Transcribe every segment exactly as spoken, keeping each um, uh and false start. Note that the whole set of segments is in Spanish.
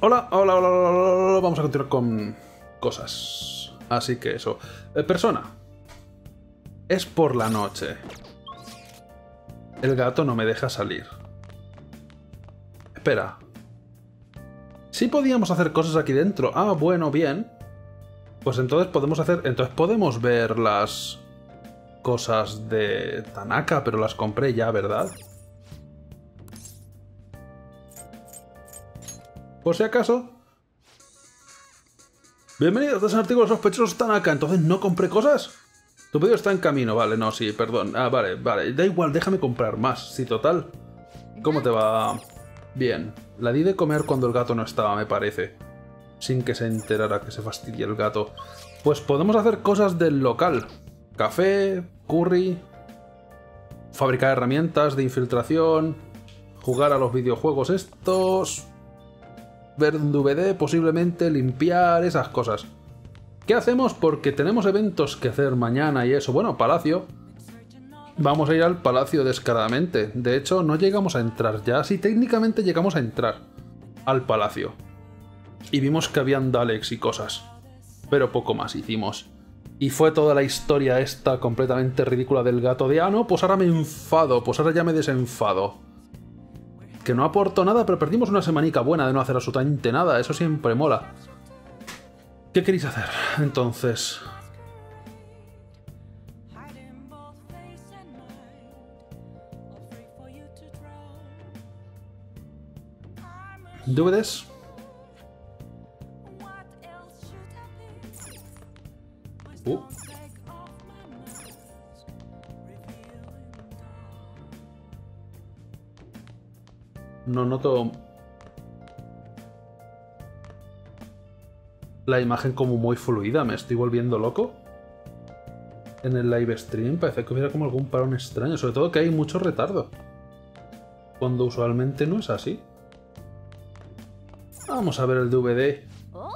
Hola, hola, hola, hola, hola, vamos a continuar con cosas. Así que eso. Eh, persona. Es por la noche. El gato no me deja salir. Espera. Sí podíamos hacer cosas aquí dentro. Ah, bueno, bien. Pues entonces podemos hacer... Entonces podemos ver las cosas de Tanaka, pero las compré ya, ¿verdad? Por si acaso... Bienvenidos a este artículo sospechosos Tanaka. Entonces no compré cosas. Tu pedido está en camino. Vale, no, sí, perdón. Ah, vale, vale. Da igual, déjame comprar más. Sí, total. ¿Cómo te va...? Bien, la di de comer cuando el gato no estaba, me parece. Sin que se enterara, que se fastidia el gato. Pues podemos hacer cosas del local. Café, curry... Fabricar herramientas de infiltración... Jugar a los videojuegos estos... Ver un D V D, posiblemente limpiar... Esas cosas. ¿Qué hacemos? Porque tenemos eventos que hacer mañana y eso. Bueno, palacio... Vamos a ir al palacio descaradamente. De hecho, no llegamos a entrar ya. Sí, técnicamente llegamos a entrar al palacio. Y vimos que habían Daleks y cosas. Pero poco más hicimos. Y fue toda la historia esta completamente ridícula del gato de... Ah, no, pues ahora me enfado. Pues ahora ya me desenfado. Que no aportó nada, pero perdimos una semanica buena de no hacer absolutamente nada. Eso siempre mola. ¿Qué queréis hacer? Entonces... ¿D V Ds? Uh. No noto la imagen como muy fluida, me estoy volviendo loco. En el live stream parece que hubiera como algún parón extraño, sobre todo que hay mucho retardo, cuando usualmente no es así. Vamos a ver el D V D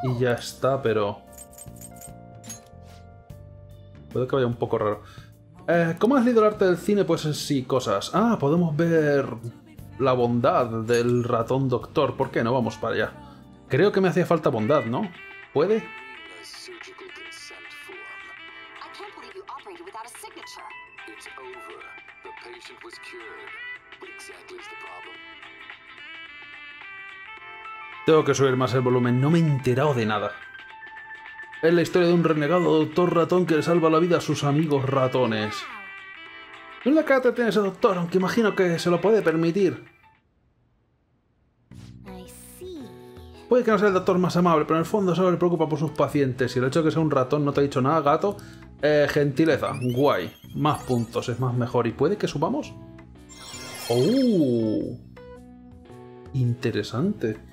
y ya está, pero... Puede que vaya un poco raro. Eh, ¿Cómo has leído el arte del cine? Pues sí, cosas. Ah, podemos ver la bondad del ratón doctor. ¿Por qué no? Vamos para allá. Creo que me hacía falta bondad, ¿no? ¿Puede? Tengo que subir más el volumen, no me he enterado de nada. Es la historia de un renegado doctor ratón que le salva la vida a sus amigos ratones. ¿Dónde la cara te tiene ese doctor? Aunque imagino que se lo puede permitir. Puede que no sea el doctor más amable, pero en el fondo solo le preocupa por sus pacientes. Y el hecho de que sea un ratón no te ha dicho nada, gato. Eh, gentileza, guay. Más puntos, es más mejor. ¿Y puede que subamos? ¡Oh! Interesante.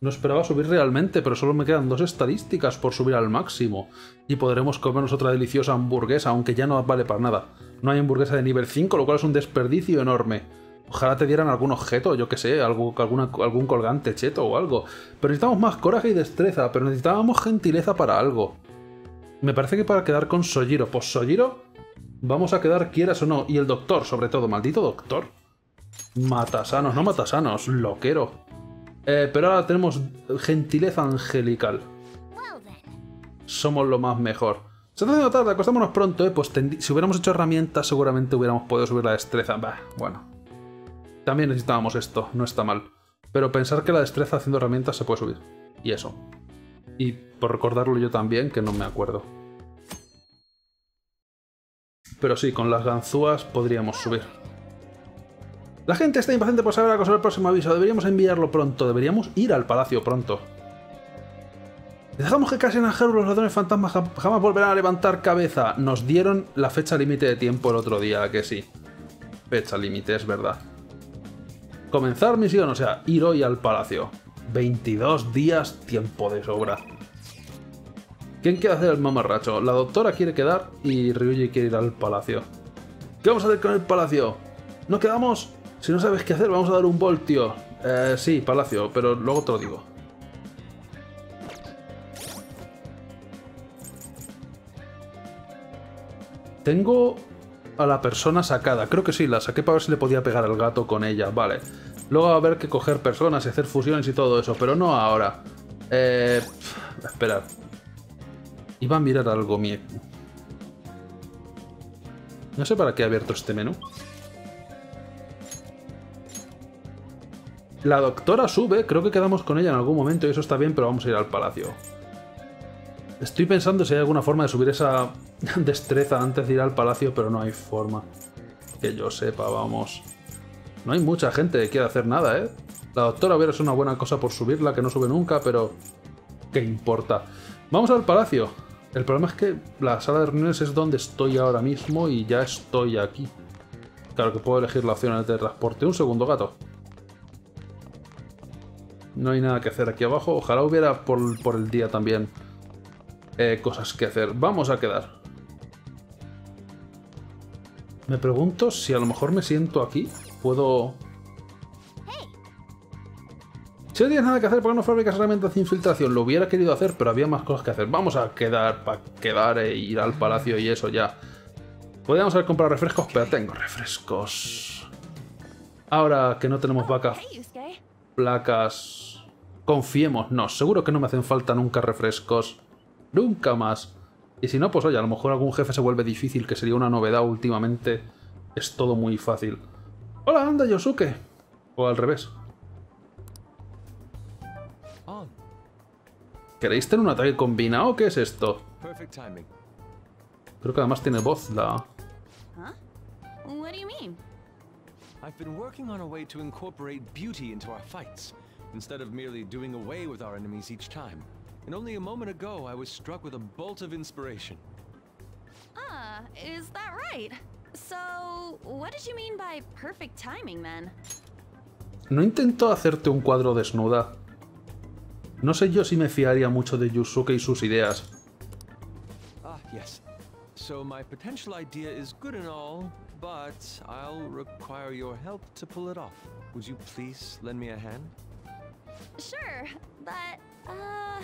No esperaba subir realmente, pero solo me quedan dos estadísticas por subir al máximo. Y podremos comernos otra deliciosa hamburguesa, aunque ya no vale para nada. No hay hamburguesa de nivel cinco, lo cual es un desperdicio enorme. Ojalá te dieran algún objeto, yo que sé, algo, alguna, algún colgante cheto o algo. Pero necesitamos más coraje y destreza, pero necesitábamos gentileza para algo. Me parece que para quedar con Sojiro. Pues Sojiro, vamos a quedar quieras o no. Y el doctor, sobre todo, maldito doctor. Matasanos, no matasanos, loquero. Eh, pero ahora tenemos gentileza angelical. Somos lo más mejor. Se está haciendo tarde, acostámonos pronto, eh. Pues si hubiéramos hecho herramientas, seguramente hubiéramos podido subir la destreza. Bah, bueno. También necesitábamos esto, no está mal. Pero pensar que la destreza haciendo herramientas se puede subir. Y eso. Y por recordarlo yo también, que no me acuerdo. Pero sí, con las ganzúas podríamos subir. La gente está impaciente por saber la cosa del próximo aviso. Deberíamos enviarlo pronto. Deberíamos ir al palacio pronto. Dejamos que casen a Haru, los ladrones fantasmas jamás volverán a levantar cabeza. Nos dieron la fecha límite de tiempo el otro día, que sí. Fecha límite, es verdad. Comenzar misión, o sea, ir hoy al palacio. veintidós días, tiempo de sobra. ¿Quién quiere hacer el mamarracho? La doctora quiere quedar y Ryuji quiere ir al palacio. ¿Qué vamos a hacer con el palacio? ¿No quedamos...? Si no sabes qué hacer, vamos a dar un voltio. Eh, sí, palacio, pero luego te lo digo. Tengo a la persona sacada. Creo que sí, la saqué para ver si le podía pegar al gato con ella. Vale. Luego va a haber que coger personas y hacer fusiones y todo eso, pero no ahora. Eh, esperad. Iba a mirar algo mío. No sé para qué he abierto este menú. La doctora sube, creo que quedamos con ella en algún momento y eso está bien, pero vamos a ir al palacio. Estoy pensando si hay alguna forma de subir esa destreza antes de ir al palacio, pero no hay forma. Que yo sepa, vamos. No hay mucha gente que quiera hacer nada, ¿eh? La doctora hubiera sido una buena cosa por subirla, que no sube nunca, pero... ¿qué importa? Vamos al palacio. El problema es que la sala de reuniones es donde estoy ahora mismo y ya estoy aquí. Claro que puedo elegir la opción de transporte. Un segundo, gato. No hay nada que hacer aquí abajo. Ojalá hubiera por, por el día también eh, cosas que hacer. Vamos a quedar. Me pregunto si a lo mejor me siento aquí. Puedo... Si no tienes nada que hacer, ¿por qué no fabricas herramientas de infiltración? Lo hubiera querido hacer, pero había más cosas que hacer. Vamos a quedar para quedar e ir al palacio y eso ya. Podríamos haber comprado refrescos, pero tengo refrescos. Ahora que no tenemos vacas... placas... Confiemos, no, seguro que no me hacen falta nunca refrescos. Nunca más. Y si no, pues oye, a lo mejor algún jefe se vuelve difícil, que sería una novedad últimamente. Es todo muy fácil. ¡Hola, anda, Yusuke! O al revés. ¿Queréis tener un ataque combinado? ¿Qué es esto? Creo que además tiene voz la... I've been working on a way to incorporate beauty into our fights, instead of merely doing away with our enemies each time. And only a moment ago, I was struck with a bolt of inspiration. Ah, is that right? So, what did you mean by perfect timing, then? No intentó hacerte un cuadro desnuda. No sé yo si me fiaría mucho de Yusuke y sus ideas. Ah, yes. So my potential idea is good and all. But I'll require your help to pull it off. Would you please lend me a hand? Sure, but uh,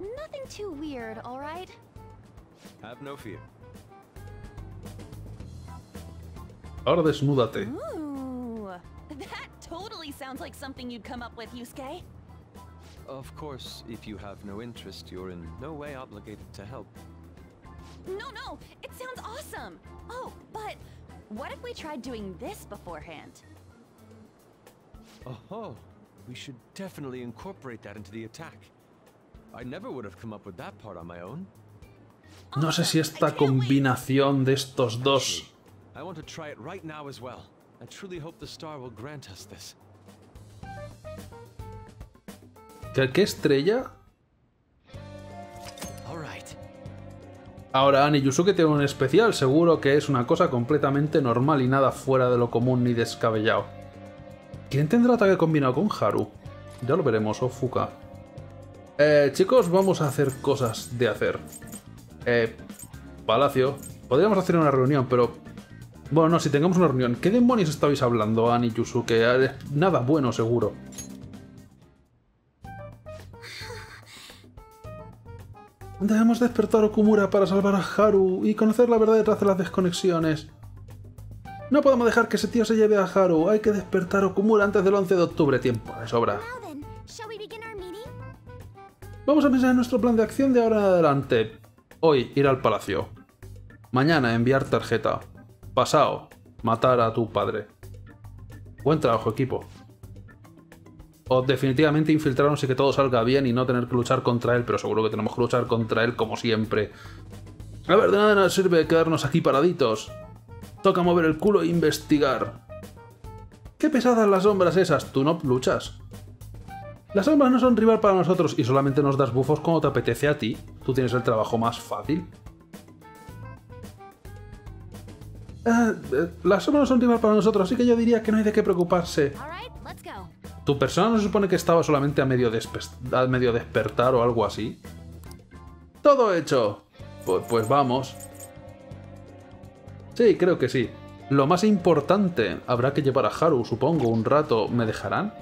nothing too weird, all right? Have no fear. Ahora desnúdate. Ooh, that totally sounds like something you'd come up with, Yusuke. Of course, if you have no interest, you're in no way obligated to help. No, no, it sounds awesome. Oh, but what if we tried doing this beforehand? Oh, we should definitely incorporate that into the attack. I never would have come up with that part on my own. No sé si esta combinación de estos dos. I want to try it right now as well. I truly hope the star will grant us this. ¿Qué estrella? Ahora Ann y Yusuke tienen un especial, seguro que es una cosa completamente normal y nada fuera de lo común ni descabellado. ¿Quién tendrá ataque combinado con Haru? Ya lo veremos, o Fuka. Eh, chicos, vamos a hacer cosas de hacer. Eh, palacio. Podríamos hacer una reunión, pero... Bueno, no, si tengamos una reunión. ¿Qué demonios estabais hablando, Ann y Yusuke? Nada bueno, seguro. Debemos despertar a Okumura para salvar a Haru y conocer la verdad detrás de las desconexiones. No podemos dejar que ese tío se lleve a Haru. Hay que despertar a Okumura antes del once de octubre. Tiempo de sobra. Vamos a pensar en nuestro plan de acción de ahora en adelante. Hoy, ir al palacio. Mañana, enviar tarjeta. Pasado, matar a tu padre. Buen trabajo, equipo. O definitivamente infiltrarnos y que todo salga bien y no tener que luchar contra él, pero seguro que tenemos que luchar contra él como siempre. A ver, de nada nos sirve quedarnos aquí paraditos. Toca mover el culo e investigar. Qué pesadas las sombras esas, tú no luchas. Las sombras no son rival para nosotros y solamente nos das bufos cuando te apetece a ti. Tú tienes el trabajo más fácil. Eh, eh, las sombras no son rival para nosotros, así que yo diría que no hay de qué preocuparse. ¿Tu persona no se supone que estaba solamente a medio, a medio despertar o algo así? ¡Todo hecho! Pues, pues vamos. Sí, creo que sí. Lo más importante, habrá que llevar a Haru, supongo, un rato. ¿Me dejarán?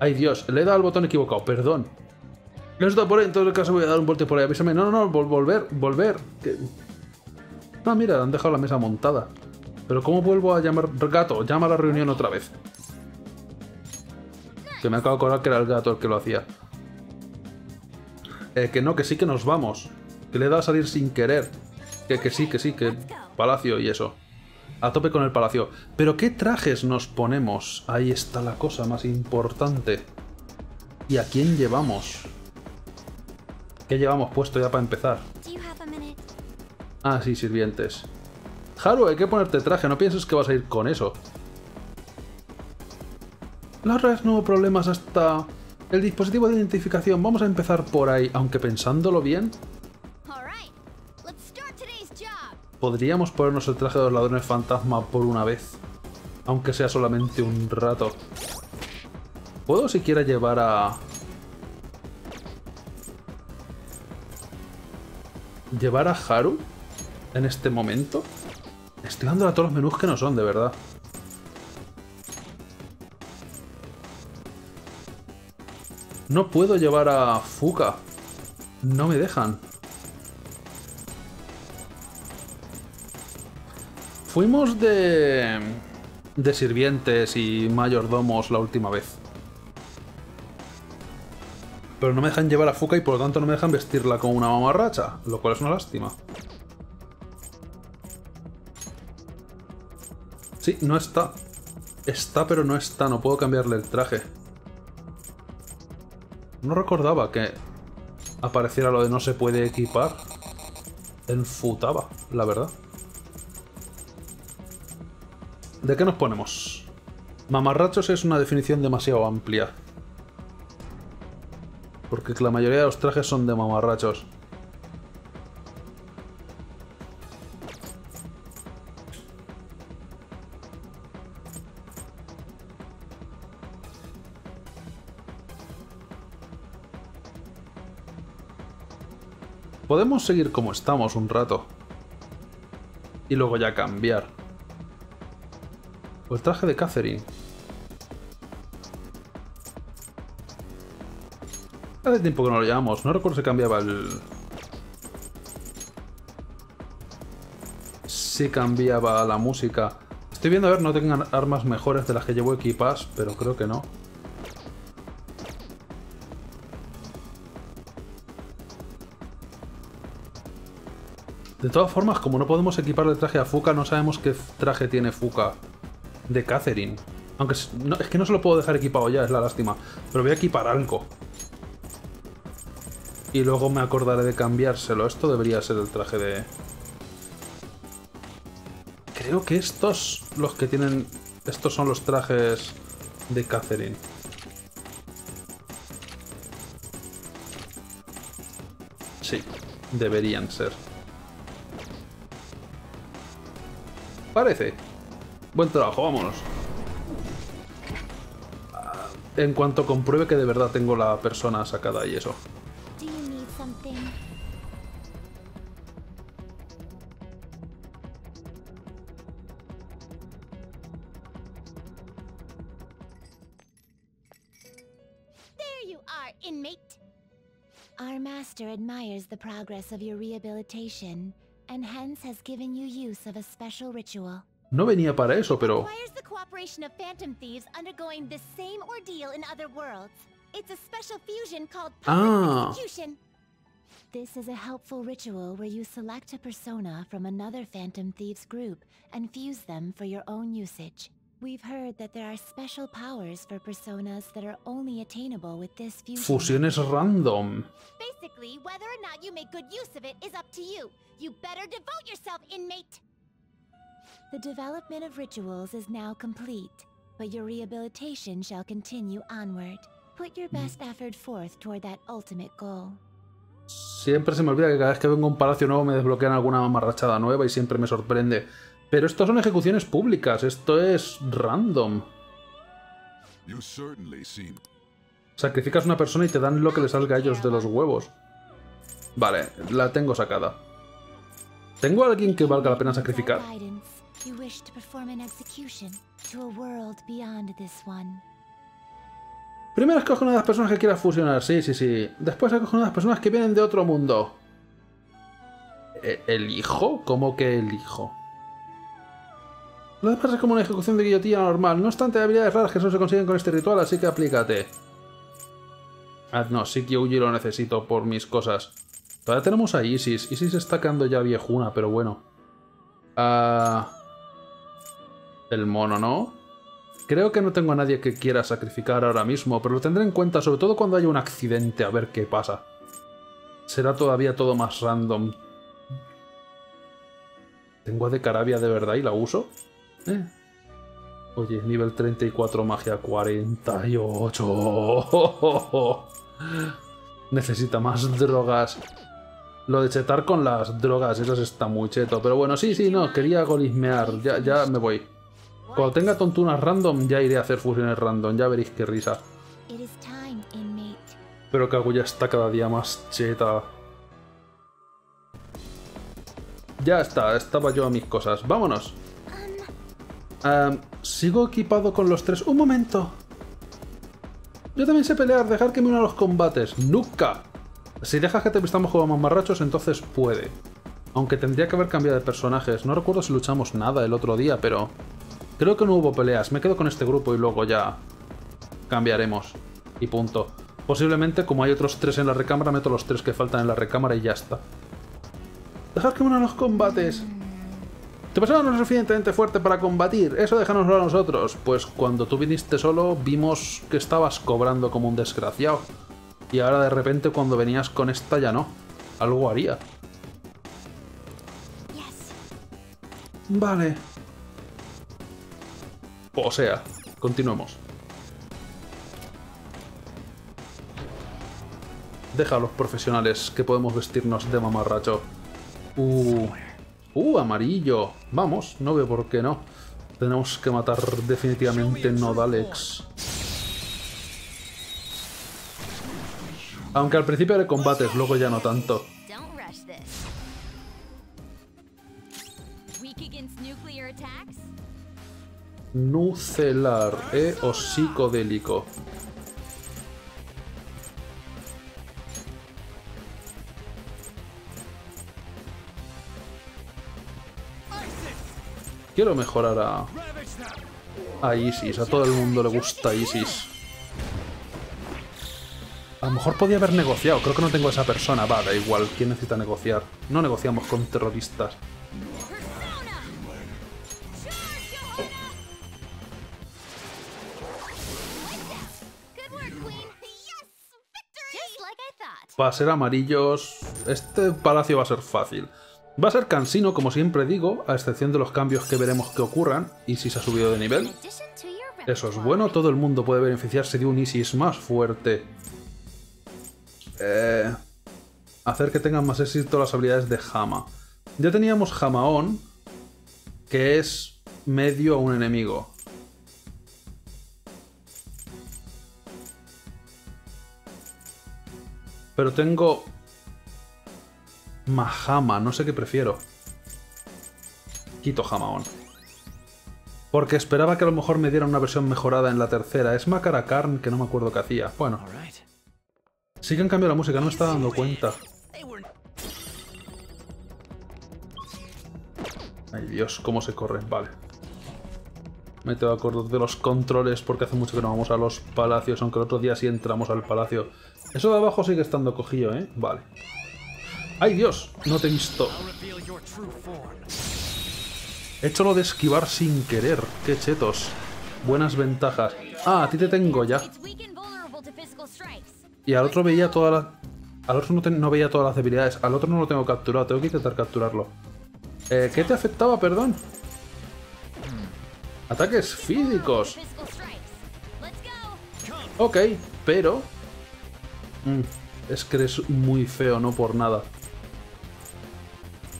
¡Ay, Dios! Le he dado al botón equivocado, perdón. No está por ahí, en todo el caso voy a dar un volteo por ahí. Avísame. No, no, no, vol volver, volver. Que... Ah, mira, han dejado la mesa montada. Pero ¿cómo vuelvo a llamar? Gato, llama a la reunión otra vez. Que me acabo de acordar que era el gato el que lo hacía. Eh, que no, que sí que nos vamos. Que le he dado a salir sin querer. Que, que sí, que sí, que palacio y eso. A tope con el palacio. Pero ¿qué trajes nos ponemos? Ahí está la cosa más importante. ¿Y a quién llevamos? ¿Qué llevamos puesto ya para empezar? Ah, sí, sirvientes. Haru, hay que ponerte traje. No pienses que vas a ir con eso. La otra vez no hubo problemas hasta... el dispositivo de identificación. Vamos a empezar por ahí. Aunque pensándolo bien... podríamos ponernos el traje de los ladrones fantasma por una vez. Aunque sea solamente un rato. ¿Puedo siquiera llevar a... ¿Llevar a Haru? En este momento. Estoy dándole a todos los menús que no son, de verdad. No puedo llevar a Fuka. No me dejan. Fuimos de... de sirvientes y mayordomos la última vez. Pero no me dejan llevar a Fuka y por lo tanto no me dejan vestirla con una mamarracha, lo cual es una lástima. Sí, no está. Está, pero no está. No puedo cambiarle el traje. No recordaba que apareciera lo de no se puede equipar en Futaba, la verdad. ¿De qué nos ponemos? Mamarrachos es una definición demasiado amplia. Porque la mayoría de los trajes son de mamarrachos. Podemos seguir como estamos un rato. Y luego ya cambiar. O el traje de Catherine. Hace tiempo que no lo llevamos. No recuerdo si cambiaba el... si cambiaba la música. Estoy viendo a ver, no tengan armas mejores de las que llevo equipadas, pero creo que no. De todas formas, como no podemos equiparle el traje a Fuka, no sabemos qué traje tiene Fuka de Catherine. Aunque no, es que no se lo puedo dejar equipado ya, es la lástima. Pero voy a equipar algo. Y luego me acordaré de cambiárselo. Esto debería ser el traje de... creo que estos los que tienen... estos son los trajes de Catherine. Sí, deberían ser. Parece. Buen trabajo, vámonos. En cuanto compruebe que de verdad tengo la persona sacada y eso. Admires the progress of your rehabilitation and hence has given you use of a special ritual. No venía para eso, pero requires the cooperation of Phantom Thieves undergoing this same ordeal in other worlds. It's a special fusion called execution. This is a helpful ritual where you select a persona from another Phantom Thieves group and fuse them for your own usage. We've heard that there are special powers for personas that are only attainable with this fusion. Fusiones random. Basically, whether or not you make good use of it is up to you. You better devote yourself, inmate. The development of rituals is now complete, but your rehabilitation shall continue onward. Put your best effort forth toward that ultimate goal. Siempre se me olvida que cada vez que vengo a un palacio nuevo me desbloquean alguna mamarrachada nueva y siempre me sorprende. Pero esto son ejecuciones públicas, esto es random. Sacrificas una persona y te dan lo que les salga a ellos de los huevos. Vale, la tengo sacada. ¿Tengo a alguien que valga la pena sacrificar? Primero escoge una de las personas que quieras fusionar, sí, sí, sí. Después escoge una de las personas que vienen de otro mundo. ¿El hijo? ¿Cómo que el hijo? Lo demás es como una ejecución de guillotina normal. No obstante, hay habilidades raras que solo se consiguen con este ritual, así que aplícate. Ah, no, Shiki-Ouji lo necesito por mis cosas. Todavía tenemos a Isis. Isis está quedando ya viejuna, pero bueno. Ah... El mono, ¿no? Creo que no tengo a nadie que quiera sacrificar ahora mismo, pero lo tendré en cuenta, sobre todo cuando haya un accidente, a ver qué pasa. Será todavía todo más random. ¿Tengo a Decarabia de verdad y la uso? ¿Eh? Oye, nivel treinta y cuatro, magia cuarenta y ocho. Oh, oh, oh. Necesita más drogas. Lo de chetar con las drogas, eso está muy cheto. Pero bueno, sí, sí, no, quería golismear. Ya, ya me voy. Cuando tenga tontunas random, ya iré a hacer fusiones random. Ya veréis qué risa. Pero Kaguya está cada día más cheta. Ya está, estaba yo a mis cosas. ¡Vámonos! Um, ¿Sigo equipado con los tres? ¡Un momento! Yo también sé pelear, dejar que me una a los combates. ¡Nunca! Si dejas que te vistamos como mamarrachos, entonces puede. Aunque tendría que haber cambiado de personajes. No recuerdo si luchamos nada el otro día, pero... creo que no hubo peleas. Me quedo con este grupo y luego ya... cambiaremos. Y punto. Posiblemente, como hay otros tres en la recámara, meto los tres que faltan en la recámara y ya está. Dejar que unan los combates. Tu persona no es suficientemente fuerte para combatir. Eso déjanoslo a nosotros. Pues cuando tú viniste solo, vimos que estabas cobrando como un desgraciado. Y ahora de repente cuando venías con esta ya no. Algo haría. Vale. O sea, continuemos. Deja a los profesionales que podemos vestirnos de mamarracho. Uh, uh, amarillo. Vamos, no veo por qué no. Tenemos que matar definitivamente no Daleks. Aunque al principio haré combates, luego ya no tanto. Nucelar, eh, o psicodélico. Quiero mejorar a... a Isis. A todo el mundo le gusta Isis. A lo mejor podía haber negociado. Creo que no tengo a esa persona. Va, da igual. ¿Quién necesita negociar? No negociamos con terroristas. Va a ser amarillos. Este palacio va a ser fácil. Va a ser cansino, como siempre digo, a excepción de los cambios que veremos que ocurran. Isis ha subido de nivel. Eso es bueno, todo el mundo puede beneficiarse de un Isis más fuerte. Eh, hacer que tengan más éxito las habilidades de Hama. Ya teníamos Hama On, que es medio a un enemigo. Pero tengo... Mahama, no sé qué prefiero. Quito Hamaon. Porque esperaba que a lo mejor me diera una versión mejorada en la tercera. Es Makara Karn, que no me acuerdo qué hacía. Bueno. Sí que han cambiado la música, no me estaba dando cuenta. Ay Dios, cómo se corren, vale. Me tengo que acordar de los controles porque hace mucho que no vamos a los palacios, aunque el otro día sí entramos al palacio. Eso de abajo sigue estando cogido, ¿eh? Vale. ¡Ay, Dios! No te he visto. He hecho lo de esquivar sin querer. ¡Qué chetos! Buenas ventajas. Ah, a ti te tengo ya. Y al otro veía todas las... Al otro no, te... no veía todas las debilidades. Al otro no lo tengo capturado. Tengo que intentar capturarlo. Eh, ¿Qué te afectaba, perdón? Ataques físicos. Ok, pero... Mm, es que eres muy feo, no por nada.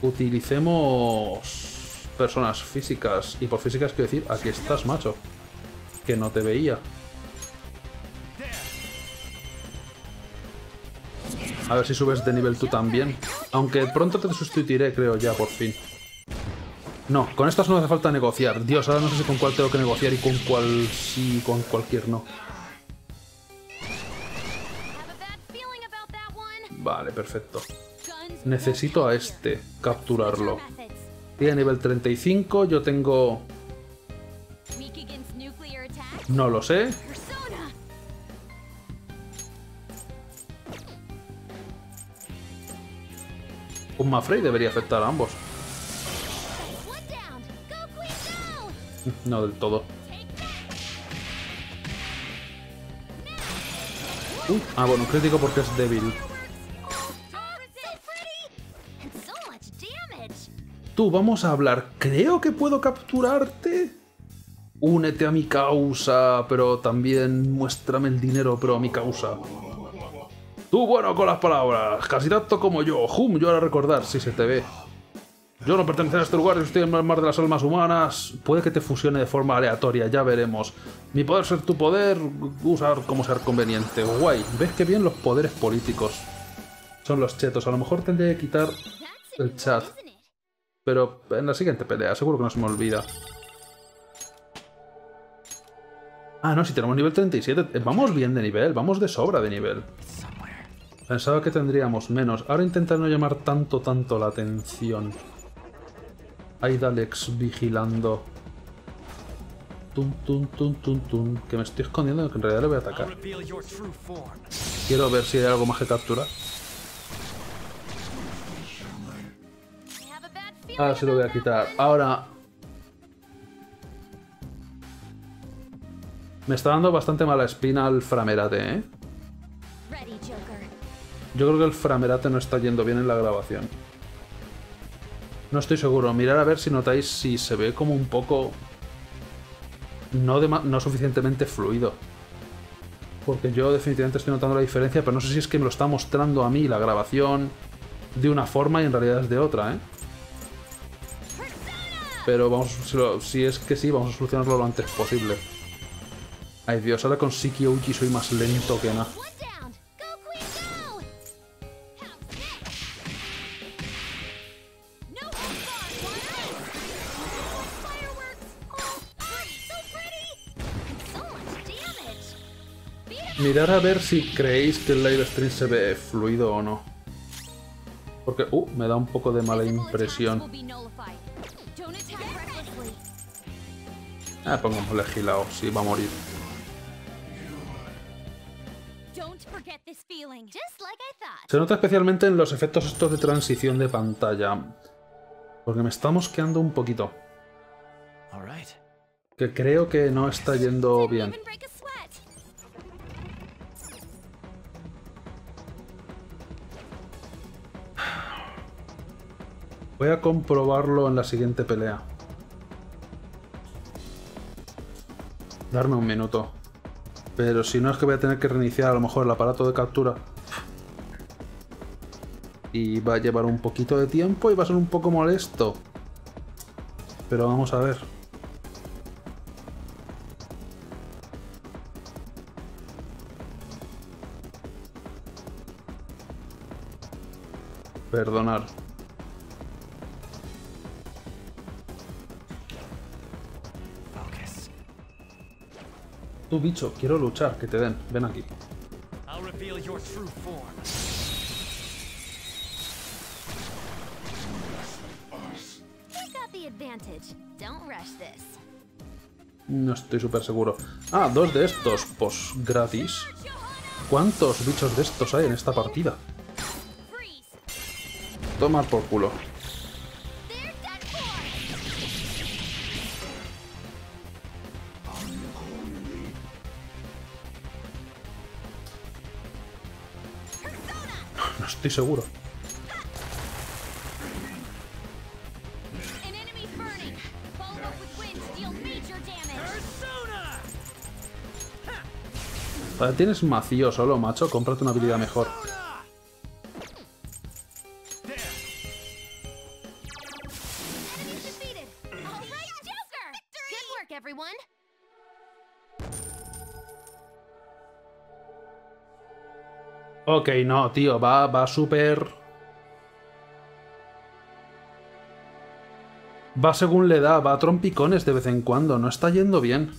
Utilicemos personas físicas. Y por físicas quiero decir, aquí estás, macho. Que no te veía. A ver si subes de nivel tú también. Aunque pronto te sustituiré, creo, ya, por fin. No, con estas no hace falta negociar. Dios, ahora no sé si con cuál tengo que negociar y con cuál sí y con cualquier no. Vale, perfecto. Necesito a este, capturarlo. Tiene nivel treinta y cinco, yo tengo No lo sé. Un Mafrey debería afectar a ambos. No del todo. Uh, ah, bueno, crítico porque es débil. Tú, vamos a hablar. Creo que puedo capturarte. Únete a mi causa, pero también muéstrame el dinero, pero a mi causa. Tú, bueno, con las palabras. Casi tanto como yo. Hum, yo ahora recordar, si se te ve. Yo no pertenezco a este lugar, yo estoy en el mar de las almas humanas. Puede que te fusione de forma aleatoria, ya veremos. Mi poder ser tu poder, usar como sea conveniente. Guay, ¿ves qué bien los poderes políticos? Son los chetos, a lo mejor tendría que quitar el chat. Pero en la siguiente pelea, seguro que no se me olvida. Ah, no, si tenemos nivel treinta y siete. Vamos bien de nivel, vamos de sobra de nivel. Pensaba que tendríamos menos. Ahora intentar no llamar tanto, tanto la atención. Hay Daleks vigilando. Tum, tum, tum, tum, tum. Que me estoy escondiendo, que en realidad le voy a atacar. Quiero ver si hay algo más que capturar. Ahora se lo voy a quitar. Ahora... Me está dando bastante mala espina el Framerate, ¿eh? Yo creo que el Framerate no está yendo bien en la grabación. No estoy seguro. Mirad a ver si notáis si se ve como un poco... No, no suficientemente fluido. Porque yo definitivamente estoy notando la diferencia, pero no sé si es que me lo está mostrando a mí la grabación de una forma y en realidad es de otra, ¿eh? Pero vamos, si, lo, si es que sí, vamos a solucionarlo lo antes posible. Ay Dios, ahora con Shiki-Ouji soy más lento que nada. Mirad a ver si creéis que el live stream se ve fluido o no. Porque, uh, me da un poco de mala impresión. Ah, pongámosle gilao, sí, va a morir. Se nota especialmente en los efectos estos de transición de pantalla. Porque me está mosqueando un poquito. Que creo que no está yendo bien. Voy a comprobarlo en la siguiente pelea. Darme un minuto. Pero si no es que voy a tener que reiniciar a lo mejor el aparato de captura. Y va a llevar un poquito de tiempo y va a ser un poco molesto. Pero vamos a ver. Perdonar. Tú, bicho, quiero luchar, que te den. Ven aquí. No estoy súper seguro. Ah, dos de estos, pues gratis. ¿Cuántos bichos de estos hay en esta partida? Tomar por culo. Estoy seguro. Vale, tienes macío solo, macho. Cómprate una habilidad mejor. Ok, no, tío, va, va súper... Va según le da, va a trompicones de vez en cuando, no está yendo bien.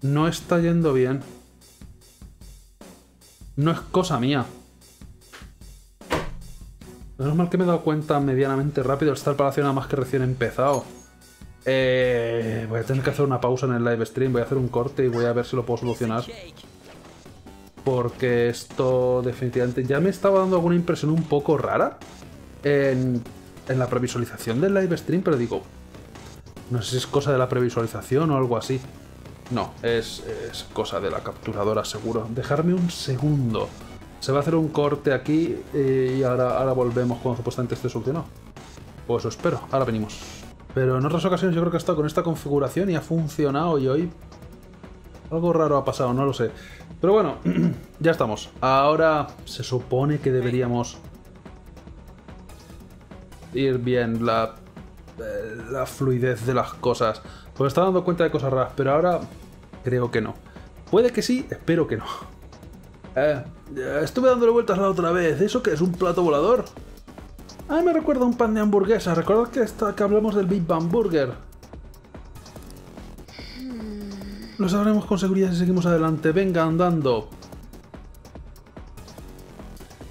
No está yendo bien. No es cosa mía. Menos mal que me he dado cuenta medianamente rápido, está el palacio nada más que recién empezado. Eh, voy a tener que hacer una pausa en el live stream, voy a hacer un corte y voy a ver si lo puedo solucionar. Porque esto definitivamente ya me estaba dando alguna impresión un poco rara en, en la previsualización del live stream, pero digo, no sé si es cosa de la previsualización o algo así. No, es, es cosa de la capturadora, seguro. Dejarme un segundo. Se va a hacer un corte aquí y ahora, ahora volvemos cuando supuestamente esté solucionado. Pues eso espero, ahora venimos. Pero en otras ocasiones yo creo que ha estado con esta configuración y ha funcionado, y hoy algo raro ha pasado, no lo sé. Pero bueno, ya estamos. Ahora se supone que deberíamos ir bien la, la fluidez de las cosas. Pues está dando cuenta de cosas raras, pero ahora creo que no. Puede que sí, espero que no. Eh, estuve dándole vueltas la otra vez. ¿Eso qué es? ¿Un plato volador? Ah, me recuerda a un pan de hamburguesa. Recordad que, está, que hablamos del Big Bang Burger. Lo sabremos con seguridad si seguimos adelante. Venga, andando.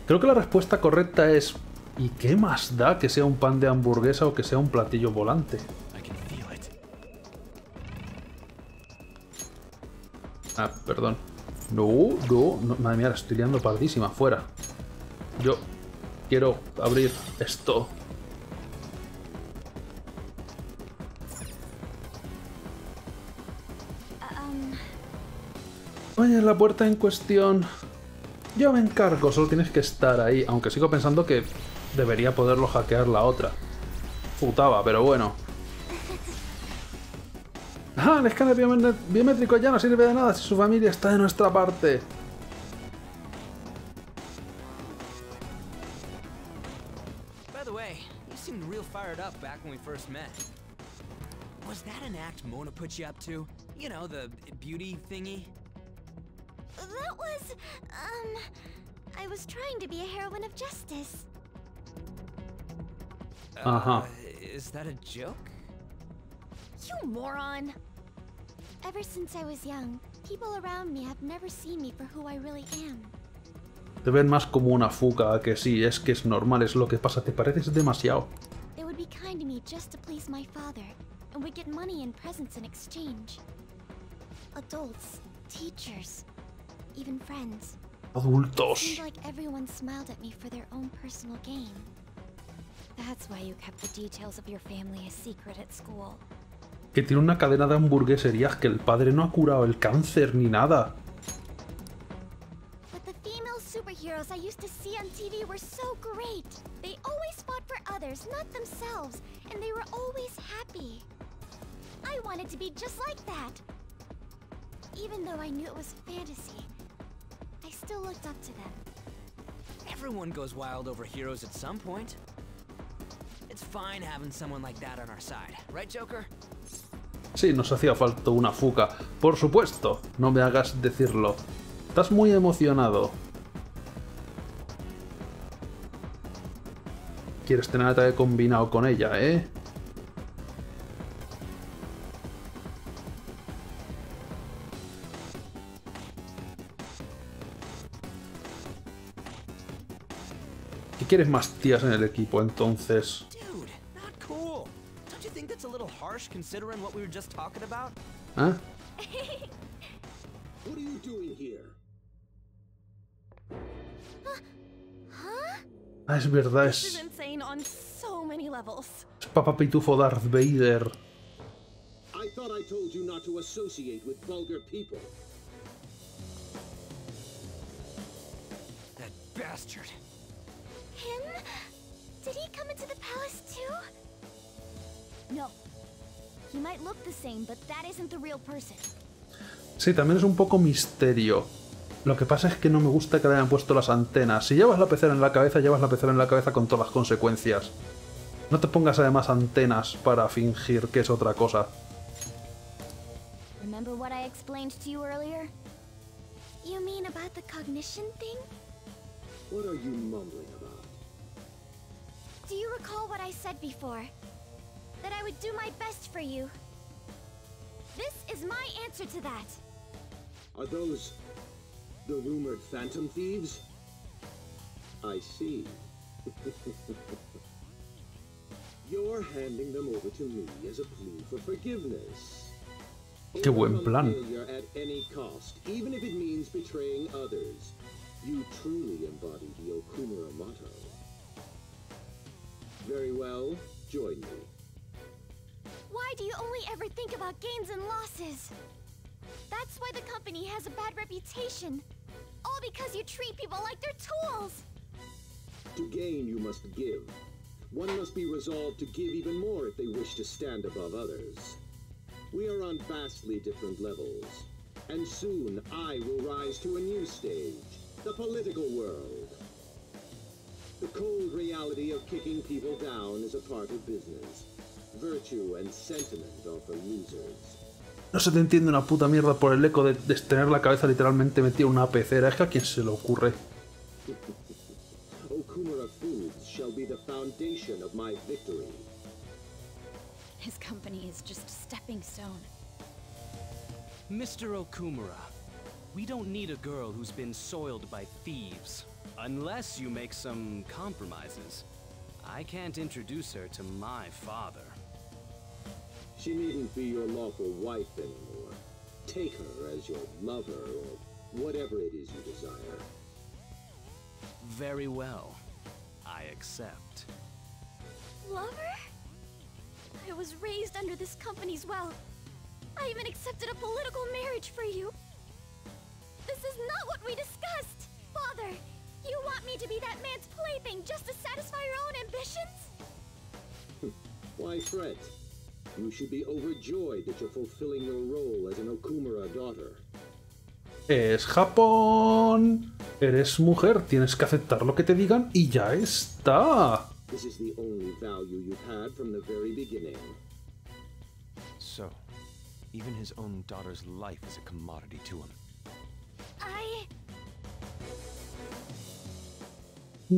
Creo que la respuesta correcta es... ¿Y qué más da que sea un pan de hamburguesa o que sea un platillo volante? Ah, perdón. No, no, no. Madre mía, la estoy liando pardísima. Fuera. Yo quiero abrir esto. Oye, la puerta en cuestión... Yo me encargo, solo tienes que estar ahí. Aunque sigo pensando que debería poderlo hackear la otra. Futaba, pero bueno. ¡Ah! El escáner biométrico ya no sirve de nada si su familia está de nuestra parte. Ajá. You moron! Ever since I was young, people around me have never seen me for who I really am. Te ven más como una fuga, que sí, es que es normal, es lo que pasa, te pareces demasiado. They would be kind to me just to please my father, and we get money and presents in exchange. Adults, teachers, even friends. Adultos. It seemed like everyone smiled at me for their own personal gain. That's why you kept the details of your family a secret at school. Que tiene una cadena de hamburgueserías, que el padre no ha curado el cáncer ni nada. Sí, nos hacía falta una fuga. Por supuesto, no me hagas decirlo. Estás muy emocionado. Quieres tener ataque combinado con ella, ¿eh? ¿Qué quieres más tías en el equipo, entonces? Considering what we were just talking about? Huh? What are you doing here? Huh? Ah, es verdad, es... es Papá Pitufo Darth Vader. I thought I told you not to associate with vulgar people. That bastard. Him? Did he come into the palace too? No. Sí, también es un poco misterio. Lo que pasa es que no me gusta que le hayan puesto las antenas. Si llevas la pecera en la cabeza, llevas la pecera en la cabeza con todas las consecuencias. No te pongas además antenas para fingir que es otra cosa. That I would do my best for you. This is my answer to that. Are those the rumored Phantom Thieves? I see. Qué buen plan. Very well, join me. Why do you only ever think about gains and losses? That's why the company has a bad reputation. All because you treat people like they're tools. To gain, you must give. One must be resolved to give even more if they wish to stand above others. We are on vastly different levels, and soon I will rise to a new stage, the political world. The cold reality of kicking people down is a part of business. Virtue and sentiment are for losers. No se te entiende una puta mierda por el eco de, de tener la cabeza literalmente metida en una pecera. Es que a quién se le ocurre. Okumura Foods shall be the foundation of my victory. His company is just a stepping stone. Mister Okumura, we don't need a girl who's been soiled by thieves, unless you make some compromises. I can't introduce her to my father. She needn't be your lawful wife anymore. Take her as your lover or whatever it is you desire. Very well. I accept. Lover? I was raised under this company's wealth. I even accepted a political marriage for you. This is not what we discussed! Father, you want me to be that man's plaything just to satisfy your own ambitions? Why fret? You should be overjoyed that you're fulfilling your role as an Okumura daughter. Es Japón. Eres mujer, tienes que aceptar lo que te digan y ya está. This is the only value you've had from the very beginning. So, even his own daughter's life is a commodity to him. I...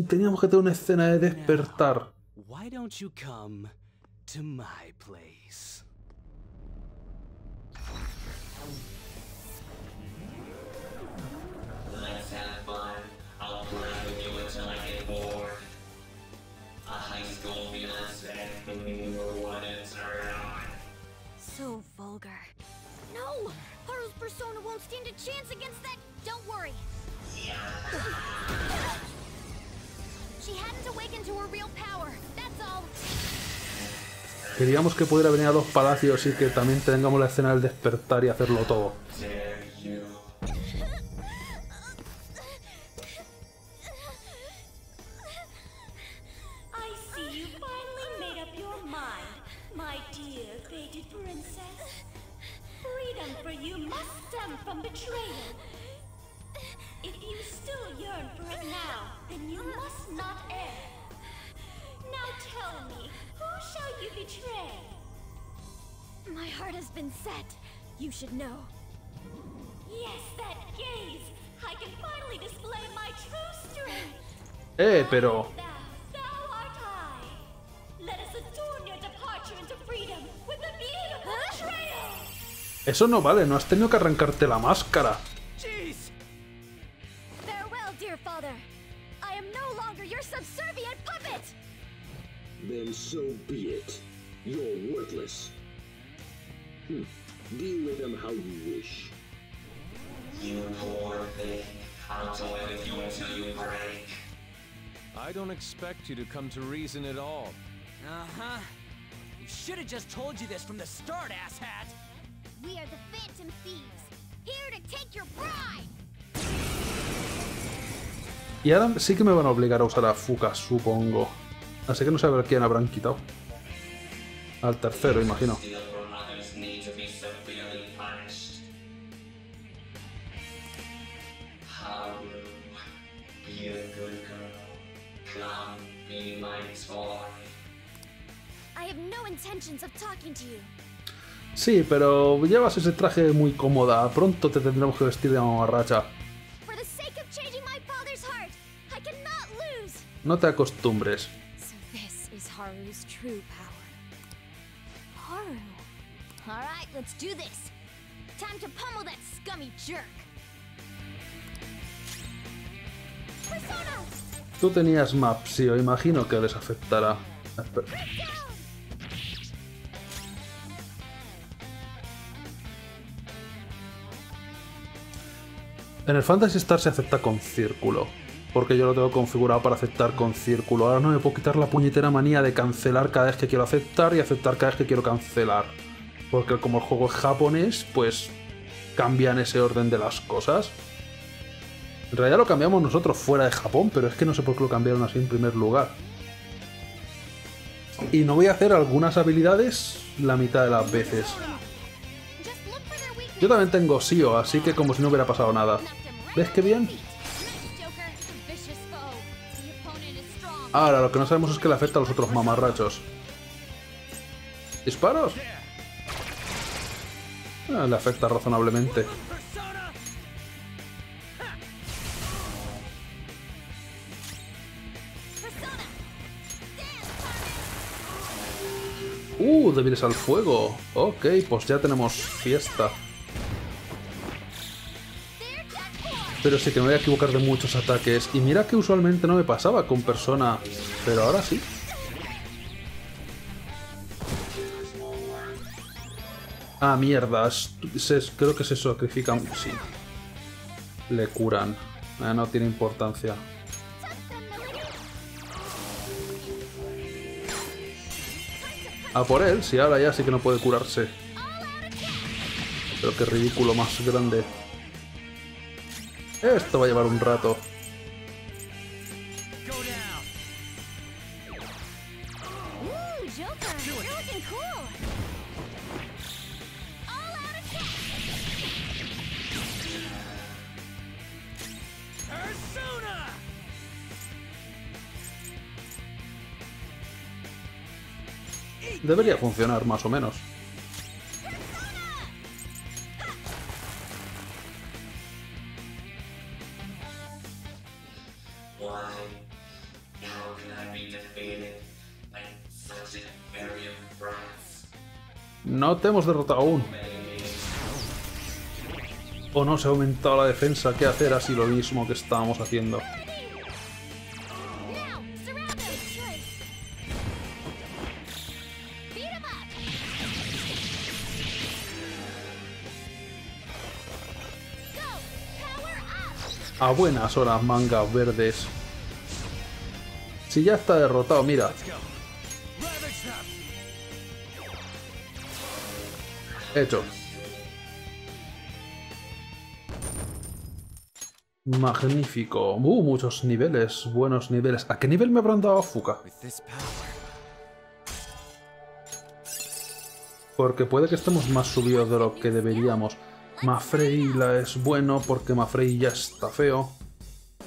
Teníamos que tener una escena de despertar. Why don't you come to my place? Let's have fun. I'll play with you until I get bored. A high school villain's and we're one and turn on. So vulgar. No! Haru's persona won't stand a chance against that. Don't worry. Yeah. Queríamos que pudiera venir a dos palacios y que también tengamos la escena del despertar y hacerlo todo. Eh, pero... Eso no vale, no has tenido que arrancarte la máscara. I don't expect you to come to reason at all. Uh-huh. You should have just told you this from the start, asshat. We are the Phantom Thieves, here to take your bride. Y ahora sí que me van a obligar a usar a Fuka, supongo. Así que no sé a quién habrán quitado. Al tercero, imagino. Sí, pero llevas ese traje muy cómoda. Pronto te tendremos que vestir de mamarracha. No te acostumbres. Tú tenías map, sí, imagino que les afectará. Espera. En el Phantasy Star se acepta con círculo, porque yo lo tengo configurado para aceptar con círculo. Ahora no me puedo quitar la puñetera manía de cancelar cada vez que quiero aceptar y aceptar cada vez que quiero cancelar. Porque como el juego es japonés, pues cambian ese orden de las cosas. En realidad lo cambiamos nosotros fuera de Japón, pero es que no sé por qué lo cambiaron así en primer lugar. Y no voy a hacer algunas habilidades la mitad de las veces. Yo también tengo Sio, así que como si no hubiera pasado nada. ¿Ves qué bien? Ahora, lo que no sabemos es que le afecta a los otros mamarrachos. ¿Disparos? Ah, le afecta razonablemente. Uh, débiles al fuego. Ok, pues ya tenemos fiesta. Pero sí que me voy a equivocar de muchos ataques. Y mira que usualmente no me pasaba con Persona, pero ahora sí. Ah, mierdas. Creo que se sacrifican. Sí. Le curan. Eh, no tiene importancia. A por él, si ahora ya sí que no puede curarse. Pero qué ridículo más grande. Esto va a llevar un rato. Debería funcionar más o menos. No te hemos derrotado aún. O no, se ha aumentado la defensa. ¿Qué hacer así lo mismo que estábamos haciendo? A buenas horas, mangas verdes. Si ya está derrotado, mira. Hecho. Magnífico. Uh, muchos niveles, buenos niveles. ¿A qué nivel me habrán dado a Fuka? Porque puede que estemos más subidos de lo que deberíamos. Mafrey la es bueno porque Mafrey ya está feo.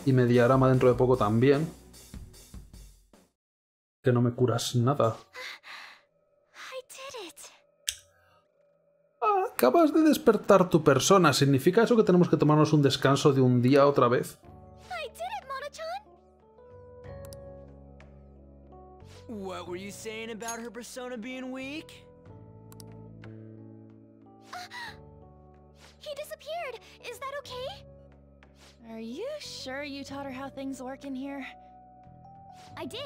Y Mediarama dentro de poco también. Que no me curas nada. Ah, acabas de despertar tu persona. ¿Significa eso que tenemos que tomarnos un descanso de un día otra vez? He disappeared. Is that okay? Are you sure you taught her how things work in here? I did.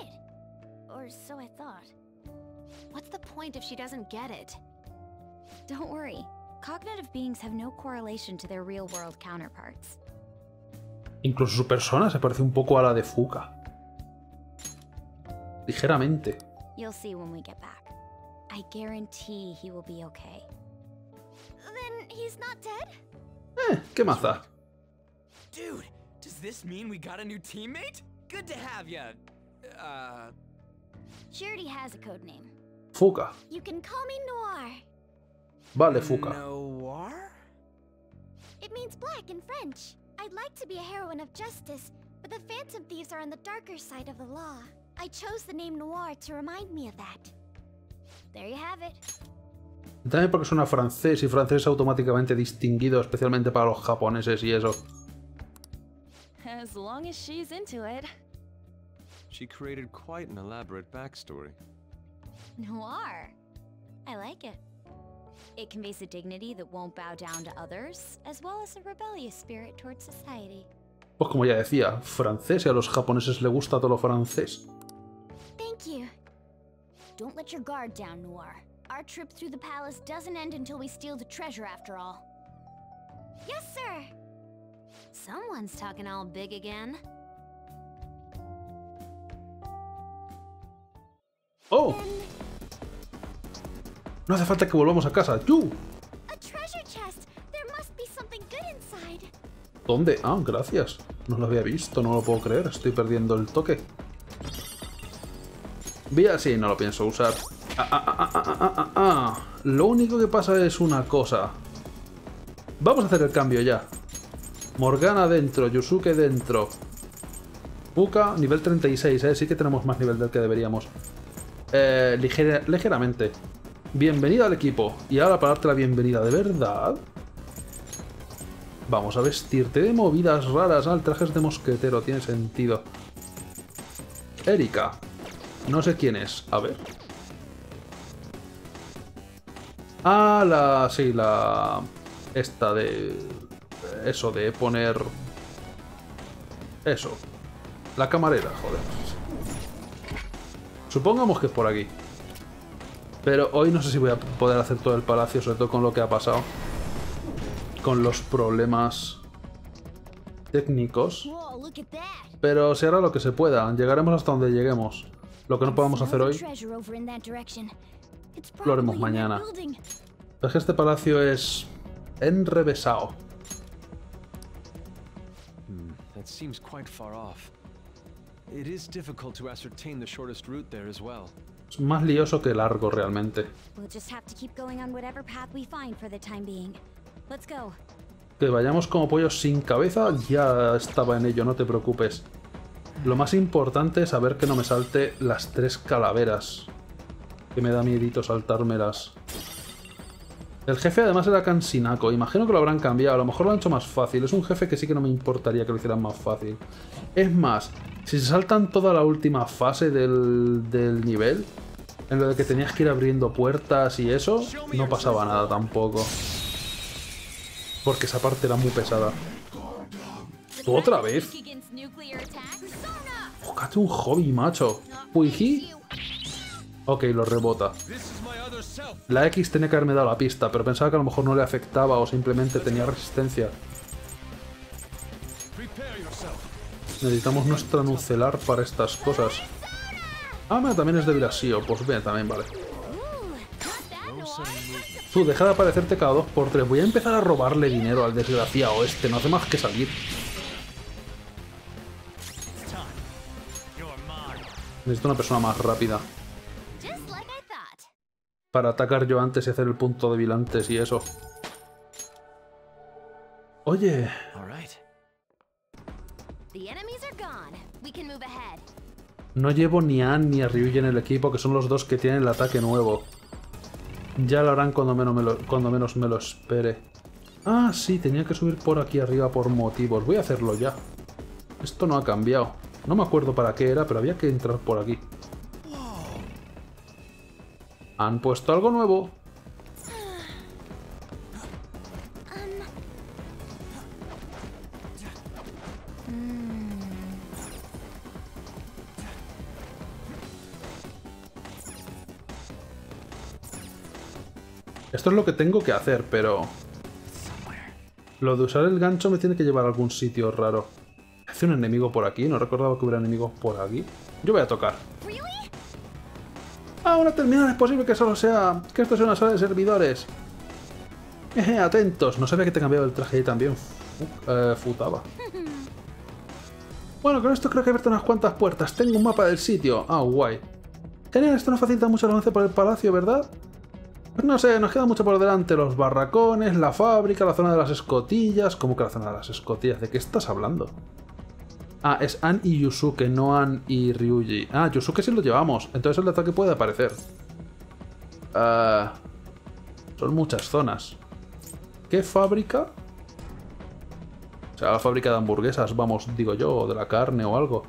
Or so I thought. What's the point if she doesn't get it? Don't worry. Cognitive beings have no correlation to their real-world counterparts. Incluso su persona se parece un poco a la de Fuka. Ligeramente. You'll see when we get back. I guarantee he will be okay. He's not dead? Eh, qué maza. Dude, does this mean we got a new teammate? Good to have you. Uh She already has a code name. Fuka. You can call me Noir. Vale, Fuka. Noir? It means black in French. I'd like to be a heroine of justice, but the Phantom Thieves are on the darker side of the law. I chose the name Noir to remind me of that. There you have it. También porque suena francés, y francés es automáticamente distinguido, especialmente para los japoneses y eso. As long as she's into it. She created quite an elaborate backstory. Noir. I like it. It conveys a dignity that won't bow down to others, as well as a rebellious spirit towards society. Pues como ya decía, francés, y a los japoneses le gusta todo lo francés. Thank you. Don't let your guard down, Noir. Our trip through the palace doesn't end until we steal the treasure after all. Yes, sir. Someone's talking all big again. Oh. No hace falta que volvamos a casa. ¡Yu! ¿Dónde? Ah, gracias. No lo había visto, no lo puedo creer. Estoy perdiendo el toque. Vía, sí, no lo pienso usar. Ah, ah, ah, ah, ah, ah, ah. Lo único que pasa es una cosa. Vamos a hacer el cambio ya. Morgana dentro, Yusuke dentro. Puka, nivel treinta y seis, ¿eh? Sí que tenemos más nivel del que deberíamos. Eh, ligera, ligeramente. Bienvenida al equipo. Y ahora para darte la bienvenida de verdad... Vamos a vestirte de movidas raras. Ah, el traje es de mosquetero, tiene sentido. Erika. No sé quién es. A ver. Ah, la... Sí, la... Esta de... Eso, de poner... Eso. La camarera, joder. Supongamos que es por aquí. Pero hoy no sé si voy a poder hacer todo el palacio, sobre todo con lo que ha pasado. Con los problemas técnicos, pero se hará lo que se pueda. Llegaremos hasta donde lleguemos. Lo que no podamos hacer hoy lo haremos mañana. Es que este palacio es enrevesado. Es más lioso que largo realmente. Que vayamos como pollos sin cabeza, ya estaba en ello, no te preocupes. Lo más importante es saber que no me salte las tres calaveras. Que me da miedito saltármelas. El jefe además era cansinaco, imagino que lo habrán cambiado, a lo mejor lo han hecho más fácil. Es un jefe que sí que no me importaría que lo hicieran más fácil. Es más, si se saltan toda la última fase del, del nivel, en lo de que tenías que ir abriendo puertas y eso, no pasaba nada tampoco. Porque esa parte era muy pesada. ¿Tú otra vez? ¡Búscate un hobby, macho! ¡Puiji! Ok, lo rebota. La X tenía que haberme dado la pista, pero pensaba que a lo mejor no le afectaba o simplemente tenía resistencia. Necesitamos nuestra nucelar para estas cosas. Ah, mira, también es de Vilasio. Pues bien, también vale. Tú, deja de aparecerte cada dos por tres. Voy a empezar a robarle dinero al desgraciado este. No hace más que salir. Necesito una persona más rápida. Para atacar yo antes y hacer el punto débil antes y eso. Oye. No llevo ni a Ann ni a Ryuji en el equipo, que son los dos que tienen el ataque nuevo. Ya lo harán cuando menos, me lo, cuando menos me lo espere. Ah, sí, tenía que subir por aquí arriba por motivos. Voy a hacerlo ya. Esto no ha cambiado. No me acuerdo para qué era, pero había que entrar por aquí. Han puesto algo nuevo. Esto es lo que tengo que hacer, pero... Lo de usar el gancho me tiene que llevar a algún sitio raro. ¿Hace un enemigo por aquí? No recordaba que hubiera enemigos por aquí. Yo voy a tocar. Ah, una terminal es posible que solo sea... Que esto sea una sala de servidores. Jeje, atentos. No sabía que te cambiaba el traje ahí también. Uh, eh, Futaba. Bueno, con esto creo que he abierto unas cuantas puertas. Tengo un mapa del sitio. Ah, guay. Genial, esto nos facilita mucho el avance por el palacio, ¿verdad? Pues no sé, nos queda mucho por delante. Los barracones, la fábrica, la zona de las escotillas... ¿Cómo que la zona de las escotillas? ¿De qué estás hablando? Ah, es Ann y Yusuke, no Ann y Ryuji. Ah, Yusuke sí lo llevamos. Entonces el ataque puede aparecer. Uh, son muchas zonas. ¿Qué fábrica? O sea, la fábrica de hamburguesas, vamos, digo yo, o de la carne o algo.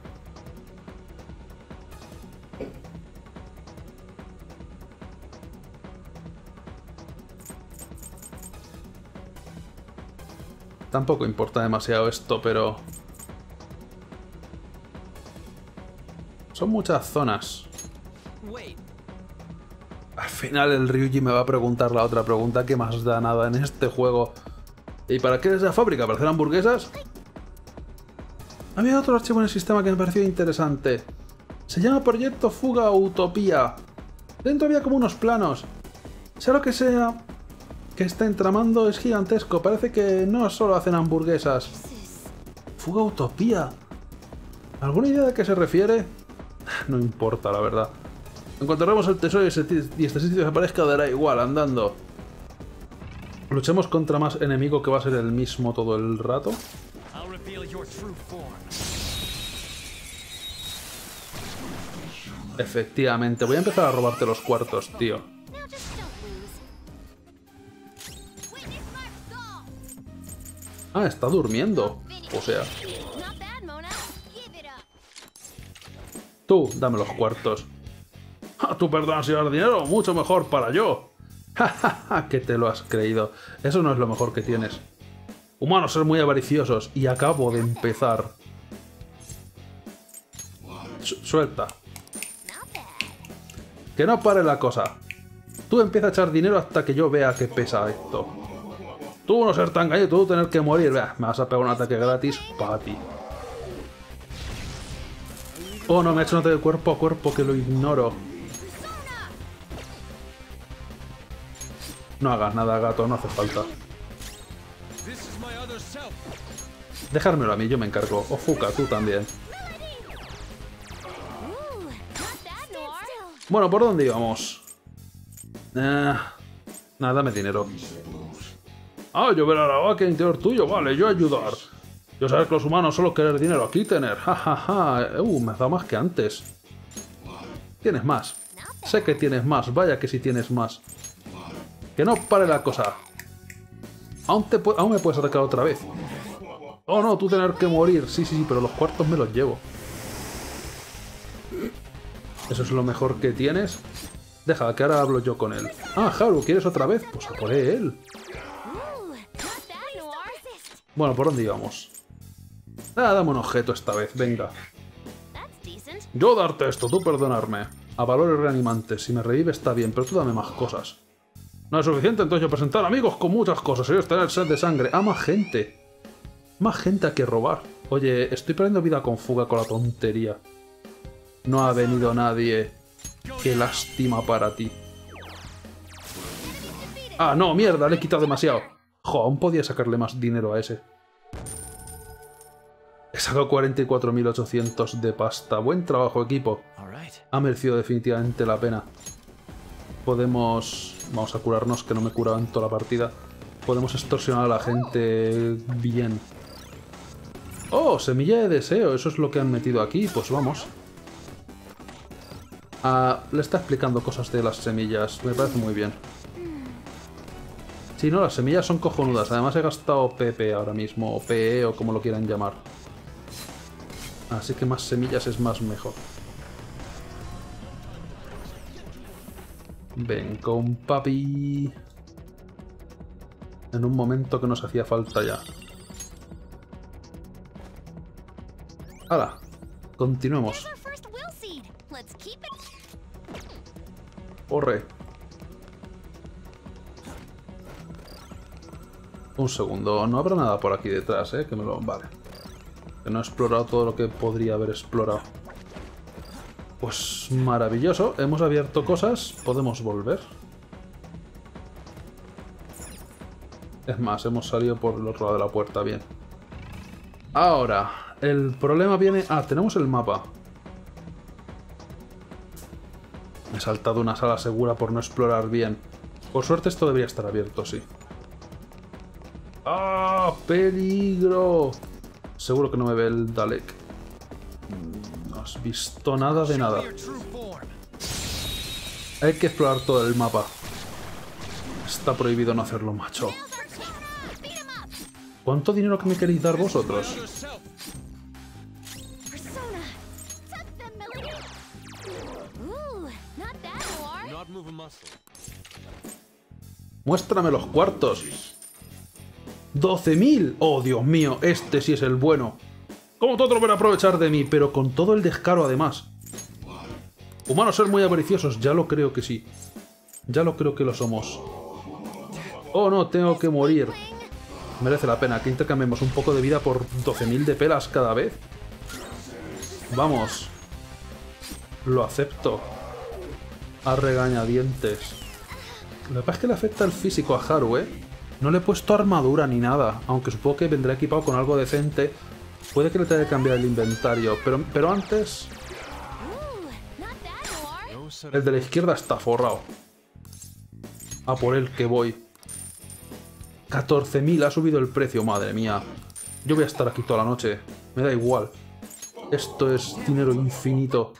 Tampoco importa demasiado esto, pero... Son muchas zonas. Al final el Ryuji me va a preguntar la otra pregunta, que más da nada en este juego. ¿Y para qué es la fábrica? ¿Para hacer hamburguesas? Había otro archivo en el sistema que me pareció interesante. Se llama Proyecto Fuga Utopía. Dentro había como unos planos. Sea lo que sea que estén tramando es gigantesco. Parece que no solo hacen hamburguesas. Fuga Utopía. ¿Alguna idea de qué se refiere? No importa, la verdad. Encontraremos el tesoro y, ese y este sitio desaparezca, dará igual, andando. Luchemos contra más enemigo que va a ser el mismo todo el rato. Efectivamente, voy a empezar a robarte los cuartos, tío. Ah, está durmiendo. O sea... Tú, dame los cuartos. Ah, tú perdonas si vas dinero, mucho mejor para yo. Jajaja, que te lo has creído. Eso no es lo mejor que tienes. Humanos son muy avariciosos y acabo de empezar. Su suelta. Que no pare la cosa. Tú empieza a echar dinero hasta que yo vea que pesa esto. Tú no ser tan gallo, tú tener que morir. Bah, me vas a pegar un ataque gratis para ti. Oh, no, me ha hecho un ataque cuerpo a cuerpo que lo ignoro. No hagas nada, gato, no hace falta. Dejármelo a mí, yo me encargo. O Fuka, tú también. Bueno, ¿por dónde íbamos? Eh, nada, dame dinero. Ah, yo veré a la vaca interior tuyo. Vale, yo ayudar. Yo saber que los humanos solo querer dinero. Aquí tener. Ja, ja, ja. Uh, me has dado más que antes. Tienes más. Sé que tienes más. Vaya que si tienes más. Que no pare la cosa. Aún, te aún me puedes atacar otra vez. Oh no, tú tener que morir. Sí, sí, sí, pero los cuartos me los llevo. Eso es lo mejor que tienes. Deja, que ahora hablo yo con él. Ah, Haru, ¿quieres otra vez? Pues a por él. Bueno, ¿por dónde íbamos? Ah, dame un objeto esta vez, venga. Yo darte esto, tú perdonarme. A valores reanimantes. Si me revive está bien, pero tú dame más cosas. No es suficiente, entonces yo presentar amigos con muchas cosas. Ellos tener sed de sangre. Ah, más gente. Más gente a que robar. Oye, estoy perdiendo vida con Fuga con la tontería. No ha venido nadie. Qué lástima para ti. Ah, no, mierda, le he quitado demasiado. Jo, aún podía sacarle más dinero a ese. He sacado cuarenta y cuatro mil ochocientos de pasta. Buen trabajo, equipo. Ha merecido definitivamente la pena. Podemos... Vamos a curarnos, que no me curaba en toda la partida. Podemos extorsionar a la gente bien. ¡Oh! Semilla de deseo. Eso es lo que han metido aquí. Pues vamos. Ah, le está explicando cosas de las semillas. Me parece muy bien. Sí, no, las semillas son cojonudas. Además he gastado P P ahora mismo. O P E o como lo quieran llamar. Así que más semillas es más mejor. Ven con papi. En un momento que nos hacía falta ya. ¡Hala! Continuemos. ¡Corre! Un segundo. No habrá nada por aquí detrás, ¿eh? Que me lo... Vale. Que no he explorado todo lo que podría haber explorado. Pues maravilloso, hemos abierto cosas, podemos volver. Es más, hemos salido por el otro lado de la puerta, bien. Ahora, el problema viene... Ah, tenemos el mapa. Me he saltado una sala segura por no explorar bien. Por suerte esto debería estar abierto, sí. ¡Ah, peligro! Seguro que no me ve el Dalek. No has visto nada de nada. Hay que explorar todo el mapa. Está prohibido no hacerlo, macho. ¿Cuánto dinero que me queréis dar vosotros? Muéstrame los cuartos. ¡doce mil! ¡Oh, Dios mío! Este sí es el bueno. Como todo lo van a aprovechar de mí, pero con todo el descaro además. Humanos ser muy avariciosos, ya lo creo que sí. Ya lo creo que lo somos. Oh no, tengo que morir. Merece la pena que intercambiemos un poco de vida por doce mil de pelas cada vez. Vamos. Lo acepto. A regañadientes. Lo que pasa es que le afecta el físico a Haru, ¿eh? No le he puesto armadura ni nada, aunque supongo que vendrá equipado con algo decente. Puede que le tenga que cambiar el inventario, pero, pero antes... El de la izquierda está forrado. A por él que voy. catorce mil ha subido el precio, madre mía. Yo voy a estar aquí toda la noche. Me da igual. Esto es dinero infinito.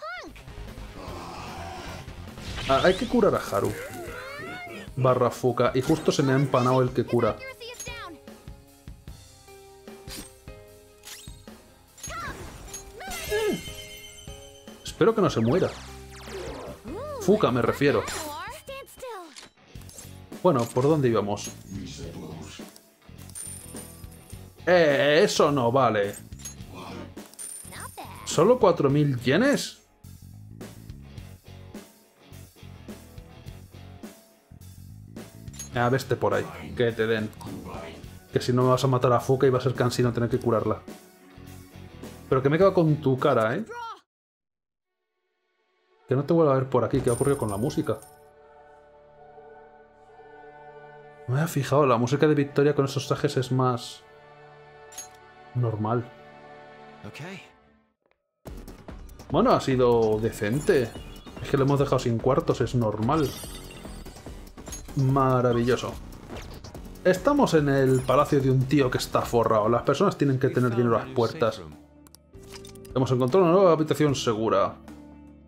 Ah, hay que curar a Haru. Barra Fuca. Y justo se me ha empanado el que cura. Mm. Espero que no se muera. Fuca me refiero. Bueno, ¿por dónde íbamos? Eh, eso no vale. ¿Solo cuatro mil yenes? Ah, veste por ahí, que te den. Que si no me vas a matar a Fuca y va a ser cansino tener que curarla. Pero que me he quedado con tu cara, ¿eh? Que no te vuelva a ver por aquí, ¿qué ha ocurrido con la música? Me había fijado, la música de Victoria con esos trajes es más... normal. Bueno, ha sido decente. Es que lo hemos dejado sin cuartos, es normal. Maravilloso. Estamos en el palacio de un tío que está forrado. Las personas tienen que tener lleno las puertas. Hemos encontrado una nueva habitación segura.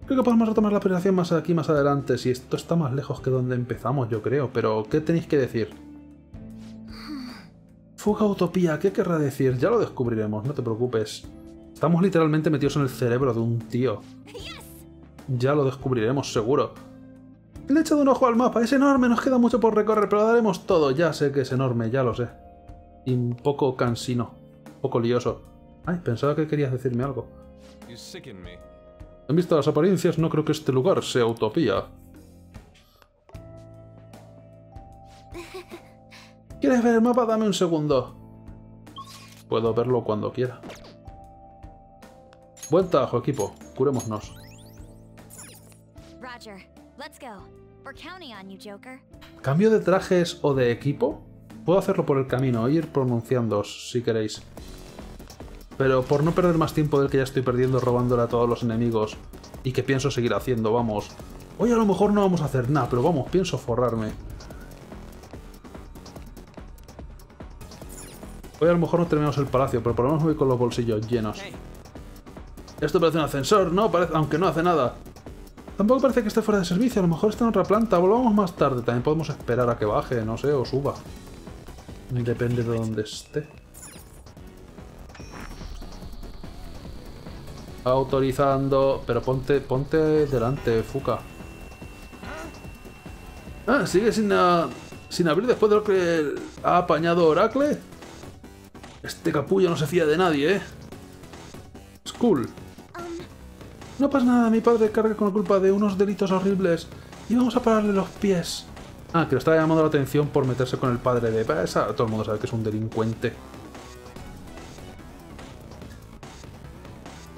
Creo que podemos retomar la operación más aquí más adelante. Si esto está más lejos que donde empezamos, yo creo. Pero, ¿qué tenéis que decir? Fuga Utopía, ¿qué querrá decir? Ya lo descubriremos, no te preocupes. Estamos literalmente metidos en el cerebro de un tío. Ya lo descubriremos, seguro. Le he echado un ojo al mapa, es enorme, nos queda mucho por recorrer, pero lo daremos todo. Ya sé que es enorme, ya lo sé. Y un poco cansino, un poco lioso. Ay, pensaba que querías decirme algo. En vista de las apariencias, no creo que este lugar sea utopía. ¿Quieres ver el mapa? Dame un segundo. Puedo verlo cuando quiera. Buen trabajo, equipo. Curémonos. ¿Cambio de trajes o de equipo? Puedo hacerlo por el camino, ir pronunciándoos si queréis. Pero por no perder más tiempo del que ya estoy perdiendo robándole a todos los enemigos y que pienso seguir haciendo, vamos. Hoy a lo mejor no vamos a hacer nada, pero vamos, pienso forrarme. Hoy a lo mejor no terminamos el palacio, pero por lo menos voy con los bolsillos llenos. Esto parece un ascensor, ¿no? Parece... aunque no hace nada. Tampoco parece que esté fuera de servicio, a lo mejor está en otra planta, volvamos más tarde. También podemos esperar a que baje, no sé, o suba. Depende de dónde esté. Autorizando... Pero ponte ponte delante, Fuca. Ah, ¿sigue sin, a... sin abrir después de lo que ha apañado Oracle? Este capullo no se fía de nadie, ¿eh? Es cool. No pasa nada, mi padre carga con la culpa de unos delitos horribles. Y vamos a pararle los pies. Ah, que le estaba llamando la atención por meterse con el padre de... Esa, todo el mundo sabe que es un delincuente.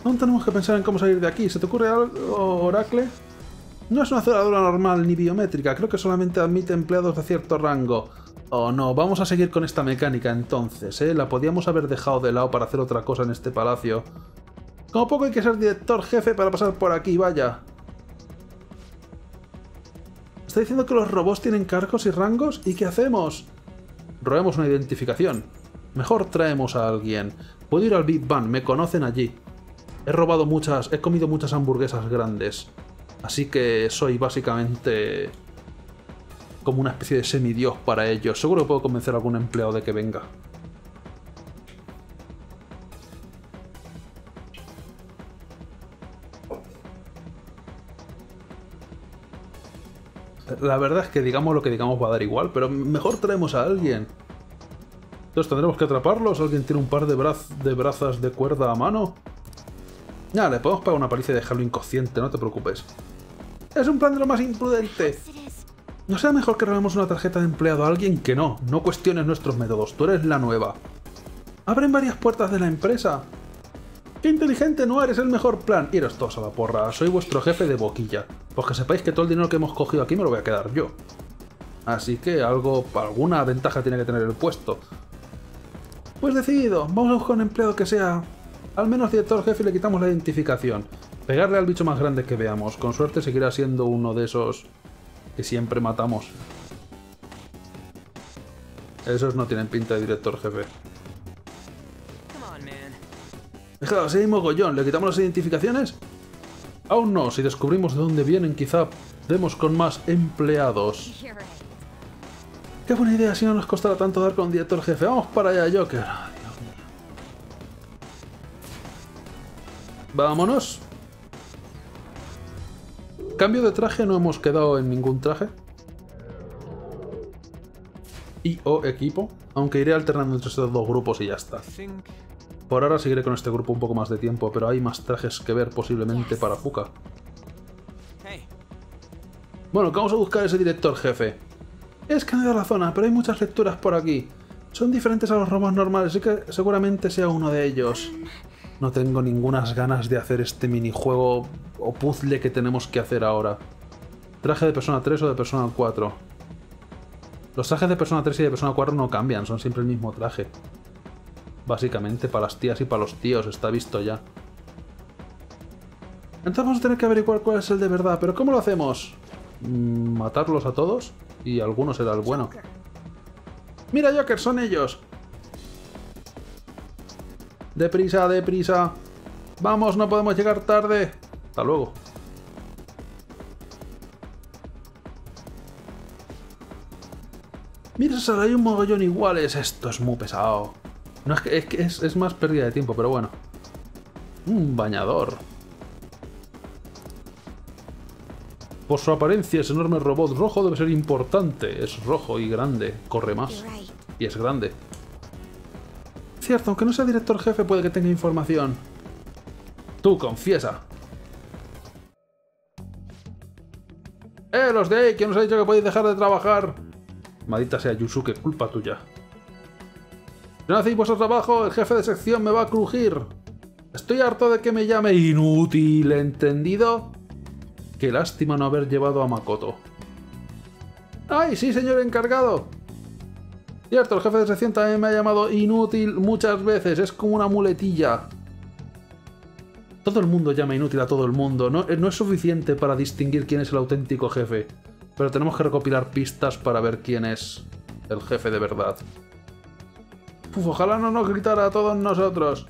Aún tenemos que pensar en cómo salir de aquí. ¿Se te ocurre algo, Oracle? No es una cerradura normal ni biométrica. Creo que solamente admite empleados de cierto rango. Oh no, vamos a seguir con esta mecánica entonces, ¿eh? La podíamos haber dejado de lado para hacer otra cosa en este palacio. Como poco hay que ser director jefe para pasar por aquí, vaya. ¿Está diciendo que los robots tienen cargos y rangos? ¿Y qué hacemos? Robemos una identificación. Mejor traemos a alguien. Puedo ir al Big Bang, me conocen allí. He robado muchas, he comido muchas hamburguesas grandes. Así que soy básicamente como una especie de semidios para ellos. Seguro que puedo convencer a algún empleado de que venga. La verdad es que digamos lo que digamos va a dar igual, pero mejor traemos a alguien. Entonces tendremos que atraparlos. ¿Alguien tiene un par de, braz de brazas de cuerda a mano? Nada, le podemos pagar una paliza y dejarlo inconsciente, no te preocupes. Es un plan de lo más imprudente. ¿No será mejor que robemos una tarjeta de empleado a alguien que no? No cuestiones nuestros métodos, tú eres la nueva. Abren varias puertas de la empresa. ¡Qué inteligente, Noir! ¡Es el mejor plan! Iros todos a la porra, soy vuestro jefe de boquilla. Pues que sepáis que todo el dinero que hemos cogido aquí me lo voy a quedar yo. Así que algo, alguna ventaja tiene que tener el puesto. Pues decidido, vamos a buscar un empleado que sea... Al menos director jefe y le quitamos la identificación. Pegarle al bicho más grande que veamos. Con suerte seguirá siendo uno de esos que siempre matamos. Esos no tienen pinta de director jefe. Fijaos, hay mogollón. ¿Le quitamos las identificaciones? Aún no. Si descubrimos de dónde vienen, quizá demos con más empleados. Qué buena idea. Si no nos costara tanto dar con director jefe. Vamos para allá, Joker. Ay, Dios mío. Vámonos. Cambio de traje. No hemos quedado en ningún traje. Y o equipo. Aunque iré alternando entre estos dos grupos y ya está. Por ahora seguiré con este grupo un poco más de tiempo, pero hay más trajes que ver posiblemente para Fuka. Bueno, que vamos a buscar ese director jefe. He escaneado la zona, pero hay muchas lecturas por aquí. Son diferentes a los robots normales, así que seguramente sea uno de ellos. No tengo ningunas ganas de hacer este minijuego o puzzle que tenemos que hacer ahora. Traje de Persona tres o de Persona cuatro. Los trajes de Persona tres y de Persona cuatro no cambian, son siempre el mismo traje. Básicamente para las tías y para los tíos, está visto ya. Entonces vamos a tener que averiguar cuál es el de verdad, pero ¿cómo lo hacemos? ¿Matarlos a todos? Y alguno será el bueno. ¡Mira, Joker! ¡Son ellos! ¡Deprisa, deprisa! ¡Vamos, no podemos llegar tarde! ¡Hasta luego! ¡Mira, Sara! Hay un mogollón iguales. Esto es muy pesado. No, es que, es, que es, es más pérdida de tiempo, pero bueno. Un bañador. Por su apariencia, ese enorme robot rojo debe ser importante. Es rojo y grande. Corre más. Y es grande. Cierto, aunque no sea director jefe, puede que tenga información. Tú, confiesa. ¡Eh, los de ahí! ¿Quién os ha dicho que podéis dejar de trabajar? Maldita sea, Yusuke, culpa tuya. Si no hacéis vuestro trabajo, el jefe de sección me va a crujir. Estoy harto de que me llame inútil, ¿entendido? Qué lástima no haber llevado a Makoto. ¡Ay, sí, señor encargado! Cierto, el jefe de sección también me ha llamado inútil muchas veces, es como una muletilla. Todo el mundo llama inútil a todo el mundo, no, no es suficiente para distinguir quién es el auténtico jefe, pero tenemos que recopilar pistas para ver quién es el jefe de verdad. Uf, ojalá no nos gritara a todos nosotros.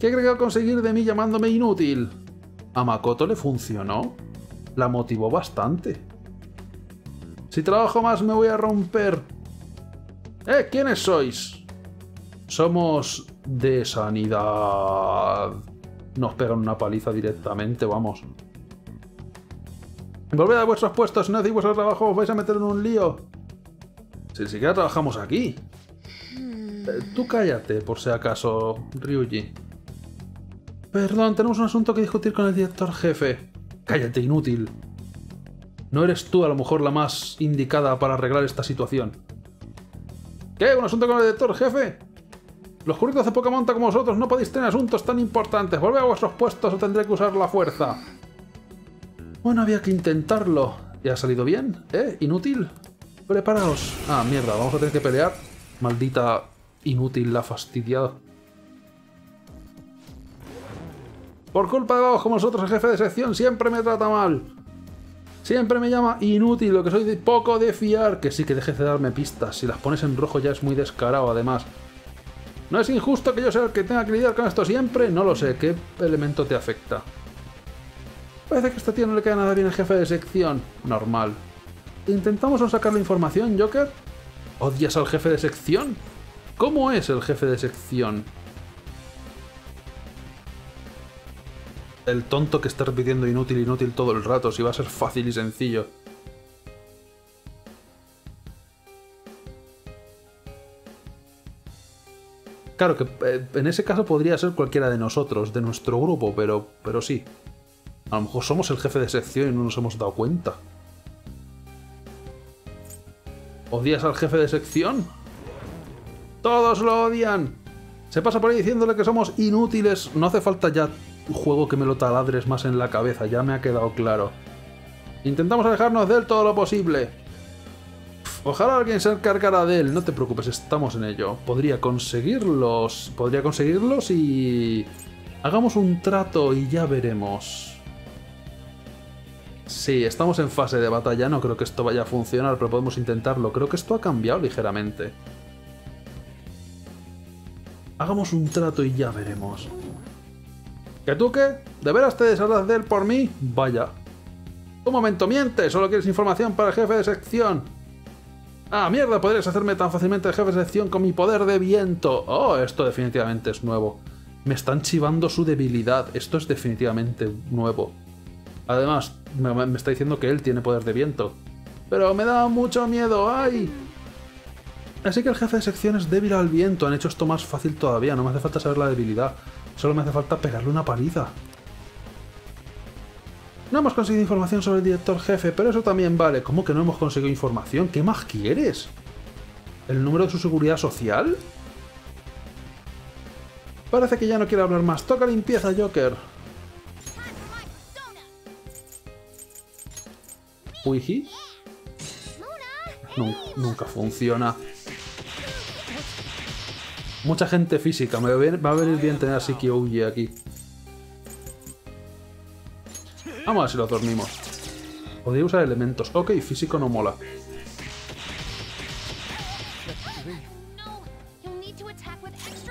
¿Qué creo conseguir de mí llamándome inútil? A Makoto le funcionó. La motivó bastante. Si trabajo más me voy a romper. ¿Eh? ¿Quiénes sois? Somos de sanidad. Nos pegan una paliza directamente, vamos. Volved a vuestros puestos, si no hacéis vuestro trabajo os vais a meter en un lío. Si ni siquiera trabajamos aquí. Tú cállate, por si acaso, Ryuji. Perdón, tenemos un asunto que discutir con el director jefe. Cállate, inútil. No eres tú a lo mejor la más indicada para arreglar esta situación. ¿Qué? ¿Un asunto con el director jefe? Los curritos de poca monta como vosotros no podéis tener asuntos tan importantes. Volved a vuestros puestos o tendré que usar la fuerza. Bueno, había que intentarlo. ¿Y ha salido bien? ¿Eh? ¿Inútil? Preparaos. Ah, mierda, vamos a tener que pelear. Maldita... inútil la fastidiada. Por culpa de vagos como nosotros, el jefe de sección siempre me trata mal. Siempre me llama inútil, lo que soy de poco de fiar. Que sí, que dejes de darme pistas. Si las pones en rojo ya es muy descarado, además. ¿No es injusto que yo sea el que tenga que lidiar con esto siempre? No lo sé. ¿Qué elemento te afecta? Parece que a esta tía no le queda nada bien al jefe de sección. Normal. ¿Intentamos no sacar la información, Joker? ¿Odias al jefe de sección? ¿Cómo es el jefe de sección? El tonto que está repitiendo inútil, inútil todo el rato, si va a ser fácil y sencillo. Claro que en ese caso podría ser cualquiera de nosotros, de nuestro grupo, pero, pero sí. A lo mejor somos el jefe de sección y no nos hemos dado cuenta. ¿Odias al jefe de sección? ¡Todos lo odian! Se pasa por ahí diciéndole que somos inútiles. No hace falta ya juego que me lo taladres más en la cabeza, ya me ha quedado claro. Intentamos alejarnos de él todo lo posible. Ojalá alguien se encargara de él. No te preocupes, estamos en ello. Podría conseguirlos. Podría conseguirlos y... hagamos un trato y ya veremos. Sí, estamos en fase de batalla. No creo que esto vaya a funcionar, pero podemos intentarlo. Creo que esto ha cambiado ligeramente. Hagamos un trato y ya veremos. ¿Que tú qué? ¿De veras te desharás de él por mí? Vaya. Un momento, miente. Solo quieres información para el jefe de sección. ¡Ah, mierda! Podrías hacerme tan fácilmente el jefe de sección con mi poder de viento. Oh, esto definitivamente es nuevo. Me están chivando su debilidad. Esto es definitivamente nuevo. Además, me, me está diciendo que él tiene poder de viento. Pero me da mucho miedo. ¡Ay! Así que el jefe de sección es débil al viento. Han hecho esto más fácil todavía. No me hace falta saber la debilidad. Solo me hace falta pegarle una paliza. No hemos conseguido información sobre el director jefe, pero eso también vale. ¿Cómo que no hemos conseguido información? ¿Qué más quieres? ¿El número de su seguridad social? Parece que ya no quiere hablar más. Toca limpieza, Joker. Uiji. No, nunca funciona. Mucha gente física. Me va a venir bien tener a Shiki-Ouji aquí. Vamos a ver si los dormimos. Podría usar elementos. Ok, físico no mola.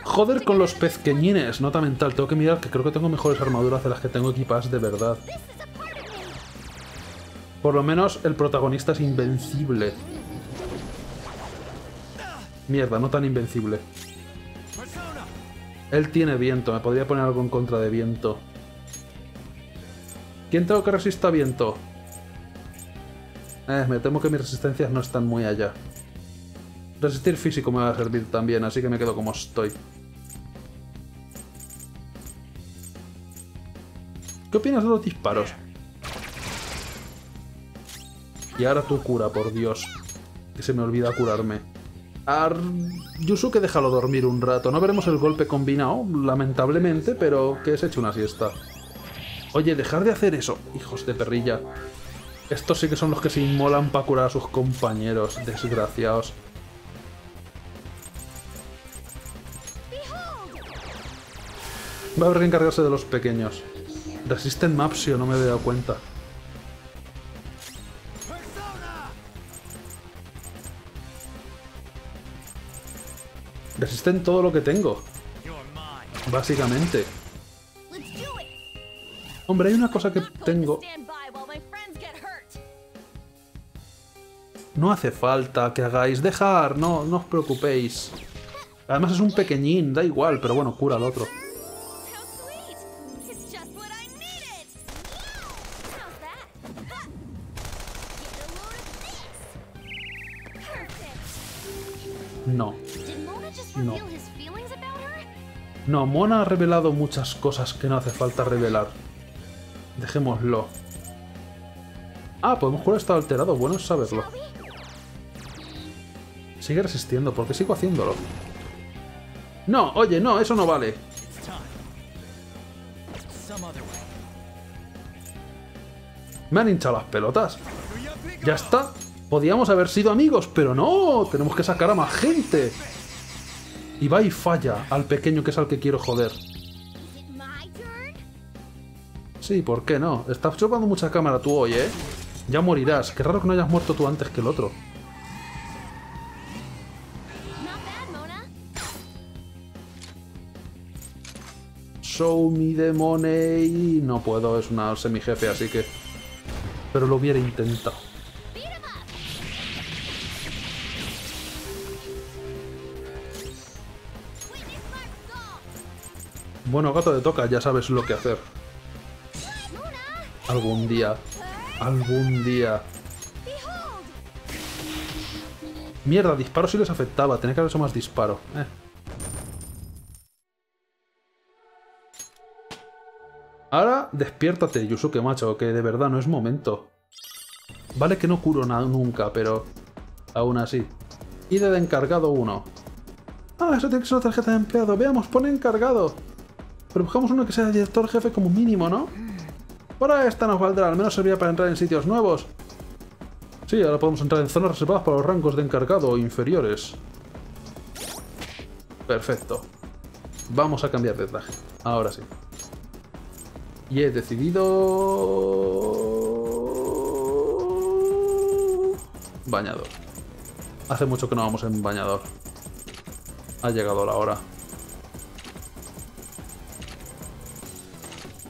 Joder con los pezqueñines. Nota mental. Tengo que mirar que creo que tengo mejores armaduras de las que tengo equipadas de verdad. Por lo menos el protagonista es invencible. Mierda, no tan invencible. Él tiene viento. Me podría poner algo en contra de viento. ¿Quién tengo que resista viento? Eh, me temo que mis resistencias no están muy allá. Resistir físico me va a servir también, así que me quedo como estoy. ¿Qué opinas de los disparos? Y ahora tú cura, por Dios. Que se me olvida curarme. Ar... Yusuke, déjalo dormir un rato. No veremos el golpe combinado, lamentablemente, pero que se eche una siesta. Oye, dejar de hacer eso, hijos de perrilla. Estos sí que son los que se inmolan para curar a sus compañeros, desgraciados. Va a haber que encargarse de los pequeños. Resisten Mapsio, no me había dado cuenta. Resisten todo lo que tengo. Básicamente. Hombre, hay una cosa que tengo... No hace falta que hagáis... ¡Dejar! No, no os preocupéis. Además es un pequeñín, da igual, pero bueno, cura al otro. No. No. No, Mona ha revelado muchas cosas que no hace falta revelar. Dejémoslo. Ah, podemos curar estado alterado. Bueno es saberlo. Sigue resistiendo. ¿Por qué sigo haciéndolo? No, oye, no. Eso no vale. Me han hinchado las pelotas. Ya está. Podíamos haber sido amigos, pero no. Tenemos que sacar a más gente. Y va y falla al pequeño que es al que quiero joder. Sí, ¿por qué no? Estás chocando mucha cámara tú hoy, ¿eh? Ya morirás. Qué raro que no hayas muerto tú antes que el otro. Show me the money. No puedo, es una semijefe, así que... Pero lo hubiera intentado. Bueno, gato de toca, ya sabes lo que hacer. Algún día. Algún día. Mierda, disparo sí les afectaba. Tenía que haber hecho más disparo. Eh. Ahora, despiértate, Yusuke, macho, que de verdad no es momento. Vale que no curo nada nunca, pero... Aún así. Y de encargado uno. Ah, eso tiene que ser una tarjeta de empleado. Veamos, pone encargado. Pero buscamos uno que sea director jefe como mínimo, ¿no? Ahora esta nos valdrá, al menos servirá para entrar en sitios nuevos. Sí, ahora podemos entrar en zonas reservadas para los rangos de encargado inferiores. Perfecto. Vamos a cambiar de traje. Ahora sí. Y he decidido... bañador. Hace mucho que no vamos en bañador. Ha llegado la hora.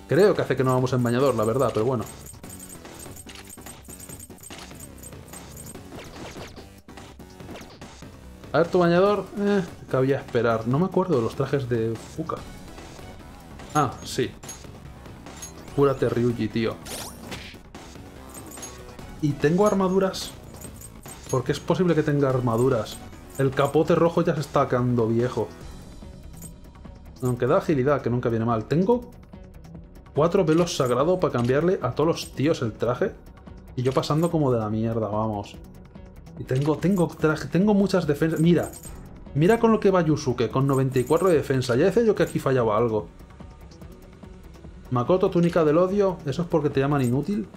Creo que hace que no vamos en bañador, la verdad, pero bueno. A ver, tu bañador... Eh, cabía esperar. No me acuerdo de los trajes de Fuka. Ah, sí. Cúrate, Ryuji, tío. ¿Y tengo armaduras? Porque es posible que tenga armaduras. El capote rojo ya se está quedando viejo. Aunque da agilidad, que nunca viene mal. ¿Tengo cuatro velos sagrados para cambiarle a todos los tíos el traje? Y yo pasando como de la mierda, vamos. Y tengo, tengo traje, tengo muchas defensas. Mira, mira con lo que va Yusuke, con noventa y cuatro de defensa. Ya decía yo que aquí fallaba algo. Makoto, túnica del odio. ¿Eso es porque te llaman inútil?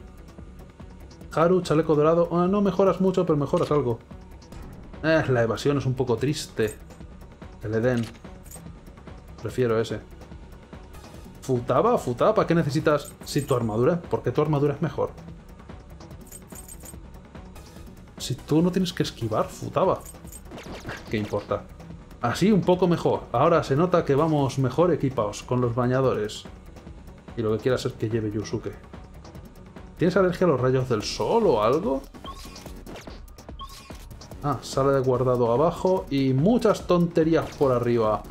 Haru, chaleco dorado. Oh, no mejoras mucho, pero mejoras algo. Eh, la evasión es un poco triste. El Edén. Prefiero ese. Futaba, Futaba, ¿para qué necesitas? Si tu armadura, ¿por qué tu armadura es mejor? Si tú no tienes que esquivar, Futaba. ¿Qué importa? Así un poco mejor. Ahora se nota que vamos mejor equipados con los bañadores. Y lo que quieras es que lleve Yusuke. ¿Tienes alergia a los rayos del sol o algo? Ah, sala de guardado abajo y muchas tonterías por arriba.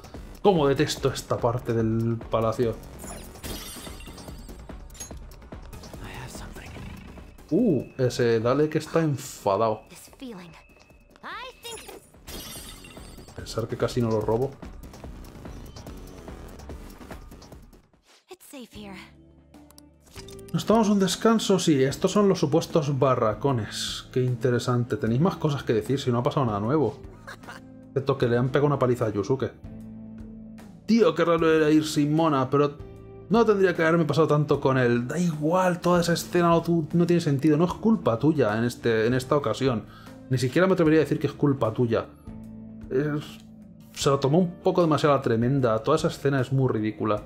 Cómo detesto esta parte del palacio. Uh, ese Dalek está enfadado. Pensar que casi no lo robo. Nos tomamos un descanso, sí, estos son los supuestos barracones. Qué interesante, tenéis más cosas que decir si no ha pasado nada nuevo. Excepto que le han pegado una paliza a Yusuke. Tío, qué raro era ir sin Mona, pero no tendría que haberme pasado tanto con él. Da igual, toda esa escena no, tú, no tiene sentido, no es culpa tuya en, este, en esta ocasión. Ni siquiera me atrevería a decir que es culpa tuya. Es... se lo tomó un poco demasiado la tremenda, toda esa escena es muy ridícula.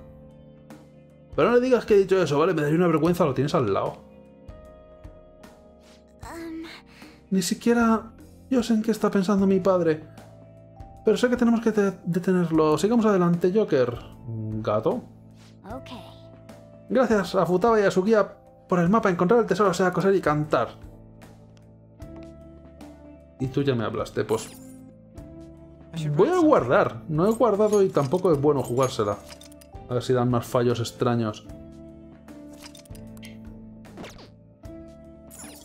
Pero no le digas que he dicho eso, ¿vale? Me daría una vergüenza, lo tienes al lado. Um... Ni siquiera yo sé en qué está pensando mi padre. Pero sé que tenemos que detenerlo. Sigamos adelante, Joker. ¿Gato? Okay. Gracias a Futaba y a su guía por el mapa. Encontrar el tesoro, o sea, coser y cantar. Y tú ya me hablaste, pues... voy a guardar. No he guardado y tampoco es bueno jugársela. A ver si dan más fallos extraños.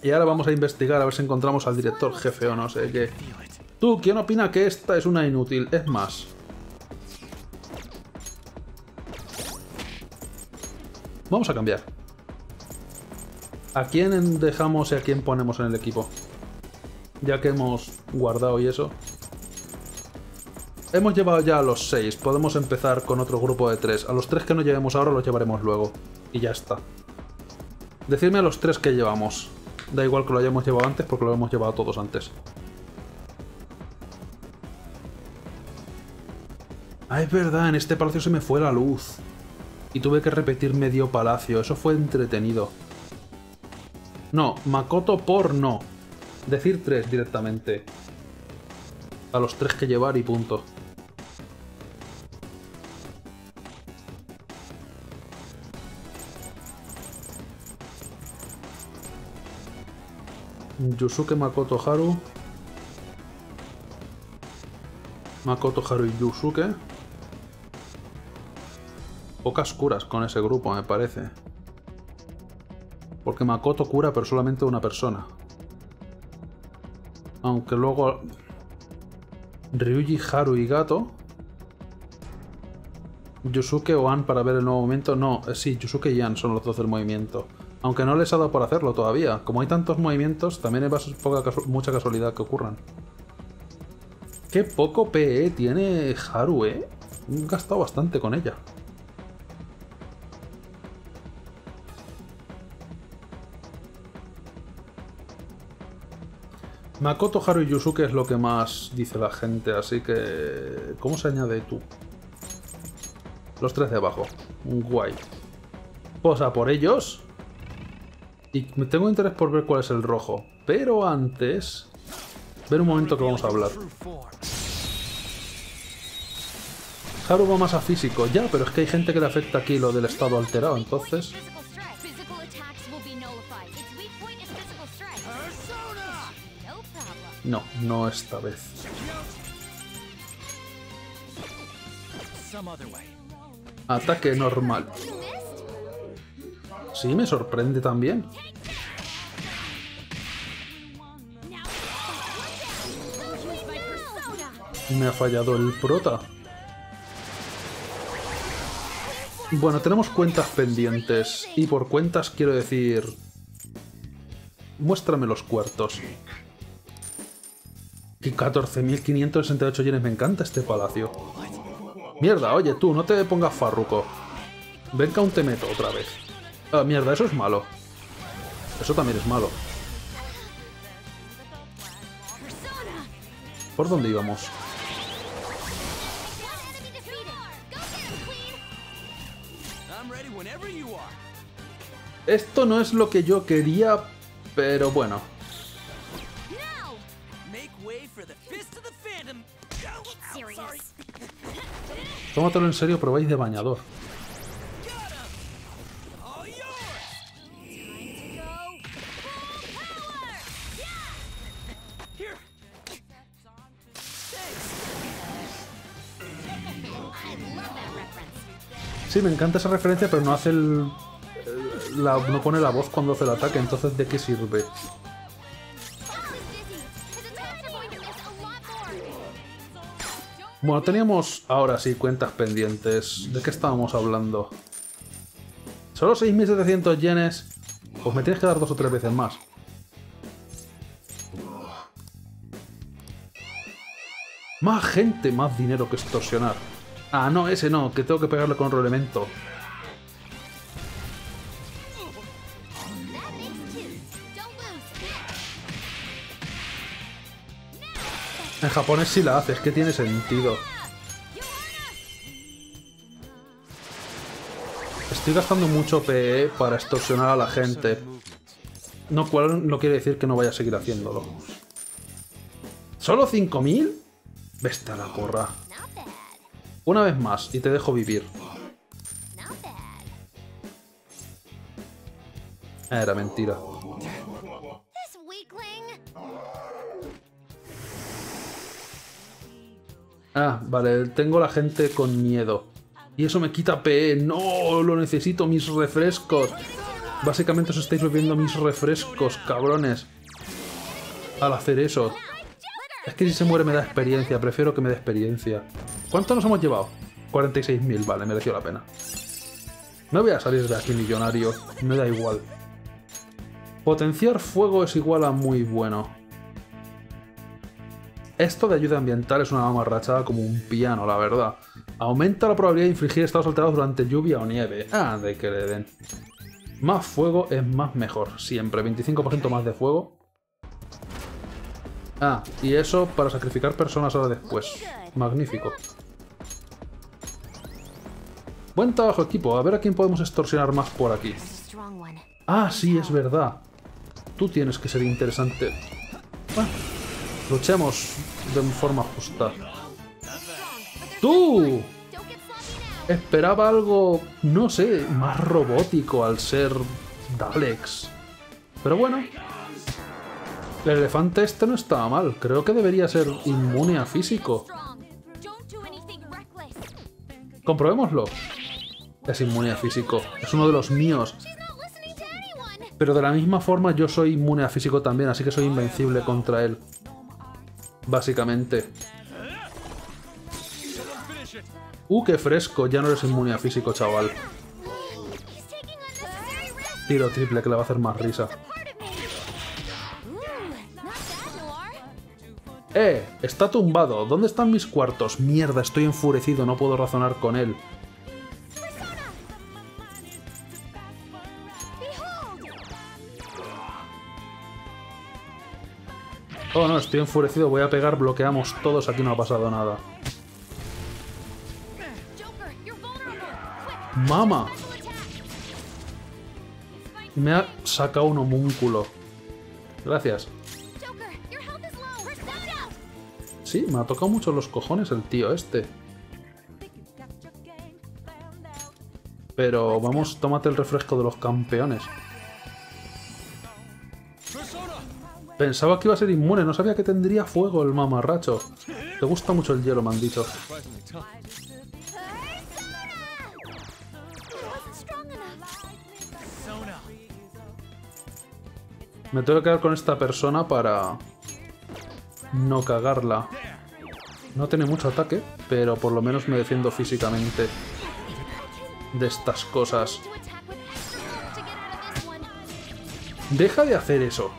Y ahora vamos a investigar a ver si encontramos al director jefe o no sé qué. ¿Tú quién opina que esta es una inútil? Es más. Vamos a cambiar. ¿A quién dejamos y a quién ponemos en el equipo? Ya que hemos guardado y eso. Hemos llevado ya a los seis, podemos empezar con otro grupo de tres. A los tres que no llevemos ahora los llevaremos luego. Y ya está. Decidme a los tres que llevamos. Da igual que lo hayamos llevado antes porque lo hemos llevado todos antes. Ah, es verdad, en este palacio se me fue la luz. Y tuve que repetir medio palacio, eso fue entretenido. No, Makoto por no. Decir tres directamente. A los tres que llevar y punto. Yusuke, Makoto, Haru. Makoto, Haru y Yusuke. Pocas curas con ese grupo, me parece. Porque Makoto cura, pero solamente una persona. Aunque luego... Ryuji, Haru y Gato. Yusuke o Ann para ver el nuevo momento. No, sí, Yusuke y Ann son los dos del movimiento. Aunque no les ha dado por hacerlo todavía. Como hay tantos movimientos, también es poca, mucha casualidad que ocurran. Qué poco P E tiene Haru, ¿eh? He gastado bastante con ella. Makoto, Haru y Yusuke es lo que más dice la gente, así que... ¿Cómo se añade tú? Los tres de abajo. Guay. Pues a por ellos. Y tengo interés por ver cuál es el rojo. Pero antes... Ver un momento que vamos a hablar. Haru va más a físico. Ya, pero es que hay gente que le afecta aquí lo del estado alterado, entonces... No, no esta vez. Ataque normal. Sí, me sorprende también. Me ha fallado el prota. Bueno, tenemos cuentas pendientes. Y por cuentas quiero decir... Muéstrame los cuartos. Y catorce mil quinientos sesenta y ocho yenes, me encanta este palacio. Mierda, oye tú, no te pongas farruco. Ven que aún te meto otra vez. Ah, mierda, eso es malo. Eso también es malo. ¿Por dónde íbamos? Esto no es lo que yo quería, pero bueno. Tómatelo en serio, probáis de bañador. Sí, me encanta esa referencia, pero no hace el... La, no pone la voz cuando hace el ataque, entonces ¿de qué sirve? Bueno, teníamos ahora sí cuentas pendientes. ¿De qué estábamos hablando? ¿Solo seis mil setecientos yenes? Pues me tienes que dar dos o tres veces más. Más gente, más dinero que extorsionar. Ah, no, ese no, que tengo que pegarle con otro elemento. En japonés sí la haces, que tiene sentido. Estoy gastando mucho P E para extorsionar a la gente. No, cual no quiere decir que no vaya a seguir haciéndolo. ¿Solo cinco mil? Vesta la porra. Una vez más, y te dejo vivir. Era mentira. Ah, vale, tengo la gente con miedo. Y eso me quita P E. ¡No! ¡Lo necesito! ¡Mis refrescos! Básicamente os estáis bebiendo mis refrescos, cabrones. Al hacer eso. Es que si se muere me da experiencia. Prefiero que me dé experiencia. ¿Cuánto nos hemos llevado? cuarenta y seis mil, vale, mereció la pena. No voy a salir de aquí millonario. Me da igual. Potenciar fuego es igual a muy bueno. Esto de ayuda ambiental es una mamarrachada como un piano, la verdad. Aumenta la probabilidad de infligir estados alterados durante lluvia o nieve. Ah, de que le den. Más fuego es más mejor, siempre. veinticinco por ciento más de fuego. Ah, y eso para sacrificar personas ahora después. Magnífico. Buen trabajo, equipo. A ver a quién podemos extorsionar más por aquí. Ah, sí, es verdad. Tú tienes que ser interesante. Ah. Luchemos de forma justa. ¡Tú! Esperaba algo, no sé, más robótico al ser Daleks. Pero bueno. El elefante este no estaba mal. Creo que debería ser inmune a físico. Comprobémoslo. Es inmune a físico. Es uno de los míos. Pero de la misma forma yo soy inmune a físico también, así que soy invencible contra él. Básicamente. Uh, qué fresco. Ya no eres inmune a físico, chaval. Tiro triple que le va a hacer más risa. ¡Eh! Está tumbado. ¿Dónde están mis cuartos? Mierda, estoy enfurecido. No puedo razonar con él. Oh, no, estoy enfurecido. Voy a pegar. Bloqueamos todos. Aquí no ha pasado nada. ¡Mama! Me ha sacado un homúnculo. Gracias. Sí, me ha tocado mucho los cojones el tío este. Pero vamos, tómate el refresco de los campeones. Pensaba que iba a ser inmune, no sabía que tendría fuego el mamarracho. Te gusta mucho el hielo, me han dicho. Me tengo que quedar con esta persona para no cagarla. No tiene mucho ataque, pero por lo menos me defiendo físicamente de estas cosas. Deja de hacer eso.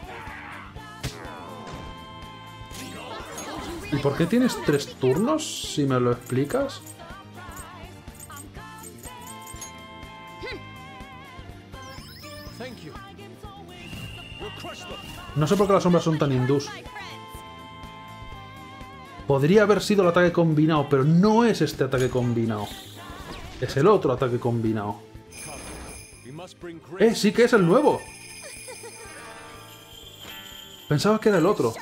¿Y por qué tienes tres turnos? Si me lo explicas. No sé por qué las sombras son tan hindús. Podría haber sido el ataque combinado, pero no es este ataque combinado. Es el otro ataque combinado. ¡Eh, sí que es el nuevo! Pensaba que era el otro.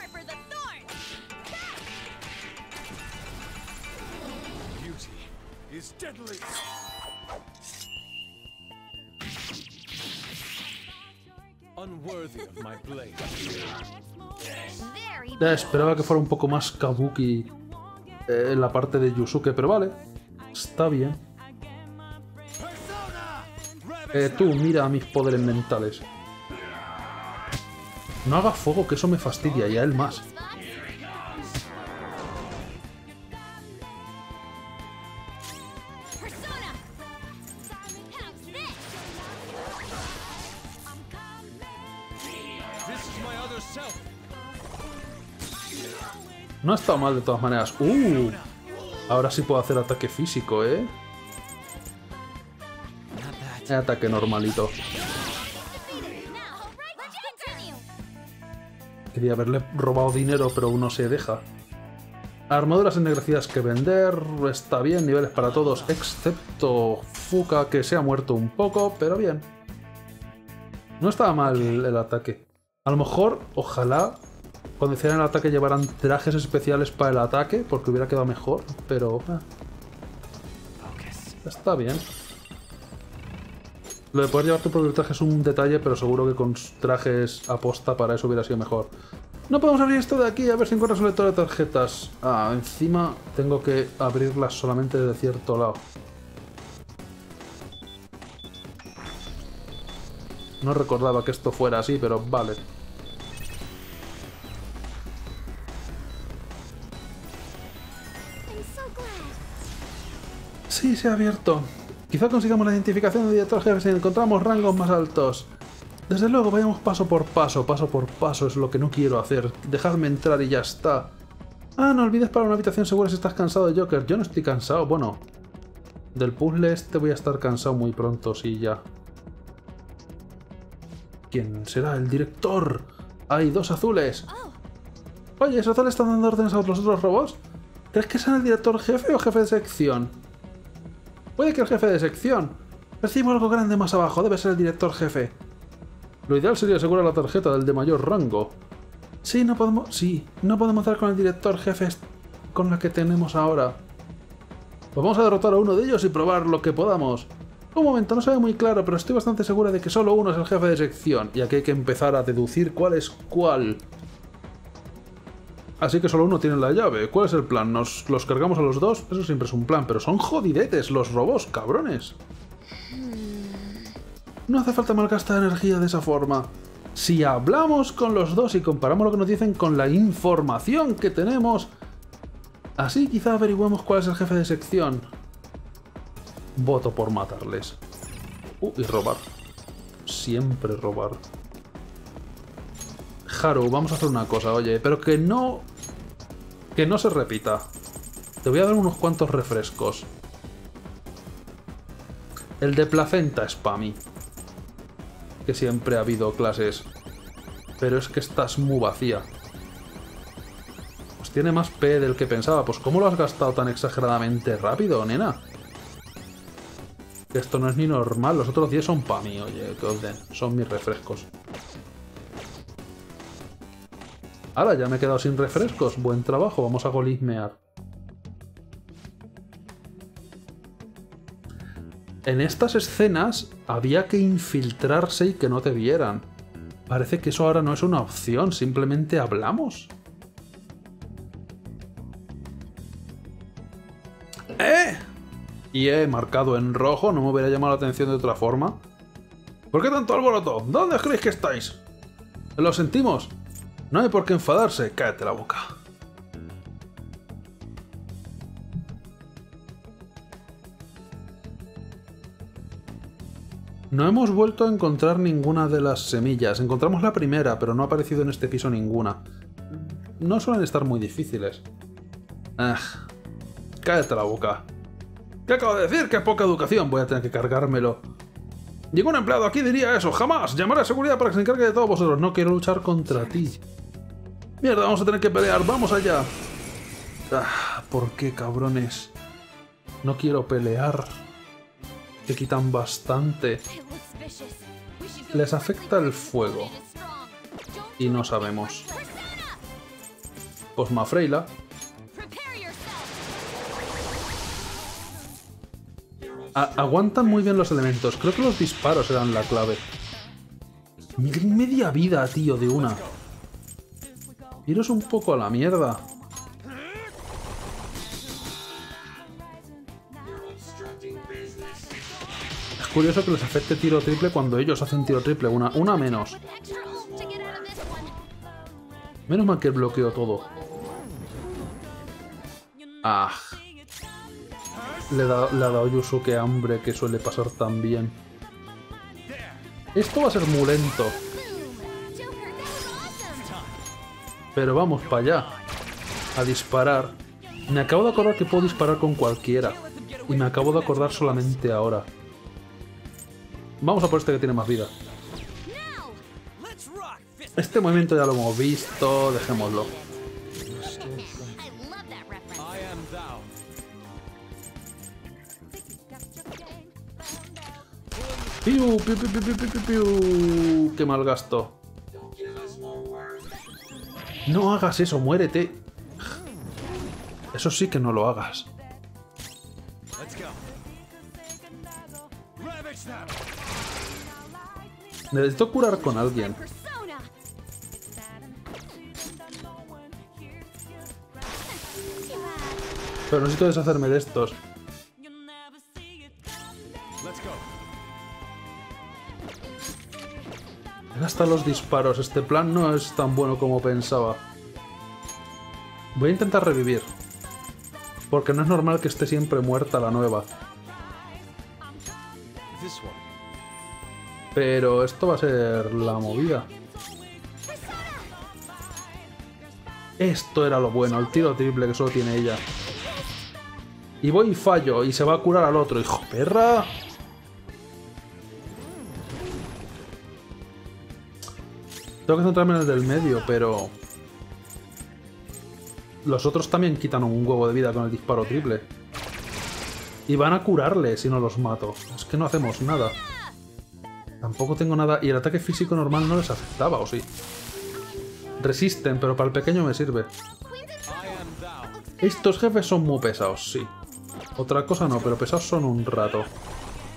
Ya esperaba que fuera un poco más kabuki eh, la parte de Yusuke, pero vale, está bien. Eh, tú, mira a mis poderes mentales. No hagas fuego, que eso me fastidia, y a él más. No ha estado mal de todas maneras. ¡Uh! Ahora sí puedo hacer ataque físico, ¿eh? Ataque normalito. Quería haberle robado dinero, pero uno se deja. Armaduras ennegrecidas que vender. Está bien, niveles para todos, excepto Fuka, que se ha muerto un poco, pero bien. No estaba mal el ataque. A lo mejor, ojalá, cuando hicieran el ataque llevaran trajes especiales para el ataque, porque hubiera quedado mejor, pero... Eh, está bien. Lo de poder llevar tu propio traje es un detalle, pero seguro que con trajes aposta para eso hubiera sido mejor. No podemos abrir esto de aquí, a ver si encuentras un lector de tarjetas. Ah, encima tengo que abrirlas solamente de cierto lado. No recordaba que esto fuera así, pero vale. Sí, se ha abierto. Quizá consigamos la identificación de trajes si encontramos rangos más altos. Desde luego, vayamos paso por paso, paso por paso, es lo que no quiero hacer. Dejadme entrar y ya está. Ah, no olvides para una habitación segura si estás cansado, Joker. Yo no estoy cansado, bueno. Del puzzle este voy a estar cansado muy pronto, sí, ya. ¿Quién será el director? ¡Hay dos azules! Oye, ¿esos azules están dando órdenes a los otros robots? ¿Crees que sean el director jefe o jefe de sección? Puede que el jefe de sección. Recibo algo grande más abajo, debe ser el director jefe. Lo ideal sería asegurar la tarjeta del de mayor rango. Sí, no podemos... Sí, no podemos dar con el director jefe con la que tenemos ahora. Pues vamos a derrotar a uno de ellos y probar lo que podamos. Un momento, no se ve muy claro, pero estoy bastante segura de que solo uno es el jefe de sección. Y aquí hay que empezar a deducir cuál es cuál. Así que solo uno tiene la llave. ¿Cuál es el plan? ¿Nos los cargamos a los dos? Eso siempre es un plan, pero son jodidetes los robots, cabrones. No hace falta malgastar energía de esa forma. Si hablamos con los dos y comparamos lo que nos dicen con la información que tenemos, así quizá averigüemos cuál es el jefe de sección. Voto por matarles. Uh, y robar. Siempre robar. Haru, vamos a hacer una cosa, oye, pero que no que no se repita. Te voy a dar unos cuantos refrescos. El de placenta es para mí. Que siempre ha habido clases. Pero es que estás muy vacía. Pues tiene más P del que pensaba. Pues ¿cómo lo has gastado tan exageradamente rápido, nena? Esto no es ni normal. Los otros diez son para mí, oye, que os den. Son mis refrescos. Ahora ya me he quedado sin refrescos. Buen trabajo. Vamos a golismear. En estas escenas había que infiltrarse y que no te vieran. Parece que eso ahora no es una opción, simplemente hablamos. ¡Eh! Y he marcado en rojo, no me hubiera llamado la atención de otra forma. ¿Por qué tanto alboroto? ¿Dónde os creéis que estáis? Lo sentimos. No hay por qué enfadarse. Cállate la boca. No hemos vuelto a encontrar ninguna de las semillas. Encontramos la primera, pero no ha aparecido en este piso ninguna. No suelen estar muy difíciles. Ah, cállate la boca. ¿Qué acabo de decir? ¡Qué poca educación! Voy a tener que cargármelo. Ningún empleado aquí diría eso. ¡Jamás! Llamaré a seguridad para que se encargue de todos vosotros. No quiero luchar contra ti. ¡Mierda! Vamos a tener que pelear. ¡Vamos allá! Ah, ¿por qué, cabrones? No quiero pelear. Que quitan bastante. Les afecta el fuego. Y no sabemos. Osma Freila. Aguantan muy bien los elementos. Creo que los disparos eran la clave. Media vida, tío, de una. Iros un poco a la mierda. Curioso que les afecte tiro triple cuando ellos hacen tiro triple, una, una menos. Menos mal que bloqueó todo. Ah. Le, da, le ha dado Yusuke hambre, que suele pasar tan bien. Esto va a ser muy lento. Pero vamos para allá. A disparar. Me acabo de acordar que puedo disparar con cualquiera. Y me acabo de acordar solamente ahora. Vamos a por este que tiene más vida. Este movimiento ya lo hemos visto, dejémoslo. Piu, piu, piu, piu, piu, piu, piu. ¡Qué mal gasto! No hagas eso, muérete. Eso sí que no lo hagas. Necesito curar con alguien. Pero necesito deshacerme de estos. Hasta los disparos. Este plan no es tan bueno como pensaba. Voy a intentar revivir. Porque no es normal que esté siempre muerta la nueva. Pero esto va a ser la movida. Esto era lo bueno, el tiro triple que solo tiene ella. Y voy y fallo, y se va a curar al otro, hijo perra. Tengo que centrarme en el del medio, pero... Los otros también quitan un huevo de vida con el disparo triple. Y van a curarle si no los mato. Es que no hacemos nada. Tampoco tengo nada... Y el ataque físico normal no les afectaba, ¿o sí? Resisten, pero para el pequeño me sirve. Estos jefes son muy pesados, sí. Otra cosa no, pero pesados son un rato.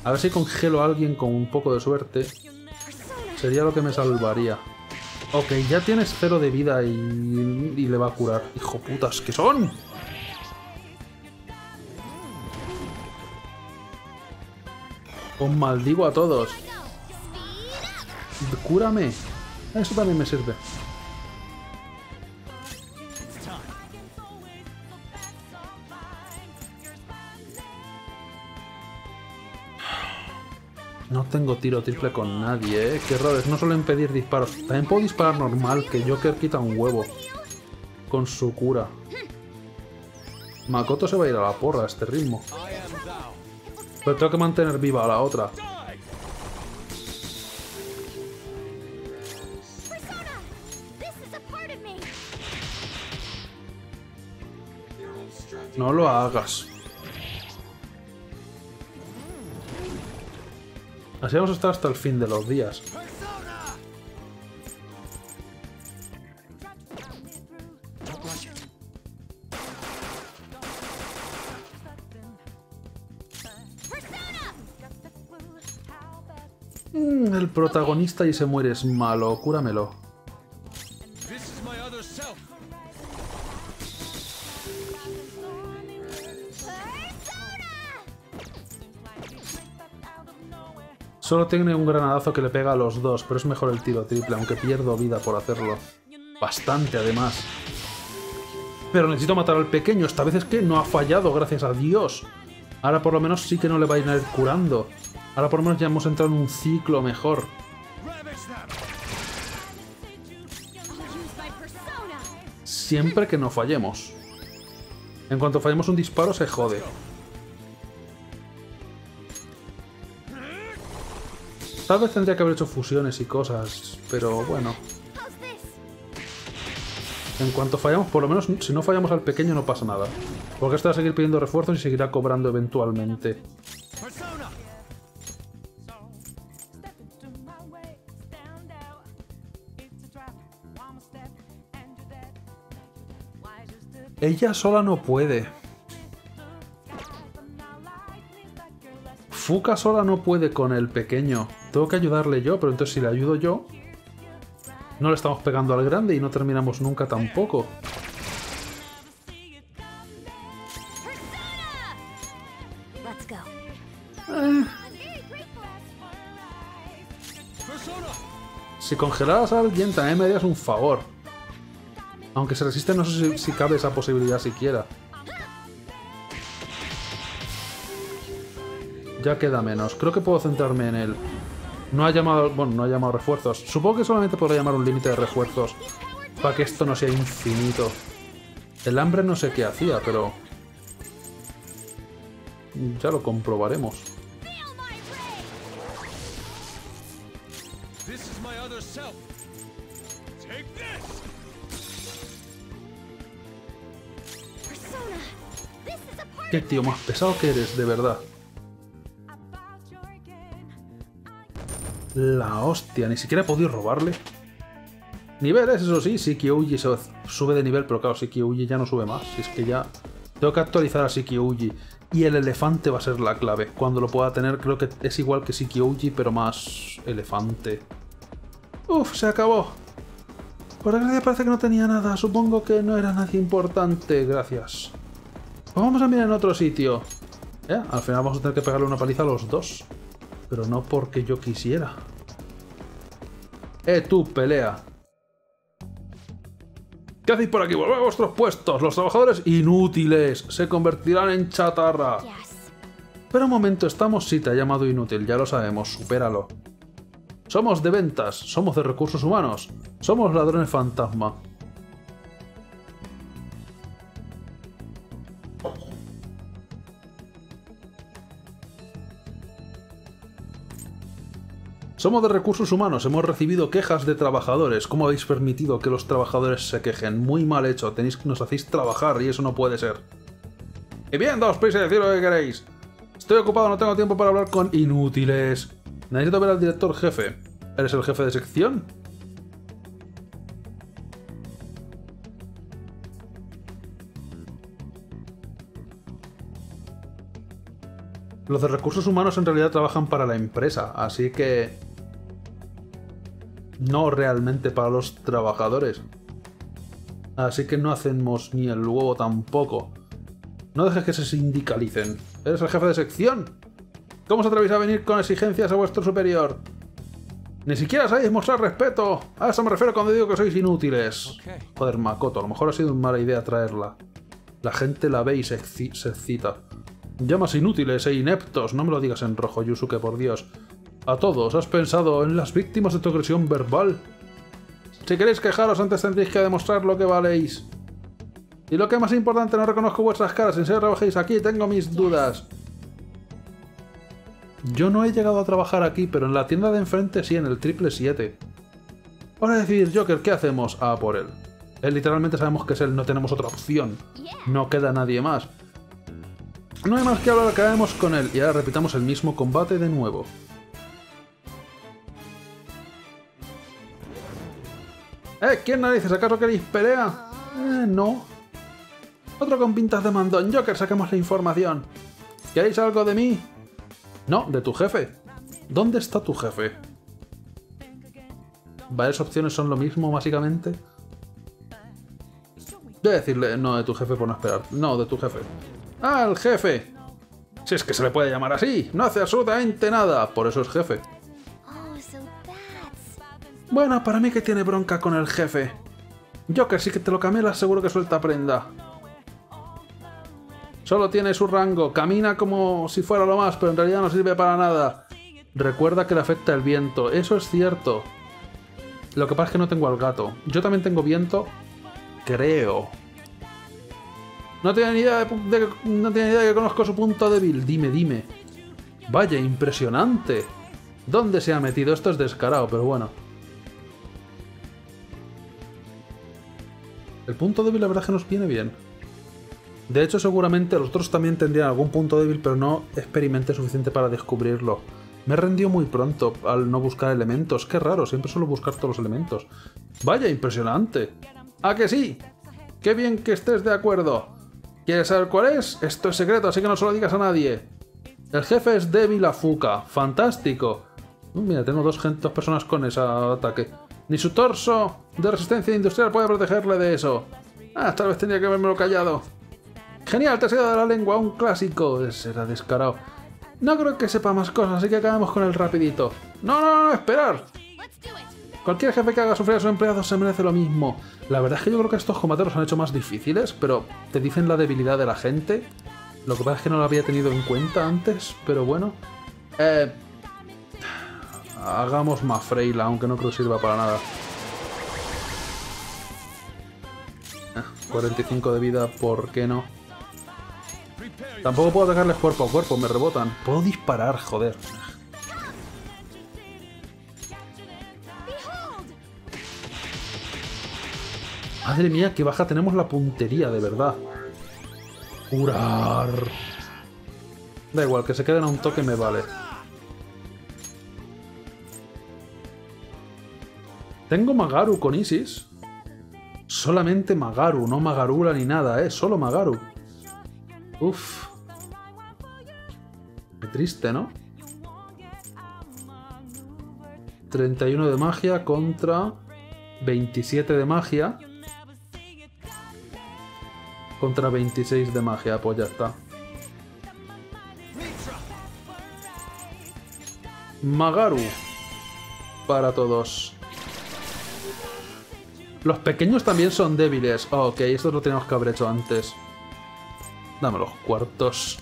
A ver si congelo a alguien con un poco de suerte. Sería lo que me salvaría. Ok, ya tienes cero de vida y, y le va a curar. ¡Hijo putas que son! Os maldigo a todos. ¡Cúrame! Eso también me sirve. No tengo tiro triple con nadie, ¿eh? Qué raro es, no suelen pedir disparos. También puedo disparar normal, que Joker quita un huevo. Con su cura. Makoto se va a ir a la porra a este ritmo. Pero tengo que mantener viva a la otra. No lo hagas. Así vamos a estar hasta el fin de los días. Mm, el protagonista y se muere es malo, cúramelo. Solo tiene un granadazo que le pega a los dos, pero es mejor el tiro triple, aunque pierdo vida por hacerlo. Bastante, además. Pero necesito matar al pequeño, esta vez es que no ha fallado, gracias a Dios. Ahora por lo menos sí que no le va a ir curando. Ahora por lo menos ya hemos entrado en un ciclo mejor. Siempre que no fallemos. En cuanto fallemos un disparo, se jode. Tal vez tendría que haber hecho fusiones y cosas, pero bueno. En cuanto fallamos, por lo menos si no fallamos al pequeño no pasa nada. Porque esto va a seguir pidiendo refuerzos y seguirá cobrando eventualmente. Ella sola no puede. Fuka sola no puede con el pequeño. Tengo que ayudarle yo, pero entonces si le ayudo yo, no le estamos pegando al grande y no terminamos nunca tampoco. Eh. Si congelaras a alguien también me harías un favor. Aunque se resiste, no sé si, si cabe esa posibilidad siquiera. Ya queda menos. Creo que puedo centrarme en él. No ha llamado... Bueno, no ha llamado refuerzos. Supongo que solamente podrá llamar un límite de refuerzos para que esto no sea infinito. El hambre no sé qué hacía, pero... ya lo comprobaremos. Qué tío más pesado que eres, de verdad. La hostia, ni siquiera he podido robarle. Niveles, eso sí, Shiki-Ouji sube de nivel, pero claro, Shiki-Ouji ya no sube más. Si es que ya tengo que actualizar a Shiki-Ouji. Y el elefante va a ser la clave. Cuando lo pueda tener, creo que es igual que Shiki-Ouji, pero más elefante. Uf, se acabó. Por desgracia parece que no tenía nada. Supongo que no era nadie importante. Gracias. Pues vamos a mirar en otro sitio. ¿Eh? Al final vamos a tener que pegarle una paliza a los dos. Pero no porque yo quisiera. ¡Eh, tú, pelea! ¿Qué hacéis por aquí? ¡Volved a vuestros puestos! ¡Los trabajadores inútiles se convertirán en chatarra! Pero un momento, estamos... Sí, te ha llamado inútil, ya lo sabemos, supéralo. Somos de ventas, somos de recursos humanos, somos ladrones fantasma. Somos de recursos humanos, hemos recibido quejas de trabajadores. ¿Cómo habéis permitido que los trabajadores se quejen? Muy mal hecho, tenéis que nos hacéis trabajar y eso no puede ser. Y bien, daos prisa y decid lo que queréis. Estoy ocupado, no tengo tiempo para hablar con inútiles. Necesito ver al director jefe. ¿Eres el jefe de sección? Los de recursos humanos en realidad trabajan para la empresa, así que... no realmente para los trabajadores. Así que no hacemos ni el huevo tampoco. No dejes que se sindicalicen. ¿Eres el jefe de sección? ¿Cómo os atrevéis a venir con exigencias a vuestro superior? Ni siquiera sabéis mostrar respeto. A eso me refiero cuando digo que sois inútiles. Okay. Joder, Makoto, a lo mejor ha sido una mala idea traerla. La gente la ve y se, se excita. Llamas inútiles e ineptos. No me lo digas en rojo, Yusuke, por Dios. A todos, ¿has pensado en las víctimas de tu agresión verbal? Si queréis quejaros, antes tendréis que demostrar lo que valéis. Y lo que es más importante, no reconozco vuestras caras. ¿En serio trabajéis aquí? Tengo mis dudas. Yo no he llegado a trabajar aquí, pero en la tienda de enfrente sí, en el triple siete. Ahora decidir, Joker, ¿qué hacemos? A por él. Él literalmente sabemos que es él, no tenemos otra opción. No queda nadie más. No hay más que hablar, acabemos con él. Y ahora repitamos el mismo combate de nuevo. ¿Eh? ¿Quién narices? ¿Acaso queréis pelea? Eh, no. Otro con pintas de mandón. Joker, saquemos la información. ¿Queréis algo de mí? No, de tu jefe. ¿Dónde está tu jefe? Varias opciones son lo mismo, básicamente. Voy a decirle no de tu jefe por no esperar. No, de tu jefe. ¡Ah, el jefe! Si es que se le puede llamar así. No hace absolutamente nada. Por eso es jefe. Bueno, para mí que tiene bronca con el jefe. Joker, sí que te lo camelas, seguro que suelta prenda. Solo tiene su rango. Camina como si fuera lo más, pero en realidad no sirve para nada. Recuerda que le afecta el viento. Eso es cierto. Lo que pasa es que no tengo al gato. Yo también tengo viento. Creo. No tiene ni idea de, de, no tiene ni idea de que conozco su punto débil. Dime, dime. Vaya, impresionante. ¿Dónde se ha metido? Esto es descarado, pero bueno. El punto débil la verdad que nos viene bien. De hecho, seguramente los otros también tendrían algún punto débil, pero no experimenté suficiente para descubrirlo. Me rendió muy pronto al no buscar elementos. Qué raro, siempre suelo buscar todos los elementos. Vaya, impresionante. ¿A que sí? Qué bien que estés de acuerdo. ¿Quieres saber cuál es? Esto es secreto, así que no se lo digas a nadie. El jefe es débil a Fuka. Fantástico. Uh, mira, tengo dos, gente, dos personas con ese ataque. Ni su torso de resistencia industrial puede protegerle de eso. Ah, tal vez tendría que haberme lo callado. Genial, te has ido de la lengua, un clásico. Será descarado. No creo que sepa más cosas, así que acabemos con él rapidito. No, no, no, esperar. Cualquier jefe que haga sufrir a sus empleados se merece lo mismo. La verdad es que yo creo que estos combates los han hecho más difíciles, pero te dicen la debilidad de la gente. Lo que pasa es que no lo había tenido en cuenta antes, pero bueno. Eh, hagamos más freila, aunque no creo que sirva para nada. Eh, cuarenta y cinco de vida, ¿por qué no? Tampoco puedo atacarles cuerpo a cuerpo, me rebotan. Puedo disparar, joder. Madre mía, qué baja tenemos la puntería, de verdad. Curar. Da igual, que se queden a un toque me vale. Tengo Magaru con Isis. Solamente Magaru, no Magarula ni nada, eh. Solo Magaru. Uff. Qué triste, ¿no? treinta y uno de magia contra veintisiete de magia. Contra veintiséis de magia, pues ya está. Magaru. Para todos. Los pequeños también son débiles. Oh, ok, esto lo teníamos que haber hecho antes. Dame los cuartos.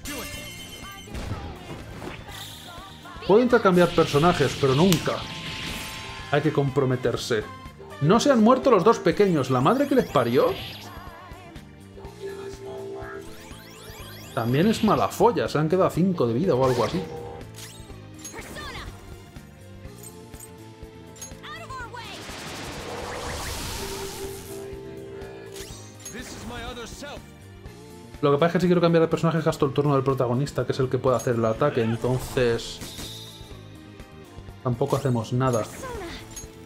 Puedo intercambiar personajes, pero nunca. Hay que comprometerse. No se han muerto los dos pequeños. ¿La madre que les parió? También es mala folla, se han quedado cinco de vida o algo así. Lo que pasa es que si quiero cambiar de personaje gasto el turno del protagonista, que es el que puede hacer el ataque, entonces... tampoco hacemos nada.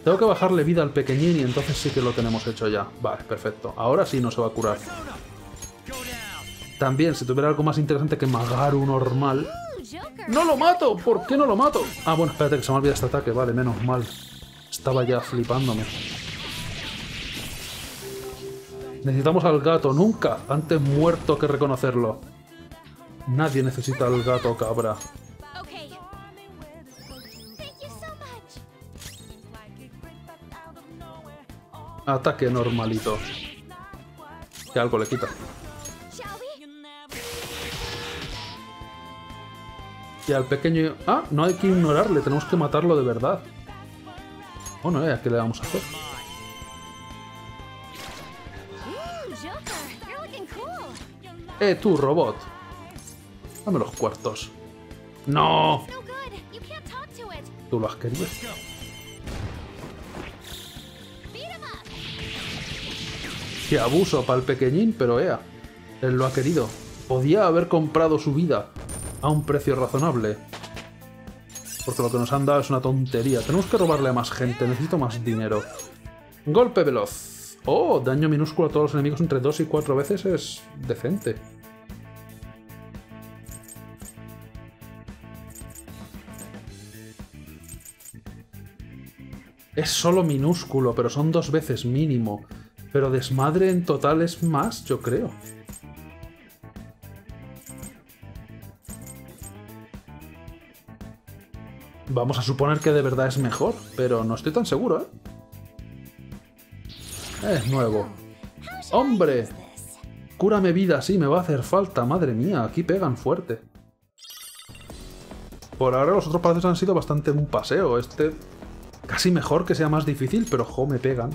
Tengo que bajarle vida al pequeñín y entonces sí que lo tenemos hecho ya. Vale, perfecto. Ahora sí no se va a curar. También, si tuviera algo más interesante que Magaru normal... ¡No lo mato! ¿Por qué no lo mato? Ah, bueno, espérate que se me olvida este ataque. Vale, menos mal. Estaba ya flipándome. Necesitamos al gato. Nunca antes muerto que reconocerlo. Nadie necesita al gato, cabra. Ataque normalito. Que algo le quita. Y al pequeño... ¡Ah! No hay que ignorarle, tenemos que matarlo de verdad. Bueno, ¿eh? ¿A qué le vamos a hacer? ¡Eh, tú, robot! Dame los cuartos. ¡No! ¿Tú lo has querido? Qué abuso para el pequeñín, pero ea, él lo ha querido. Podía haber comprado su vida a un precio razonable. Porque lo que nos han dado es una tontería. Tenemos que robarle a más gente. Necesito más dinero. Golpe veloz. Oh, daño minúsculo a todos los enemigos entre dos y cuatro veces es decente. Es solo minúsculo, pero son dos veces mínimo. Pero desmadre en total es más, yo creo. Vamos a suponer que de verdad es mejor, pero no estoy tan seguro, ¿eh? Es nuevo. ¡Hombre! Cúrame vida, sí, me va a hacer falta. Madre mía, aquí pegan fuerte. Por ahora los otros pasos han sido bastante un paseo. Este casi mejor que sea más difícil, pero jo, me pegan.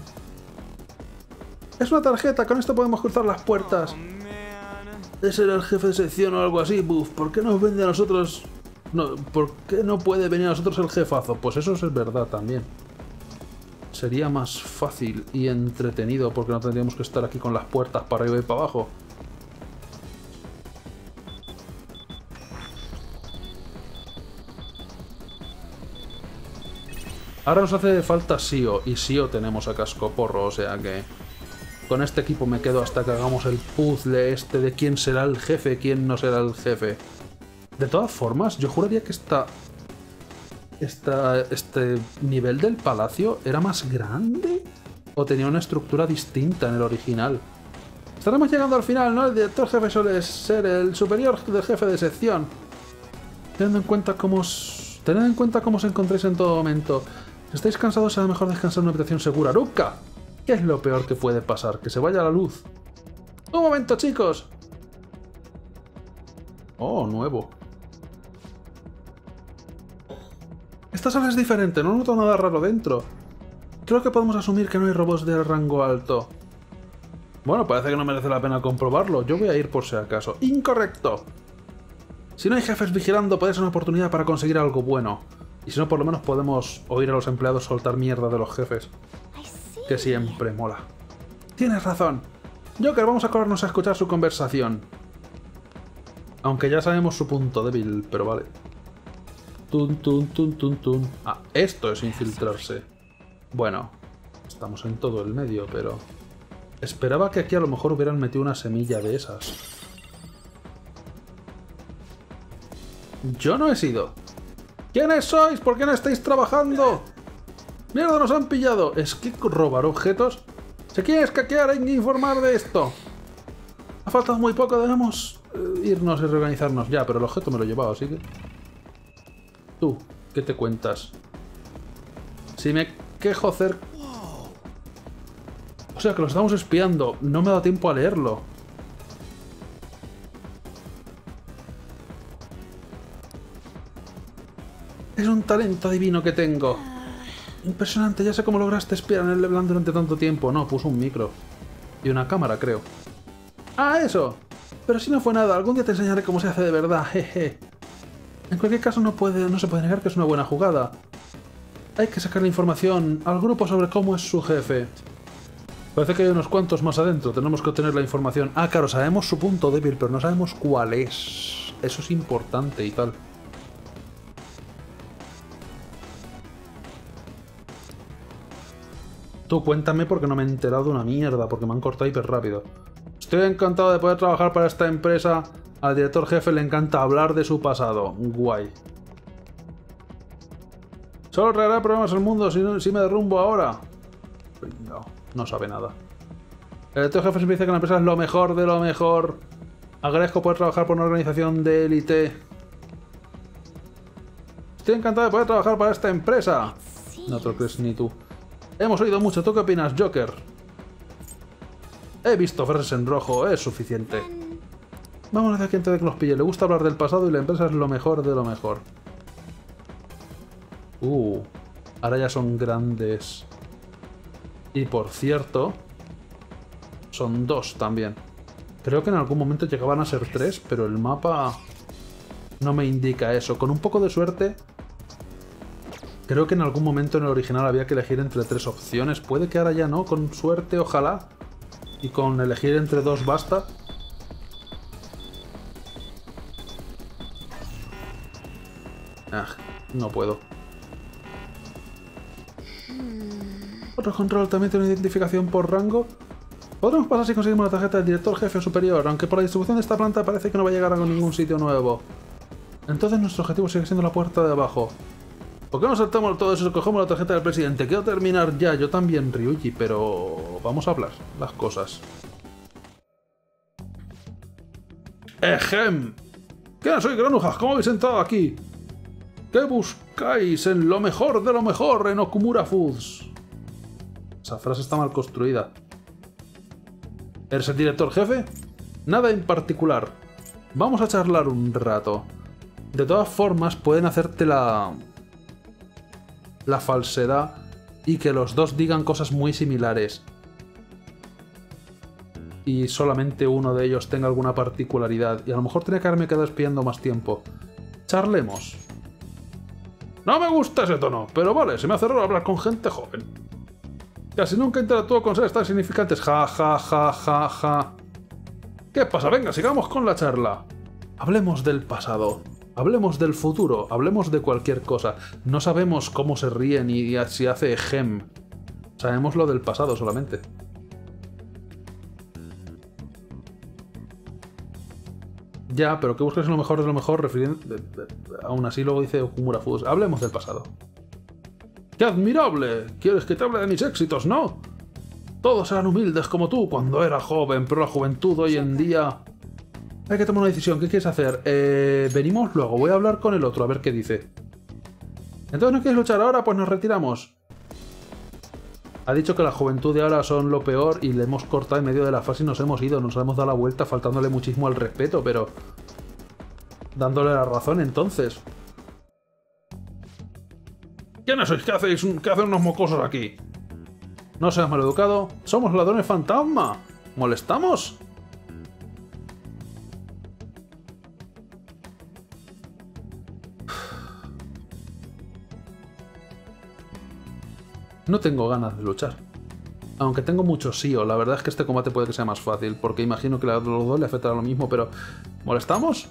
¡Es una tarjeta! ¡Con esto podemos cruzar las puertas! Ese era el jefe de sección o algo así. Buf, ¿por qué nos vende a nosotros...? No, ¿por qué no puede venir a nosotros el jefazo? Pues eso es verdad también. Sería más fácil y entretenido porque no tendríamos que estar aquí con las puertas para arriba y para abajo. Ahora nos hace falta Sio, y Sio tenemos a cascoporro, o sea que... Con este equipo me quedo hasta que hagamos el puzzle este de quién será el jefe, quién no será el jefe. De todas formas, yo juraría que esta, esta, este nivel del palacio era más grande o tenía una estructura distinta en el original. Estaremos llegando al final, ¿no? El director jefe suele ser el superior del jefe de sección. Tened en cuenta cómo os, tened en cuenta cómo os encontréis en todo momento. Si estáis cansados, será mejor descansar en una habitación segura. ¡Nunca! ¿Qué es lo peor que puede pasar? Que se vaya la luz. ¡Un momento, chicos! Oh, nuevo. Esta sala es diferente, no noto nada raro dentro. Creo que podemos asumir que no hay robots de rango alto. Bueno, parece que no merece la pena comprobarlo. Yo voy a ir por si acaso. ¡Incorrecto! Si no hay jefes vigilando, puede ser una oportunidad para conseguir algo bueno. Y si no, por lo menos podemos oír a los empleados soltar mierda de los jefes. Que siempre mola. Tienes razón. Joker, vamos a colarnos a escuchar su conversación. Aunque ya sabemos su punto débil, pero vale. Tun, tun, tun, tun, tun. Ah, esto es infiltrarse. Bueno, estamos en todo el medio, pero... Esperaba que aquí a lo mejor hubieran metido una semilla de esas. Yo no he sido. ¿Quiénes sois? ¿Por qué no estáis trabajando? ¡Mierda, nos han pillado! ¿Es que robar objetos? ¿Se quiere escaquear? Hay que informar de esto. Ha faltado muy poco, debemos irnos y reorganizarnos ya, pero el objeto me lo he llevado, así que... Tú, ¿qué te cuentas? Si me quejo cerca... O sea, que lo estamos espiando. No me ha dado tiempo a leerlo. Es un talento divino que tengo. Impresionante, ya sé cómo lograste espiar en el LeBlanc durante tanto tiempo. No, puso un micro. Y una cámara, creo. ¡Ah, eso! Pero si no fue nada, algún día te enseñaré cómo se hace de verdad, jeje. En cualquier caso, no, puede, no se puede negar que es una buena jugada. Hay que sacarle información al grupo sobre cómo es su jefe. Parece que hay unos cuantos más adentro. Tenemos que obtener la información. Ah, claro, sabemos su punto débil, pero no sabemos cuál es. Eso es importante y tal. Tú cuéntame porque no me he enterado de una mierda, porque me han cortado hiper rápido. Estoy encantado de poder trabajar para esta empresa. Al director jefe le encanta hablar de su pasado. Guay. Solo traerá problemas al mundo si, no, si me derrumbo ahora. No, no sabe nada. El director jefe siempre dice que la empresa es lo mejor de lo mejor. Agradezco poder trabajar por una organización de élite. Estoy encantado de poder trabajar para esta empresa. No te lo crees ni tú. Hemos oído mucho. ¿Tú qué opinas, Joker? He visto frases en rojo. Es suficiente. Vámonos de aquí antes de que nos pille. Le gusta hablar del pasado y la empresa es lo mejor de lo mejor. Uh, ahora ya son grandes. Y por cierto, son dos también. Creo que en algún momento llegaban a ser tres, pero el mapa no me indica eso. Con un poco de suerte, creo que en algún momento en el original había que elegir entre tres opciones. Puede que ahora ya no, con suerte, ojalá. Y con elegir entre dos basta. Ah, no puedo. Otro control también tiene una identificación por rango. Podremos pasar si conseguimos la tarjeta del director jefe o superior, aunque por la distribución de esta planta parece que no va a llegar a ningún sitio nuevo. Entonces nuestro objetivo sigue siendo la puerta de abajo. ¿Por qué no saltamos todo eso y cogemos la tarjeta del presidente? Quiero terminar ya, yo también, Ryuji, pero vamos a hablar las cosas. ¡Ejem! ¿Qué soy, granujas? ¿Cómo habéis sentado aquí? ¿Qué buscáis en lo mejor de lo mejor en Okumura Foods? Esa frase está mal construida. ¿Eres el director jefe? Nada en particular. Vamos a charlar un rato. De todas formas, pueden hacerte la... la falsedad y que los dos digan cosas muy similares. Y solamente uno de ellos tenga alguna particularidad. Y a lo mejor tenía que haberme quedado espiando más tiempo. Charlemos. No me gusta ese tono, pero vale, se me hace raro hablar con gente joven. Casi nunca interactúo con seres tan significantes. Ja, ja, ja, ja, ja. ¿Qué pasa? Venga, sigamos con la charla. Hablemos del pasado. Hablemos del futuro. Hablemos de cualquier cosa. No sabemos cómo se ríen y si hace gem. Sabemos lo del pasado solamente. Ya, pero que busques lo mejor es lo mejor, refiriendo... Aún así luego dice Okumura Foods. Hablemos del pasado. ¡Qué admirable! ¿Quieres que te hable de mis éxitos, no? Todos eran humildes como tú cuando era joven, pero la juventud hoy en día... Hay que tomar una decisión, ¿qué quieres hacer? Eh, venimos luego, voy a hablar con el otro, a ver qué dice. ¿Entonces no quieres luchar ahora? Pues nos retiramos. Ha dicho que la juventud de ahora son lo peor y le hemos cortado en medio de la fase y nos hemos ido. Nos hemos dado la vuelta faltándole muchísimo al respeto, pero... dándole la razón entonces. ¿Quiénes sois? ¿Qué hacéis? ¿Qué hacen unos mocosos aquí? No seas maleducado. ¡Somos ladrones fantasma! ¿Molestamos? No tengo ganas de luchar. Aunque tengo mucho sío, la verdad es que este combate puede que sea más fácil, porque imagino que a los dos le afectará lo mismo, pero... ¿molestamos?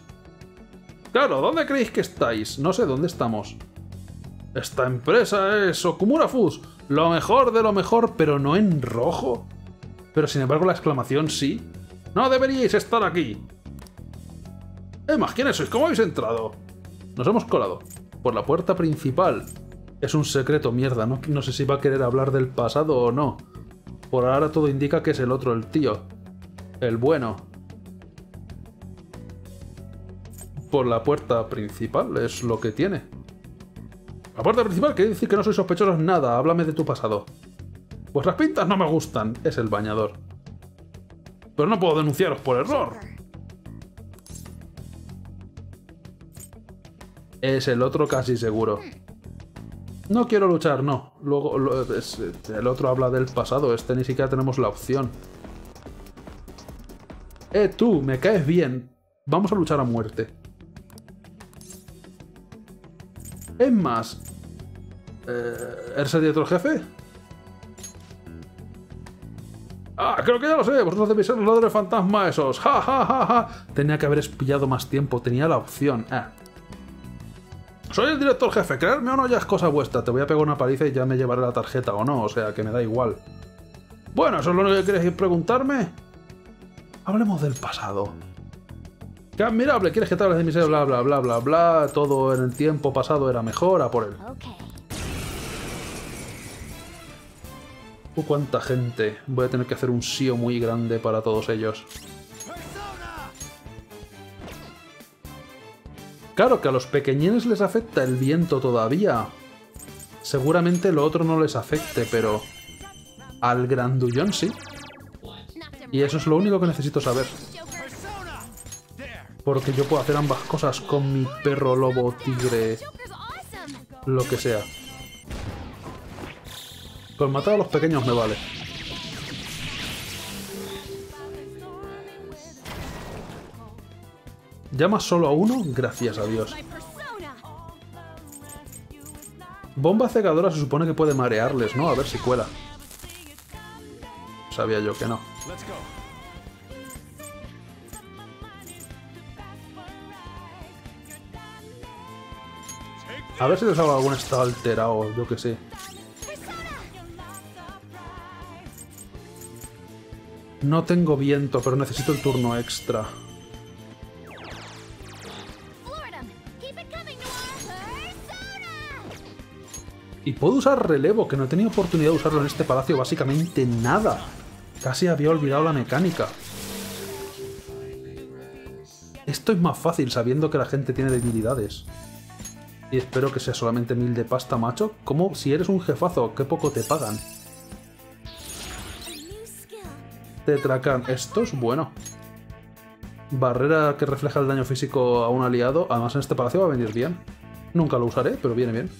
Claro, ¿dónde creéis que estáis? No sé dónde estamos. Esta empresa es Okumura Foods, lo mejor de lo mejor, pero no en rojo. Pero sin embargo la exclamación sí. ¡No deberíais estar aquí! Emma, ¿quiénes sois? ¿Cómo habéis entrado? Nos hemos colado. Por la puerta principal. Es un secreto, mierda, ¿no? No sé si va a querer hablar del pasado o no. Por ahora todo indica que es el otro, el tío. El bueno. Por la puerta principal es lo que tiene. La puerta principal quiere decir que no soy sospechoso nada, háblame de tu pasado. Pues las pintas no me gustan, es el bañador. Pero no puedo denunciaros por error. Es el otro casi seguro. No quiero luchar, no. Luego lo, es, el otro habla del pasado, este ni siquiera tenemos la opción. Eh, tú, me caes bien. Vamos a luchar a muerte. Es más... Eh, ¿eres el director jefe? Ah, creo que ya lo sé. Vosotros debéis ser los ladrones fantasma esos. Ja, ja, ja, ja. Tenía que haber pillado más tiempo, tenía la opción. Ah. Soy el director jefe, creerme o no ya es cosa vuestra. Te voy a pegar una paliza y ya me llevaré la tarjeta o no, o sea que me da igual. Bueno, ¿eso es lo único que quieres preguntarme? Hablemos del pasado. ¡Qué admirable! ¿Quieres que te hables de miseria? Bla, bla, bla, bla, bla. Todo en el tiempo pasado era mejor, a por él. Okay. Uh, ¡cuánta gente! Voy a tener que hacer un sío muy grande para todos ellos. Claro que a los pequeñines les afecta el viento todavía. Seguramente lo otro no les afecte, pero... al grandullón sí. Y eso es lo único que necesito saber. Porque yo puedo hacer ambas cosas con mi perro, lobo, tigre... lo que sea. Con matar a los pequeños me vale. Llama solo a uno, gracias a Dios. Bomba cegadora se supone que puede marearles, ¿no? A ver si cuela. Sabía yo que no. A ver si les hago algún estado alterado, yo que sé. No tengo viento, pero necesito el turno extra. Y puedo usar relevo, que no he tenido oportunidad de usarlo en este palacio básicamente nada. Casi había olvidado la mecánica. Esto es más fácil sabiendo que la gente tiene debilidades. Y espero que sea solamente mil de pasta, macho. Como si eres un jefazo, qué poco te pagan. Tetracan, esto es bueno. Barrera que refleja el daño físico a un aliado. Además en este palacio va a venir bien. Nunca lo usaré, pero viene bien.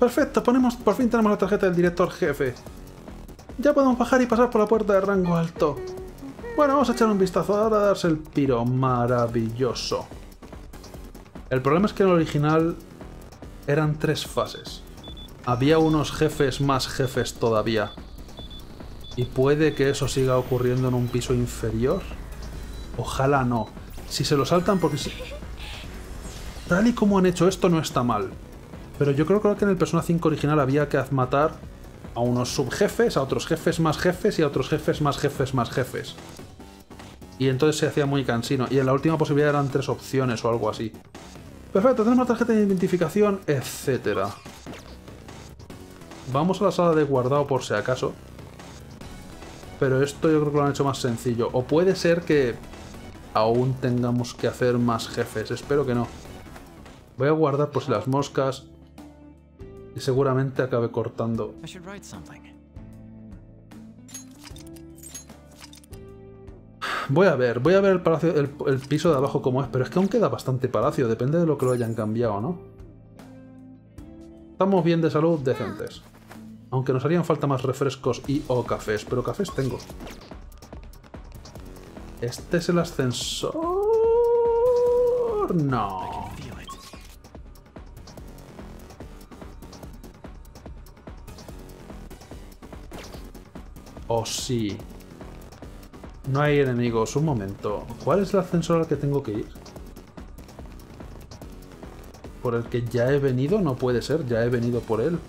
Perfecto, ponemos, por fin tenemos la tarjeta del director jefe. Ya podemos bajar y pasar por la puerta de rango alto. Bueno, vamos a echar un vistazo ahora a darse el piro. Maravilloso. El problema es que en el original eran tres fases. Había unos jefes más jefes todavía. Y puede que eso siga ocurriendo en un piso inferior. Ojalá no. Si se lo saltan porque... Si... Tal y como han hecho esto no está mal. Pero yo creo que en el Persona cinco original había que matar a unos subjefes, a otros jefes más jefes y a otros jefes más jefes más jefes. Y entonces se hacía muy cansino. Y en la última posibilidad eran tres opciones o algo así. Perfecto, tenemos la tarjeta de identificación, etcétera. Vamos a la sala de guardado por si acaso. Pero esto yo creo que lo han hecho más sencillo. O puede ser que aún tengamos que hacer más jefes. Espero que no. Voy a guardar por si las moscas... Y seguramente acabe cortando. Voy a ver, voy a ver el palacio, el, el piso de abajo como es, pero es que aún queda bastante palacio, depende de lo que lo hayan cambiado, ¿no? Estamos bien de salud, decentes. Aunque nos harían falta más refrescos y o cafés, pero cafés tengo. ¿Este es el ascensor? No. Oh, sí. No hay enemigos. Un momento. ¿Cuál es el ascensor al que tengo que ir? ¿Por el que ya he venido? No puede ser. Ya he venido por él.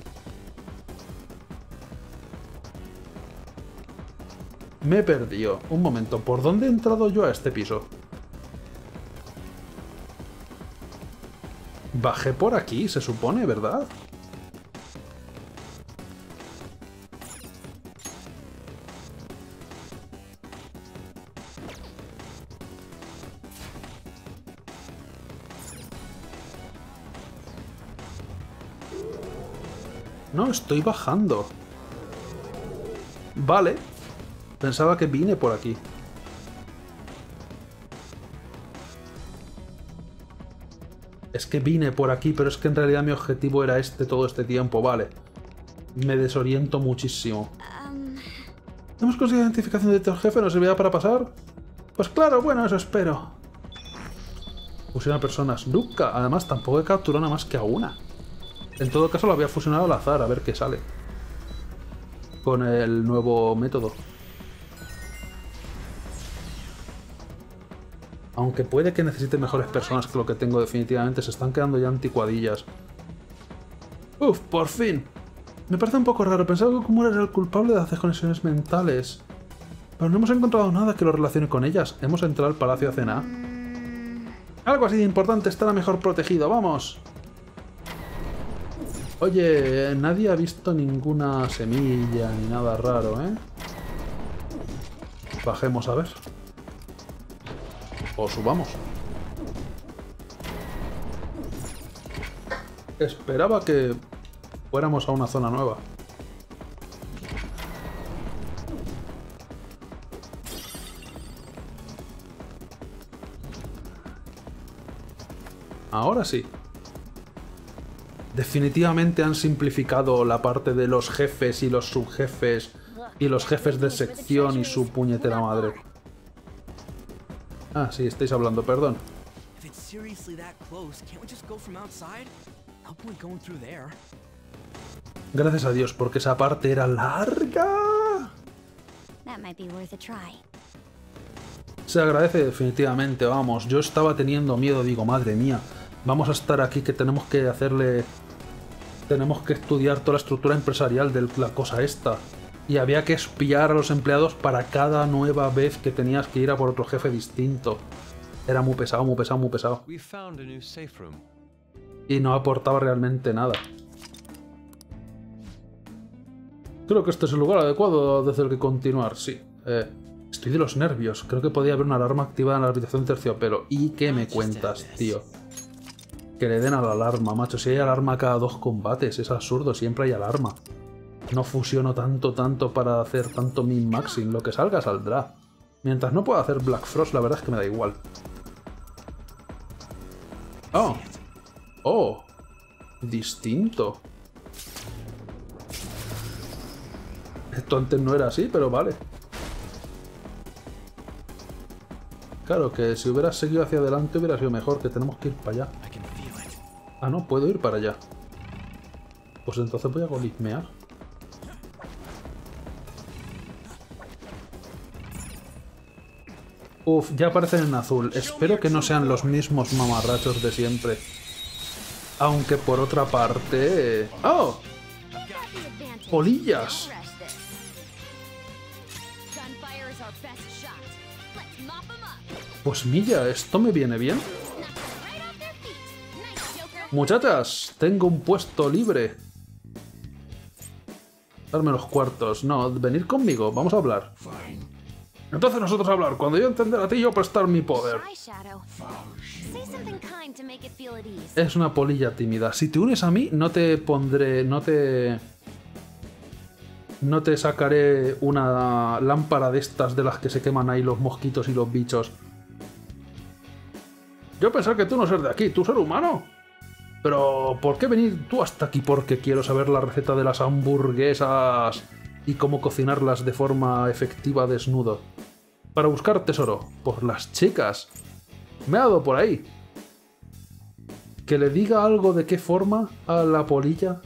Me he perdido. Un momento. ¿Por dónde he entrado yo a este piso? Bajé por aquí, se supone, ¿verdad? No, estoy bajando. Vale. Pensaba que vine por aquí. Es que vine por aquí, pero es que en realidad mi objetivo era este todo este tiempo, vale. Me desoriento muchísimo. ¿Hemos conseguido identificación de tu jefe? ¿Nos servirá para pasar? Pues claro, bueno, eso espero. Fusiona personas. Nunca. Además, tampoco he capturado nada más que a una. En todo caso, lo había fusionado al azar, a ver qué sale. Con el nuevo método. Aunque puede que necesite mejores personas que lo que tengo definitivamente, se están quedando ya anticuadillas. ¡Uf, por fin! Me parece un poco raro, pensaba que Okumura era el culpable de las desconexiones mentales. Pero no hemos encontrado nada que lo relacione con ellas. Hemos entrado al palacio a cenar. Algo así de importante estará mejor protegido, ¡vamos! Oye, nadie ha visto ninguna semilla ni nada raro, ¿eh? Bajemos a ver. O subamos. Esperaba que fuéramos a una zona nueva. Ahora sí. Definitivamente han simplificado la parte de los jefes y los subjefes Y los jefes de sección y su puñetera madre. Ah, sí, estáis hablando, perdón. Gracias a Dios, porque esa parte era larga. Se agradece definitivamente, vamos. Yo estaba teniendo miedo, digo, madre mía. Vamos a estar aquí que tenemos que hacerle... Tenemos que estudiar toda la estructura empresarial de la cosa esta. Y había que espiar a los empleados para cada nueva vez que tenías que ir a por otro jefe distinto. Era muy pesado, muy pesado, muy pesado. Y no aportaba realmente nada. Creo que este es el lugar adecuado desde el que continuar, sí. Eh, estoy de los nervios. Creo que podía haber una alarma activada en la habitación terciopelo. ¿Y qué me cuentas, tío? Que le den a la alarma, macho. Si hay alarma cada dos combates, es absurdo. Siempre hay alarma. No fusiono tanto, tanto para hacer tanto min-maxing. Lo que salga, saldrá. Mientras no pueda hacer Black Frost, la verdad es que me da igual. ¡Oh! ¡Oh! Distinto. Esto antes no era así, pero vale. Claro, que si hubieras seguido hacia adelante hubiera sido mejor, que tenemos que ir para allá. Ah, no, puedo ir para allá. Pues entonces voy a golismear. Uf, ya aparecen en azul. Espero que no sean los mismos mamarrachos de siempre. Aunque por otra parte... ¡Oh! ¡Polillas! Pues mira, esto me viene bien. Muchachas, tengo un puesto libre. Darme los cuartos. No, venid conmigo, vamos a hablar. Entonces nosotros hablar, cuando yo entender a ti yo prestar mi poder. Es una polilla tímida. Si te unes a mí, no te pondré, no te... No te sacaré una lámpara de estas de las que se queman ahí los mosquitos y los bichos. Yo pensaba que tú no eres de aquí, tú ser humano. Pero, ¿por qué venir tú hasta aquí? Porque quiero saber la receta de las hamburguesas... y cómo cocinarlas de forma efectiva desnudo. Para buscar tesoro. Por las chicas. Me ha dado por ahí. Que le diga algo de qué forma a la polilla.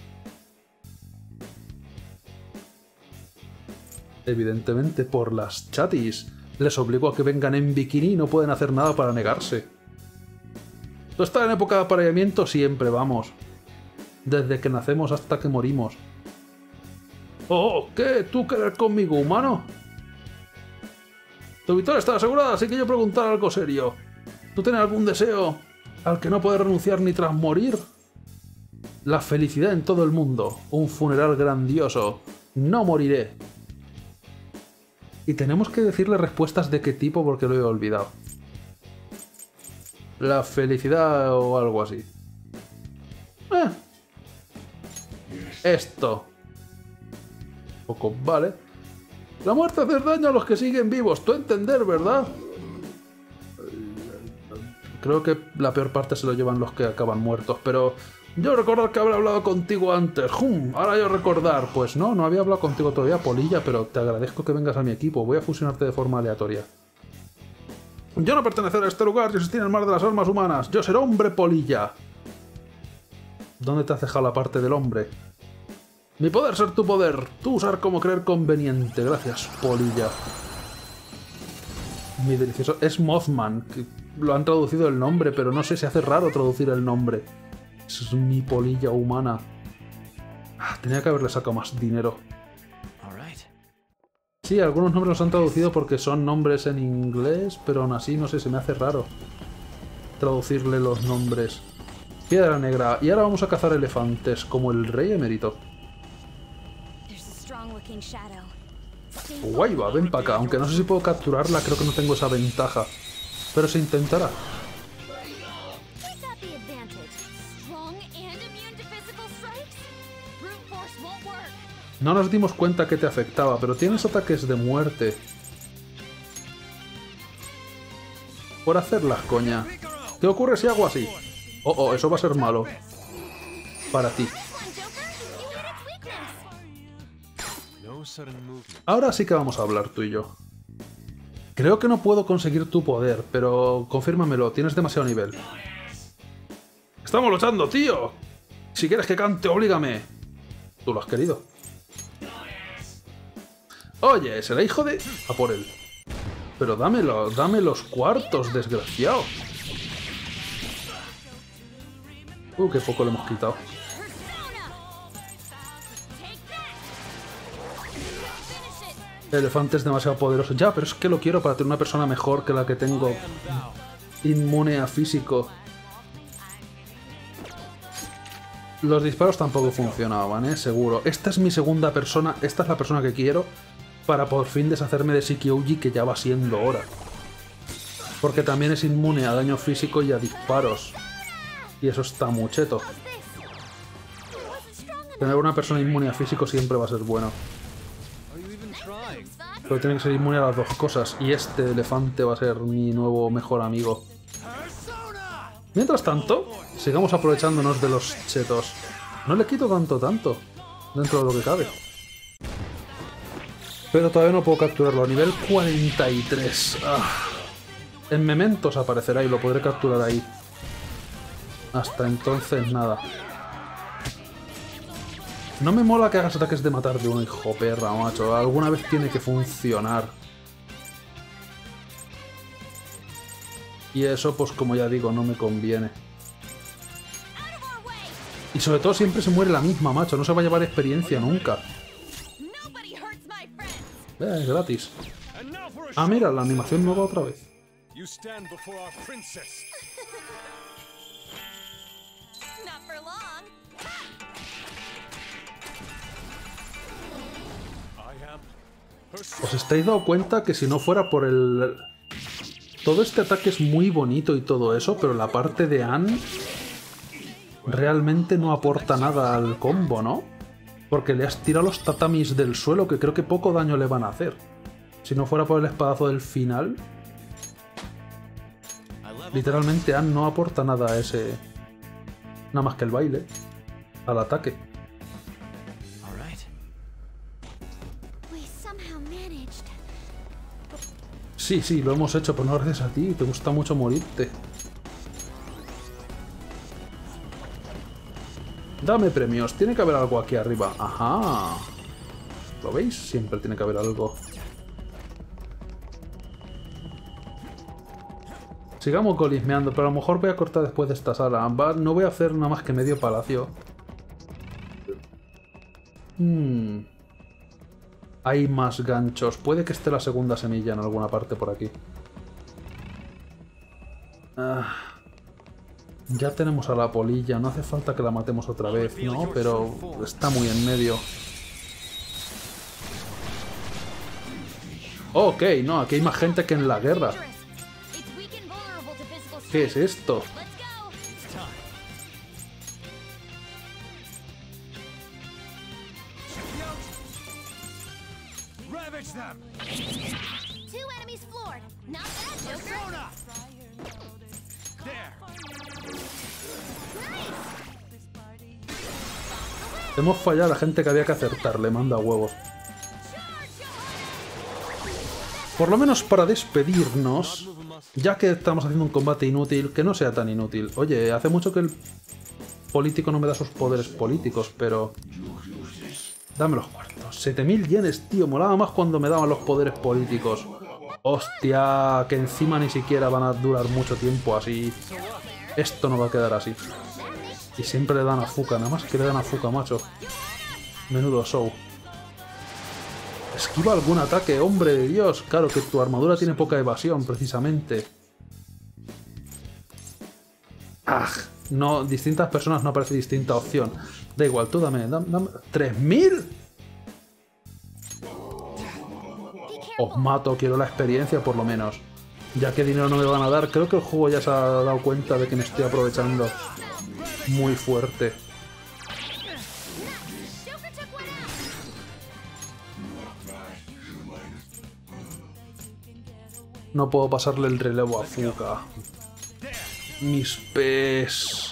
Evidentemente por las chatis. Les obligo a que vengan en bikini y no pueden hacer nada para negarse. Esto está en época de apareamiento siempre, vamos. Desde que nacemos hasta que morimos. Oh, ¿qué? ¿Tú querer conmigo, humano? Tu victoria está asegurada, así que yo preguntar algo serio. ¿Tú tienes algún deseo al que no puedes renunciar ni tras morir? La felicidad en todo el mundo. Un funeral grandioso. No moriré. Y tenemos que decirle respuestas de qué tipo porque lo he olvidado. La felicidad o algo así. Eh. Esto. Poco, vale. La muerte hace daño a los que siguen vivos. Tú entender, ¿verdad? Creo que la peor parte se lo llevan los que acaban muertos, pero... Yo recordar que habré hablado contigo antes. ¡Jum! Ahora yo recordar. Pues no, no había hablado contigo todavía, polilla, pero te agradezco que vengas a mi equipo. Voy a fusionarte de forma aleatoria. Yo no perteneceré a este lugar. Yo existiré en el mar de las almas humanas. Yo seré hombre polilla. ¿Dónde te has dejado la parte del hombre? Mi poder ser tu poder, tú usar como creer conveniente. Gracias, polilla. Mi delicioso... Es Mothman, que lo han traducido el nombre, pero no sé, se hace raro traducir el nombre. Es mi polilla humana. Ah, tenía que haberle sacado más dinero. Sí, algunos nombres los han traducido porque son nombres en inglés, pero aún así, no sé, se me hace raro traducirle los nombres. Piedra negra. Y ahora vamos a cazar elefantes, como el rey emérito. Guay, va, ven para acá. Aunque no sé si puedo capturarla, creo que no tengo esa ventaja. Pero se intentará. No nos dimos cuenta que te afectaba, pero tienes ataques de muerte. Por hacerlas, coña. ¿Qué ocurre si hago así? Oh, oh, eso va a ser malo. Para ti. Ahora sí que vamos a hablar tú y yo. Creo que no puedo conseguir tu poder, pero confírmamelo, tienes demasiado nivel. ¡Estamos luchando, tío! Si quieres que cante, oblígame. Tú lo has querido. Oye, será hijo de... A por él. Pero dámelo, dame los cuartos, desgraciado. Uh, qué poco le hemos quitado. El elefante es demasiado poderoso. Ya, pero es que lo quiero para tener una persona mejor que la que tengo. Inmune a físico. Los disparos tampoco funcionaban, ¿eh? Seguro. Esta es mi segunda persona. Esta es la persona que quiero para por fin deshacerme de Shiki-Ouji, que ya va siendo hora. Porque también es inmune a daño físico y a disparos. Y eso está mucheto. Tener una persona inmune a físico siempre va a ser bueno. Pero tiene que ser inmune a las dos cosas. Y este elefante va a ser mi nuevo mejor amigo. Mientras tanto, sigamos aprovechándonos de los chetos. No le quito tanto, tanto. Dentro de lo que cabe. Pero todavía no puedo capturarlo. A nivel cuarenta y tres. ¡Ah! En Mementos aparecerá y lo podré capturar ahí. Hasta entonces, nada. No me mola que hagas ataques de matar de uno, hijo perra, macho. Alguna vez tiene que funcionar. Y eso, pues como ya digo, no me conviene. Y sobre todo siempre se muere la misma, macho. No se va a llevar experiencia nunca. Eh, es gratis. Ah, mira, la animación nueva otra vez. ¿Os estáis dando cuenta que si no fuera por el... Todo este ataque es muy bonito y todo eso, pero la parte de Ann realmente no aporta nada al combo, ¿no? Porque le has tirado los tatamis del suelo, que creo que poco daño le van a hacer. Si no fuera por el espadazo del final... Literalmente Ann no aporta nada a ese... Nada más que el baile. Al ataque. Sí, sí, lo hemos hecho, pero no gracias a ti. Te gusta mucho morirte. Dame premios. Tiene que haber algo aquí arriba. Ajá. ¿Lo veis? Siempre tiene que haber algo. Sigamos colismeando, pero a lo mejor voy a cortar después de esta sala. No voy a hacer nada más que medio palacio. Hmm... Hay más ganchos. Puede que esté la segunda semilla en alguna parte por aquí. Ah, ya tenemos a la polilla. No hace falta que la matemos otra vez, ¿no? Pero está muy en medio. Ok, no. Aquí hay más gente que en la guerra. ¿Qué es esto? Hemos fallado a la gente que había que acertar, le manda huevos. Por lo menos para despedirnos, ya que estamos haciendo un combate inútil, que no sea tan inútil. Oye, hace mucho que el político no me da sus poderes políticos, pero... Dame los cuartos. siete mil yenes, tío. Molaba más cuando me daban los poderes políticos. Hostia, que encima ni siquiera van a durar mucho tiempo así. Esto no va a quedar así. Y siempre le dan a Fuka, nada más que le dan a Fuka, macho. Menudo show. Esquiva algún ataque, hombre de Dios. Claro que tu armadura tiene poca evasión, precisamente. ¡Ah! No, distintas personas no aparece distinta opción. Da igual, tú dame, dame, dame... ¿tres mil? Os mato, quiero la experiencia por lo menos. Ya que dinero no me van a dar, creo que el juego ya se ha dado cuenta de que me estoy aprovechando muy fuerte. No puedo pasarle el relevo a Fuka. Mis pes.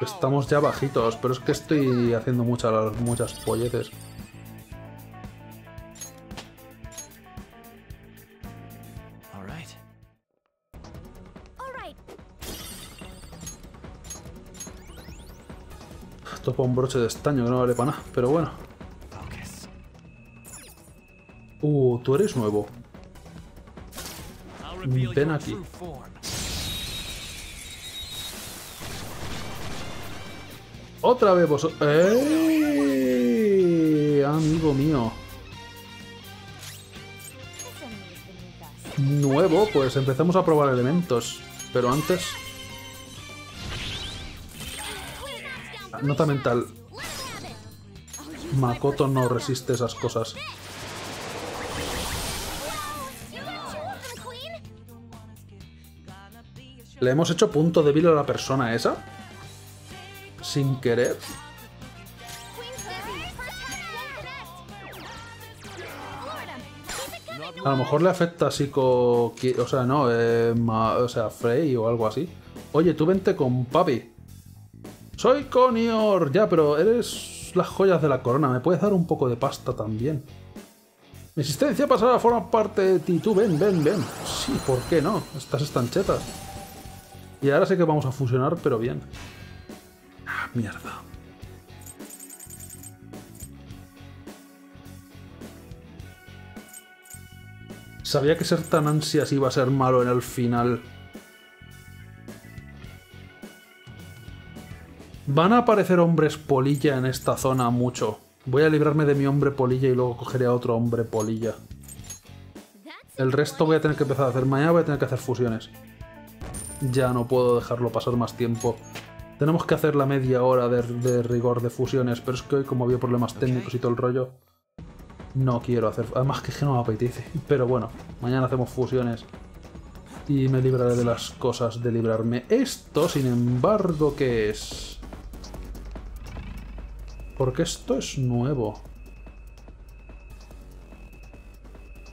Estamos ya bajitos, pero es que estoy haciendo muchas, muchas polleces. Topa un broche de estaño que no vale para nada, pero bueno. Uh, tú eres nuevo. Ven aquí. Otra vez vosotros. ¡Ey! Amigo mío. Nuevo, pues empezamos a probar elementos. Pero antes... Nota mental. Makoto no resiste esas cosas. ¿Le hemos hecho punto débil a la persona esa? ¿Sin querer? A lo mejor le afecta psico... O sea, no, eh, ma... o sea, Frey o algo así. Oye, tú vente con papi. Soy Conior. Ya, pero eres las joyas de la corona. ¿Me puedes dar un poco de pasta también? Mi existencia pasará a formar parte de ti. Tú ven, ven, ven. Sí, ¿por qué no? Estas estanchetas. Y ahora sé que vamos a fusionar, pero bien. Ah, mierda. Sabía que ser tan ansias iba a ser malo en el final. Van a aparecer hombres polilla en esta zona mucho. Voy a librarme de mi hombre polilla y luego cogeré a otro hombre polilla. El resto voy a tener que empezar a hacer. Mañana voy a tener que hacer fusiones. Ya no puedo dejarlo pasar más tiempo. Tenemos que hacer la media hora de, de rigor de fusiones, pero es que hoy, como había problemas técnicos y todo el rollo, no quiero hacer... Además que, que no me apetece. Pero bueno, mañana hacemos fusiones y me libraré de las cosas de librarme. Esto, sin embargo, ¿qué es? Porque esto es nuevo.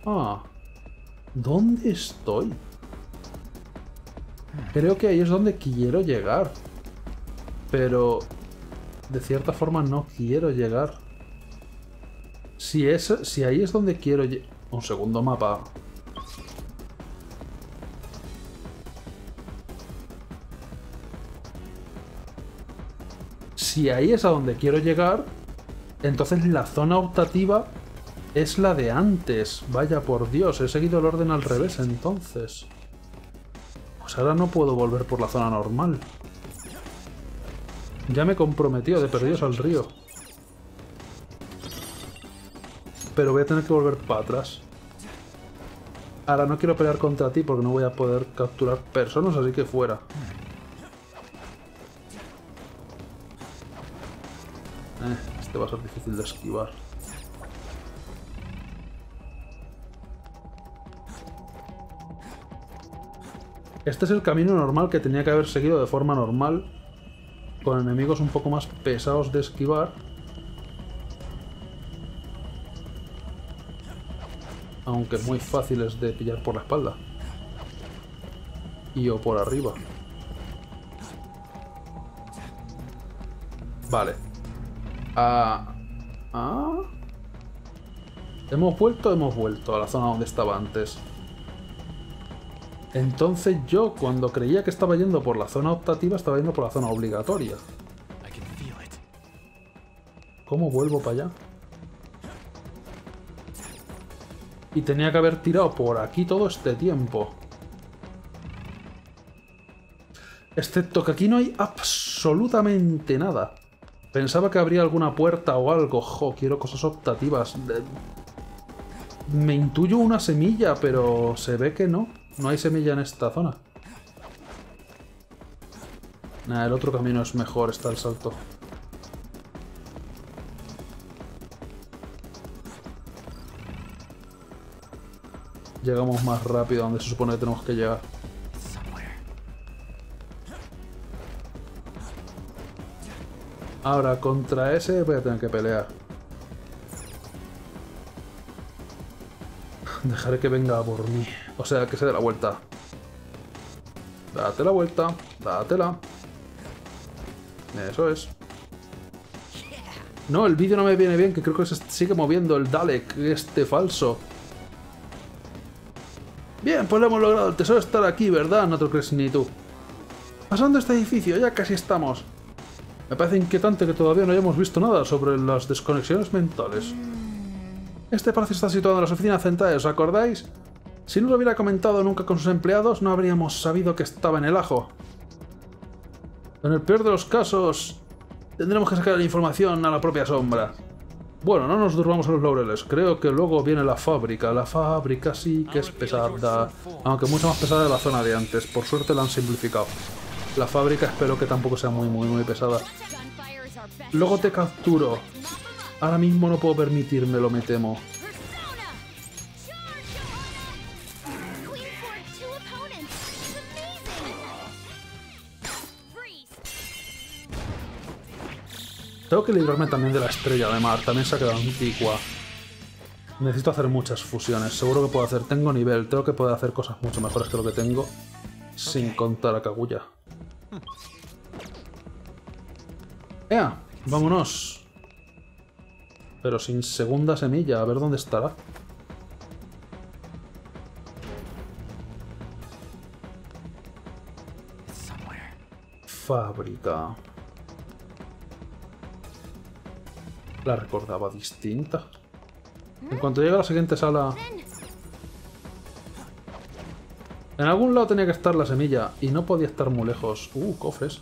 Ah, ¿dónde estoy? Creo que ahí es donde quiero llegar. Pero... de cierta forma no quiero llegar. Si es... si ahí es donde quiero llegar... Un segundo mapa. Si ahí es a donde quiero llegar... Entonces la zona optativa es la de antes. Vaya por Dios, he seguido el orden al revés entonces. Ahora no puedo volver por la zona normal. Ya me comprometió de perdidos al río. Pero voy a tener que volver para atrás. Ahora no quiero pelear contra ti porque no voy a poder capturar personas, así que fuera. Eh, este va a ser difícil de esquivar. Este es el camino normal que tenía que haber seguido de forma normal, con enemigos un poco más pesados de esquivar. Aunque muy fáciles de pillar por la espalda. Y o por arriba. Vale. Ah, ah. Hemos vuelto, hemos vuelto a la zona donde estaba antes. Entonces yo, cuando creía que estaba yendo por la zona optativa, estaba yendo por la zona obligatoria. ¿Cómo vuelvo para allá? Y tenía que haber tirado por aquí todo este tiempo. Excepto que aquí no hay absolutamente nada. Pensaba que habría alguna puerta o algo. Jo, quiero cosas optativas. Me intuyo una semilla, pero se ve que no. No hay semilla en esta zona. Nah, el otro camino es mejor, está el salto. Llegamos más rápido donde se supone que tenemos que llegar. Ahora, contra ese voy a tener que pelear. Dejaré que venga por mí. O sea, que se dé la vuelta. Date la vuelta. Dátela. Eso es. No, el vídeo no me viene bien, que creo que se sigue moviendo el Dalek, este falso. Bien, pues lo hemos logrado. El tesoro está aquí, ¿verdad? No te lo crees ni tú. Pasando este edificio, ya casi estamos. Me parece inquietante que todavía no hayamos visto nada sobre las desconexiones mentales. Este palacio está situado en las oficinas centrales, ¿os acordáis? Si no lo hubiera comentado nunca con sus empleados, no habríamos sabido que estaba en el ajo. En el peor de los casos, tendremos que sacar la información a la propia sombra. Bueno, no nos durmamos a los laureles. Creo que luego viene la fábrica. La fábrica sí que es pesada. Aunque mucho más pesada de la zona de antes. Por suerte la han simplificado. La fábrica espero que tampoco sea muy, muy, muy pesada. Luego te capturo. Ahora mismo no puedo permitírmelo, me temo. Tengo que librarme también de la estrella de mar, también se ha quedado antigua. Necesito hacer muchas fusiones, seguro que puedo hacer. Tengo nivel, tengo que poder hacer cosas mucho mejores que lo que tengo, sin contar a Kaguya. ¡Ea! ¡Vámonos! Pero sin segunda semilla, a ver dónde estará. Fábrica. La recordaba distinta. En cuanto llegue a la siguiente sala... En algún lado tenía que estar la semilla y no podía estar muy lejos. Uh, cofres.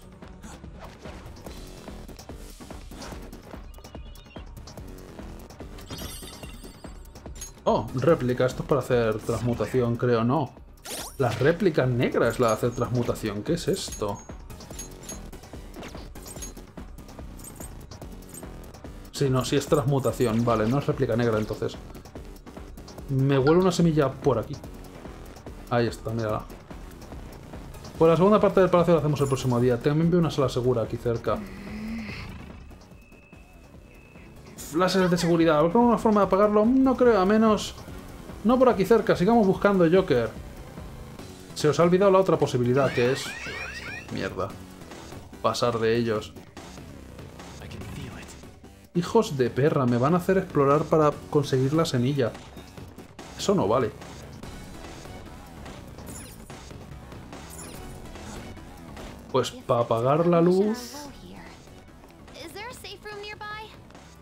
Oh, réplica. Esto es para hacer transmutación, creo. No. Las réplicas negras es la de hacer transmutación. ¿Qué es esto? Sí, no, sí es transmutación. Vale, no es réplica negra, entonces. Me vuelve una semilla por aquí. Ahí está, mírala. Pues la segunda parte del palacio la hacemos el próximo día. También veo una sala segura aquí cerca. Láseres de seguridad. ¿Habrá una forma de apagarlo? No creo, a menos... No por aquí cerca, sigamos buscando, Joker. Se os ha olvidado la otra posibilidad, que es... Mierda. Pasar de ellos. Hijos de perra, me van a hacer explorar para conseguir la semilla. Eso no vale. Pues para apagar la luz...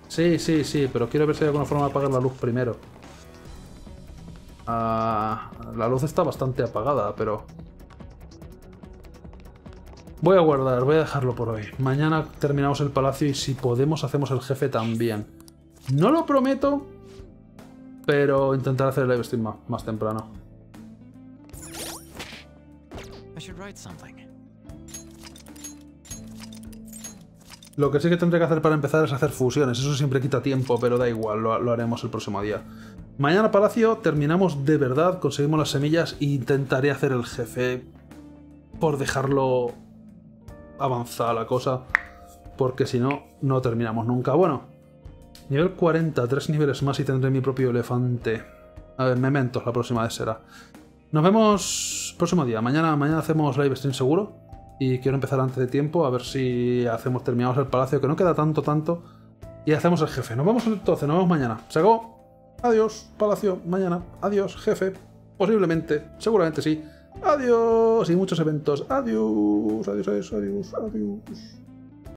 Sí, sí, sí, pero quiero ver si hay alguna forma de apagar la luz primero. Ah, la luz está bastante apagada, pero... Voy a guardar, voy a dejarlo por hoy. Mañana terminamos el palacio y si podemos hacemos el jefe también. No lo prometo, pero intentaré hacer el live stream más, más temprano. Lo que sí que tendré que hacer para empezar es hacer fusiones. Eso siempre quita tiempo, pero da igual, lo, lo haremos el próximo día. Mañana palacio, terminamos de verdad, conseguimos las semillas e intentaré hacer el jefe por dejarlo... avanzada la cosa, porque si no, no terminamos nunca. Bueno, nivel cuarenta, tres niveles más y tendré mi propio elefante. A ver, mementos, la próxima vez será. Nos vemos próximo día. Mañana, mañana hacemos live stream seguro y quiero empezar antes de tiempo a ver si hacemos terminamos el palacio, que no queda tanto, tanto, y hacemos el jefe. Nos vamos entonces, nos vemos mañana. Se acabó. Adiós, palacio, mañana. Adiós, jefe. Posiblemente, seguramente sí. Adiós y muchos eventos. Adiós, adiós, adiós, adiós, adiós.